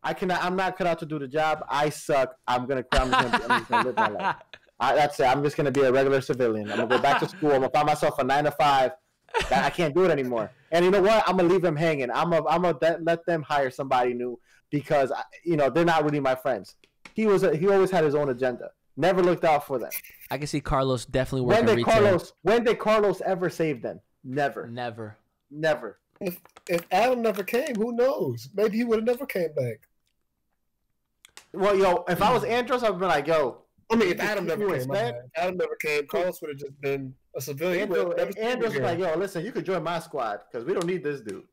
I'm not cut out to do the job. I suck. I'm just gonna live my life. That's it. I'm just gonna be a regular civilian. I'm gonna go back to school. I'm gonna find myself a 9-to-5. I can't do it anymore. And you know what? I'm gonna leave them hanging. I'm gonna let them hire somebody new because you know they're not really my friends. He always had his own agenda. Never looked out for them. I can see Carlos definitely working retail. When did Carlos ever save them? Never. Never. Never. If Adam never came, who knows? Maybe he would have never came back. Well, yo, if I was Andros, I would be like, yo. I mean, if Adam never came, Adam never came, Carlos would have just been a civilian. Andros would be like, yo, listen, you could join my squad because we don't need this dude.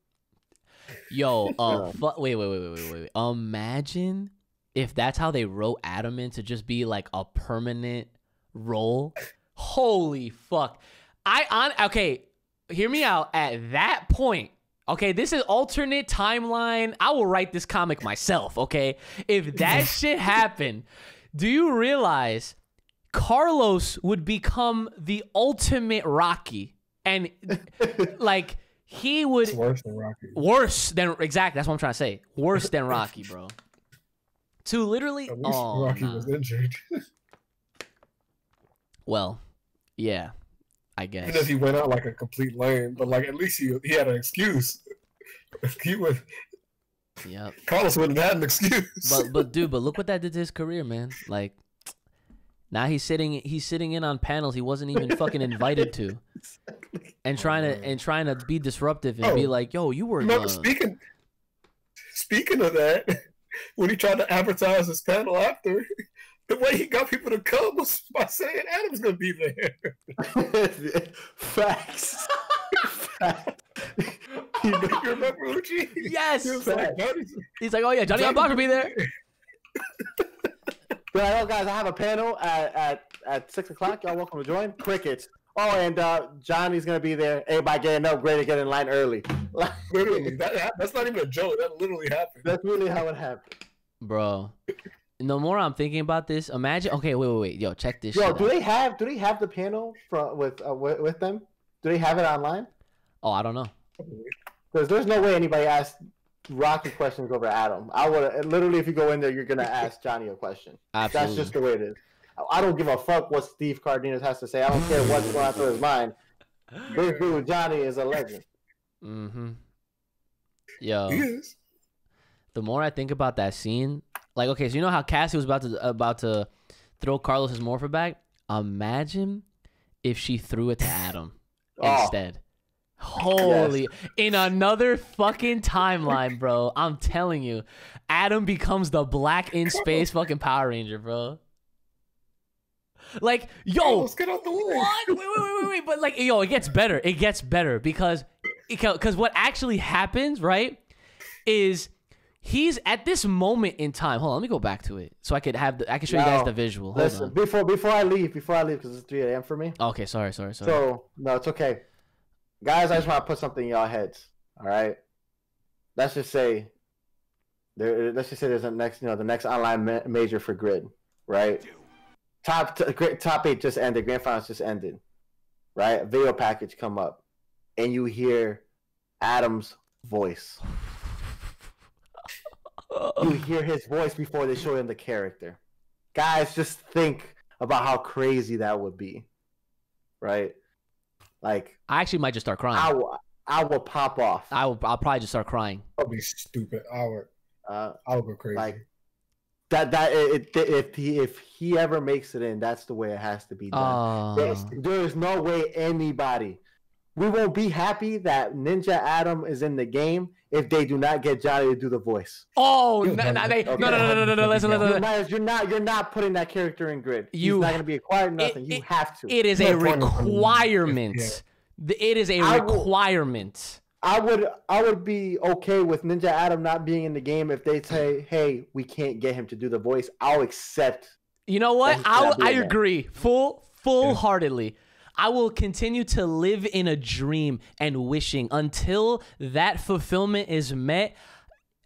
Yo, wait. Imagine if that's how they wrote Adam in to just be like a permanent role. Holy fuck. Okay, hear me out. At that point, okay, this is alternate timeline. I will write this comic myself, okay? If that shit happened, do you realize Carlos would become the ultimate Rocky? And, like, he would... It's worse than Rocky. Worse than... Exactly, that's what I'm trying to say. Worse than Rocky, bro. To literally... At least Rocky was injured. Well, yeah. I guess. Even if he went out like a complete lame, but like at least he had an excuse. He would. Yeah. Carlos wouldn't have had an excuse. But dude, look what that did to his career, man. Like now he's sitting in on panels he wasn't even fucking invited to, and trying to be disruptive and be like, yo, you were. Remember, speaking of that, when he tried to advertise his panel after. The way he got people to come was by saying Adam's gonna be there. Facts. Facts. You remember Uchi? Yes. He's like, oh yeah, Johnny Unbox will be there. Well, guys, I have a panel at 6 o'clock. Y'all welcome to join. Crickets. Oh, and Johnny's gonna be there. Everybody getting up, ready to get in line early. Literally, that's not even a joke. That literally happened. That's really how it happened, bro. The more I'm thinking about this, imagine. Okay, wait, yo, check this. Yo, do they have the panel with them? Do they have it online? Oh, I don't know. Because there's no way anybody asked Rocky questions over Adam. I would literally, if you go in there, you're gonna ask Johnny a question. Absolutely. That's just the way it is. I don't give a fuck what Steve Cardenas has to say. I don't care what's going on through his mind. Big Blue Johnny is a legend. Mm-hmm. Yo. He is. The more I think about that scene. Like, okay, so you know how Cassie was about to throw Carlos's Morpher back? Imagine if she threw it to Adam instead. Holy, yes. In another fucking timeline, bro. I'm telling you, Adam becomes the black in space fucking Power Ranger, bro. Like, yo, let's get out the way. What? Wait. But like, yo, it gets better. It gets better because what actually happens, right, is he's at this moment in time. Hold on, let me go back to it so I could have I can show you guys the visual. Hold listen, on. Before I leave, because it's 3 AM for me. Okay, sorry. So no, it's okay. Guys, I just want to put something in y'all heads. All right, let's just say there's a next, the next online major for Grid, right? Top eight just ended. Grand finals just ended, right? Video package come up, and you hear Adam's voice. You hear his voice before they show him the character. Guys, just think about how crazy that would be, right? Like, I actually might just start crying. I will pop off. I'll probably just start crying. That'd be stupid. I would go crazy. Like if he ever makes it in, that's the way it has to be done. There's no way anybody. We won't be happy that Ninja Adam is in the game if they do not get Johnny to do the voice. Oh, no, listen. You're not putting that character in Grid. He's not going to be acquired nothing. You have to. It is a requirement. It is a requirement. I would be okay with Ninja Adam not being in the game if they say, hey, we can't get him to do the voice. I'll accept. You know what? I agree. Full-heartedly. I will continue to live in a dream and wishing until that fulfillment is met.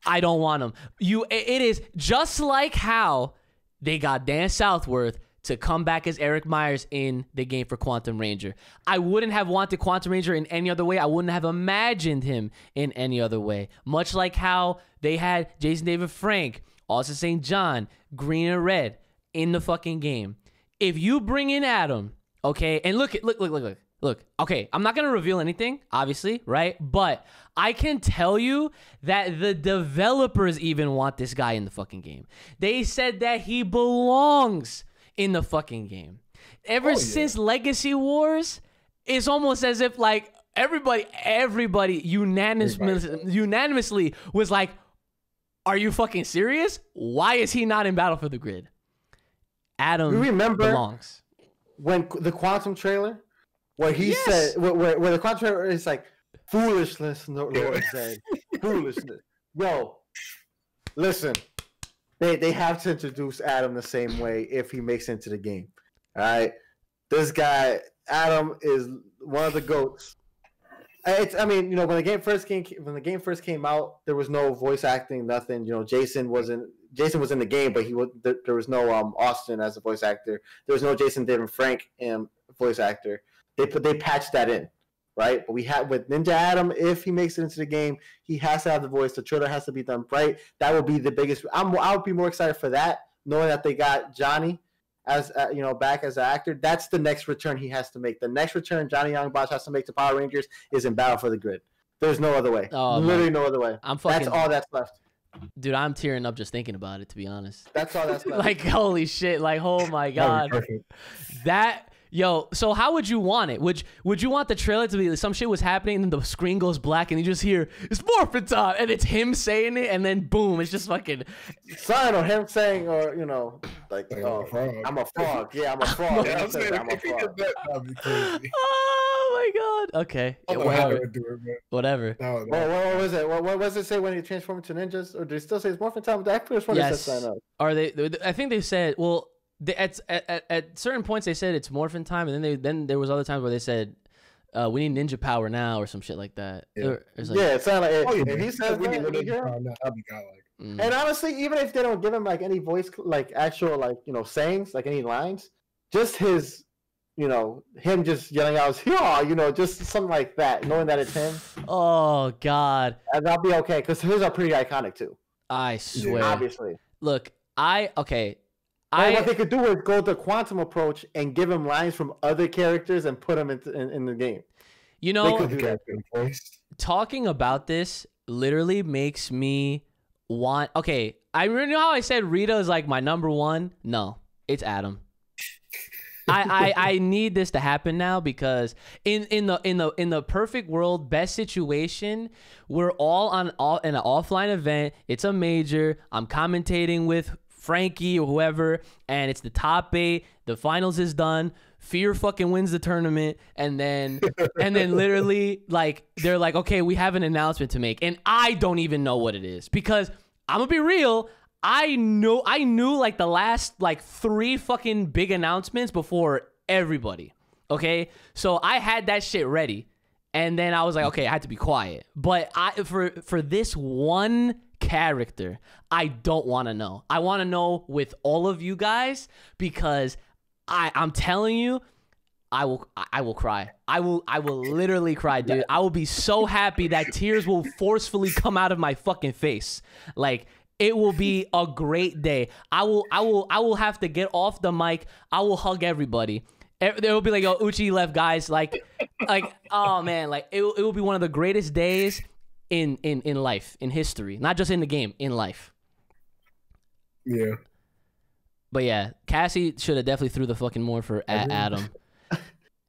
I don't want them. It is just like how they got Dan Southworth to come back as Eric Myers in the game for Quantum Ranger. I wouldn't have wanted Quantum Ranger in any other way. I wouldn't have imagined him in any other way. Much like how they had Jason David Frank, Austin St. John, Green and Red in the fucking game. If you bring in Adam... Okay, and look. Okay, I'm not going to reveal anything, obviously, right? But I can tell you that the developers even want this guy in the fucking game. They said that he belongs in the fucking game. Ever since Legacy Wars, it's almost as if, like, everybody unanimously was like, are you fucking serious? Why is he not in Battle for the Grid? Adam belongs. When the Quantum trailer, where he said, where the Quantum trailer is like, foolishness, Lord said, foolishness. Yo, listen, they have to introduce Adam the same way if he makes it into the game. All right, this guy Adam is one of the GOATs. I mean, when the game first came out, there was no voice acting, nothing. You know, Jason was in the game, but there was no Austin as a voice actor. There was no Jason David Frank voice actor. They patched that in, right? But we had with Ninja Adam, if he makes it into the game, he has to have the voice. The trailer has to be done right. That would be the biggest. I would be more excited for that, knowing that they got Johnny as back as an actor. That's the next return he has to make. The next return Johnny Young Bosch has to make to Power Rangers is in Battle for the Grid. There's no other way. Oh, literally, man. No other way. That's all that's left. Dude, I'm tearing up just thinking about it, to be honest. That's all that's left. Like, holy shit. Like, oh my God. So how would you want it? Would you want the trailer to be like, some shit was happening and the screen goes black and you just hear, it's morphin' time, and it's him saying it, and then boom, it's just fucking sign or him saying, or like I'm a frog. Yeah, I'm a frog. Yeah, I'm a frog. That'd be crazy. Oh my God. Okay. Whatever. What was it? What does it say when you transform into ninjas? Or do you still say it's morphin' time? I first one said sign up. Are they? I think they said. Well. At certain points they said it's morphin' time, and then there was other times where they said we need ninja power now or some shit like that. Yeah, it sounded like he said we need ninja power now. That'd be godlike. And honestly, even if they don't give him like any voice, like actual sayings, like any lines, just his him just yelling out just something like that, knowing that it's him. Oh God, that'll be okay because his are pretty iconic too. I swear. Obviously, look, what they could do is go the quantum approach and give him lines from other characters and put them in the game. Talking about this literally makes me want... Okay, I remember how I said Rita is like my number one. No, it's Adam. I need this to happen now, because in the perfect world, best situation, we're all in an offline event. It's a major. I'm commentating with Frankie or whoever, and it's the top 8. The finals is done. Fear fucking wins the tournament, and then literally, like, they're like, okay, we have an announcement to make, and I don't even know what it is, because I'm gonna be real. I knew like the last like 3 fucking big announcements before everybody. Okay, so I had that shit ready, and then I was like, okay, I had to be quiet. But for this one character, I don't want to know. I want to know with all of you guys, because I'm telling you, I will cry. I will literally cry, dude. I will be so happy that tears will forcefully come out of my fucking face. Like, it will be a great day. I will have to get off the mic. I will hug everybody. There will be like, oh, Uchi left, guys. Like, oh man, like it will be one of the greatest days in life, in history, not just in the game, in life. Yeah. But yeah, Cassie should have definitely threw the fucking more for at Adam.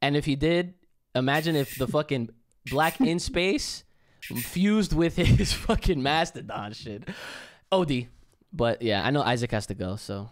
And if he did, imagine if the fucking black in space fused with his fucking Mastodon shit. OD. But yeah, I know Isaac has to go, so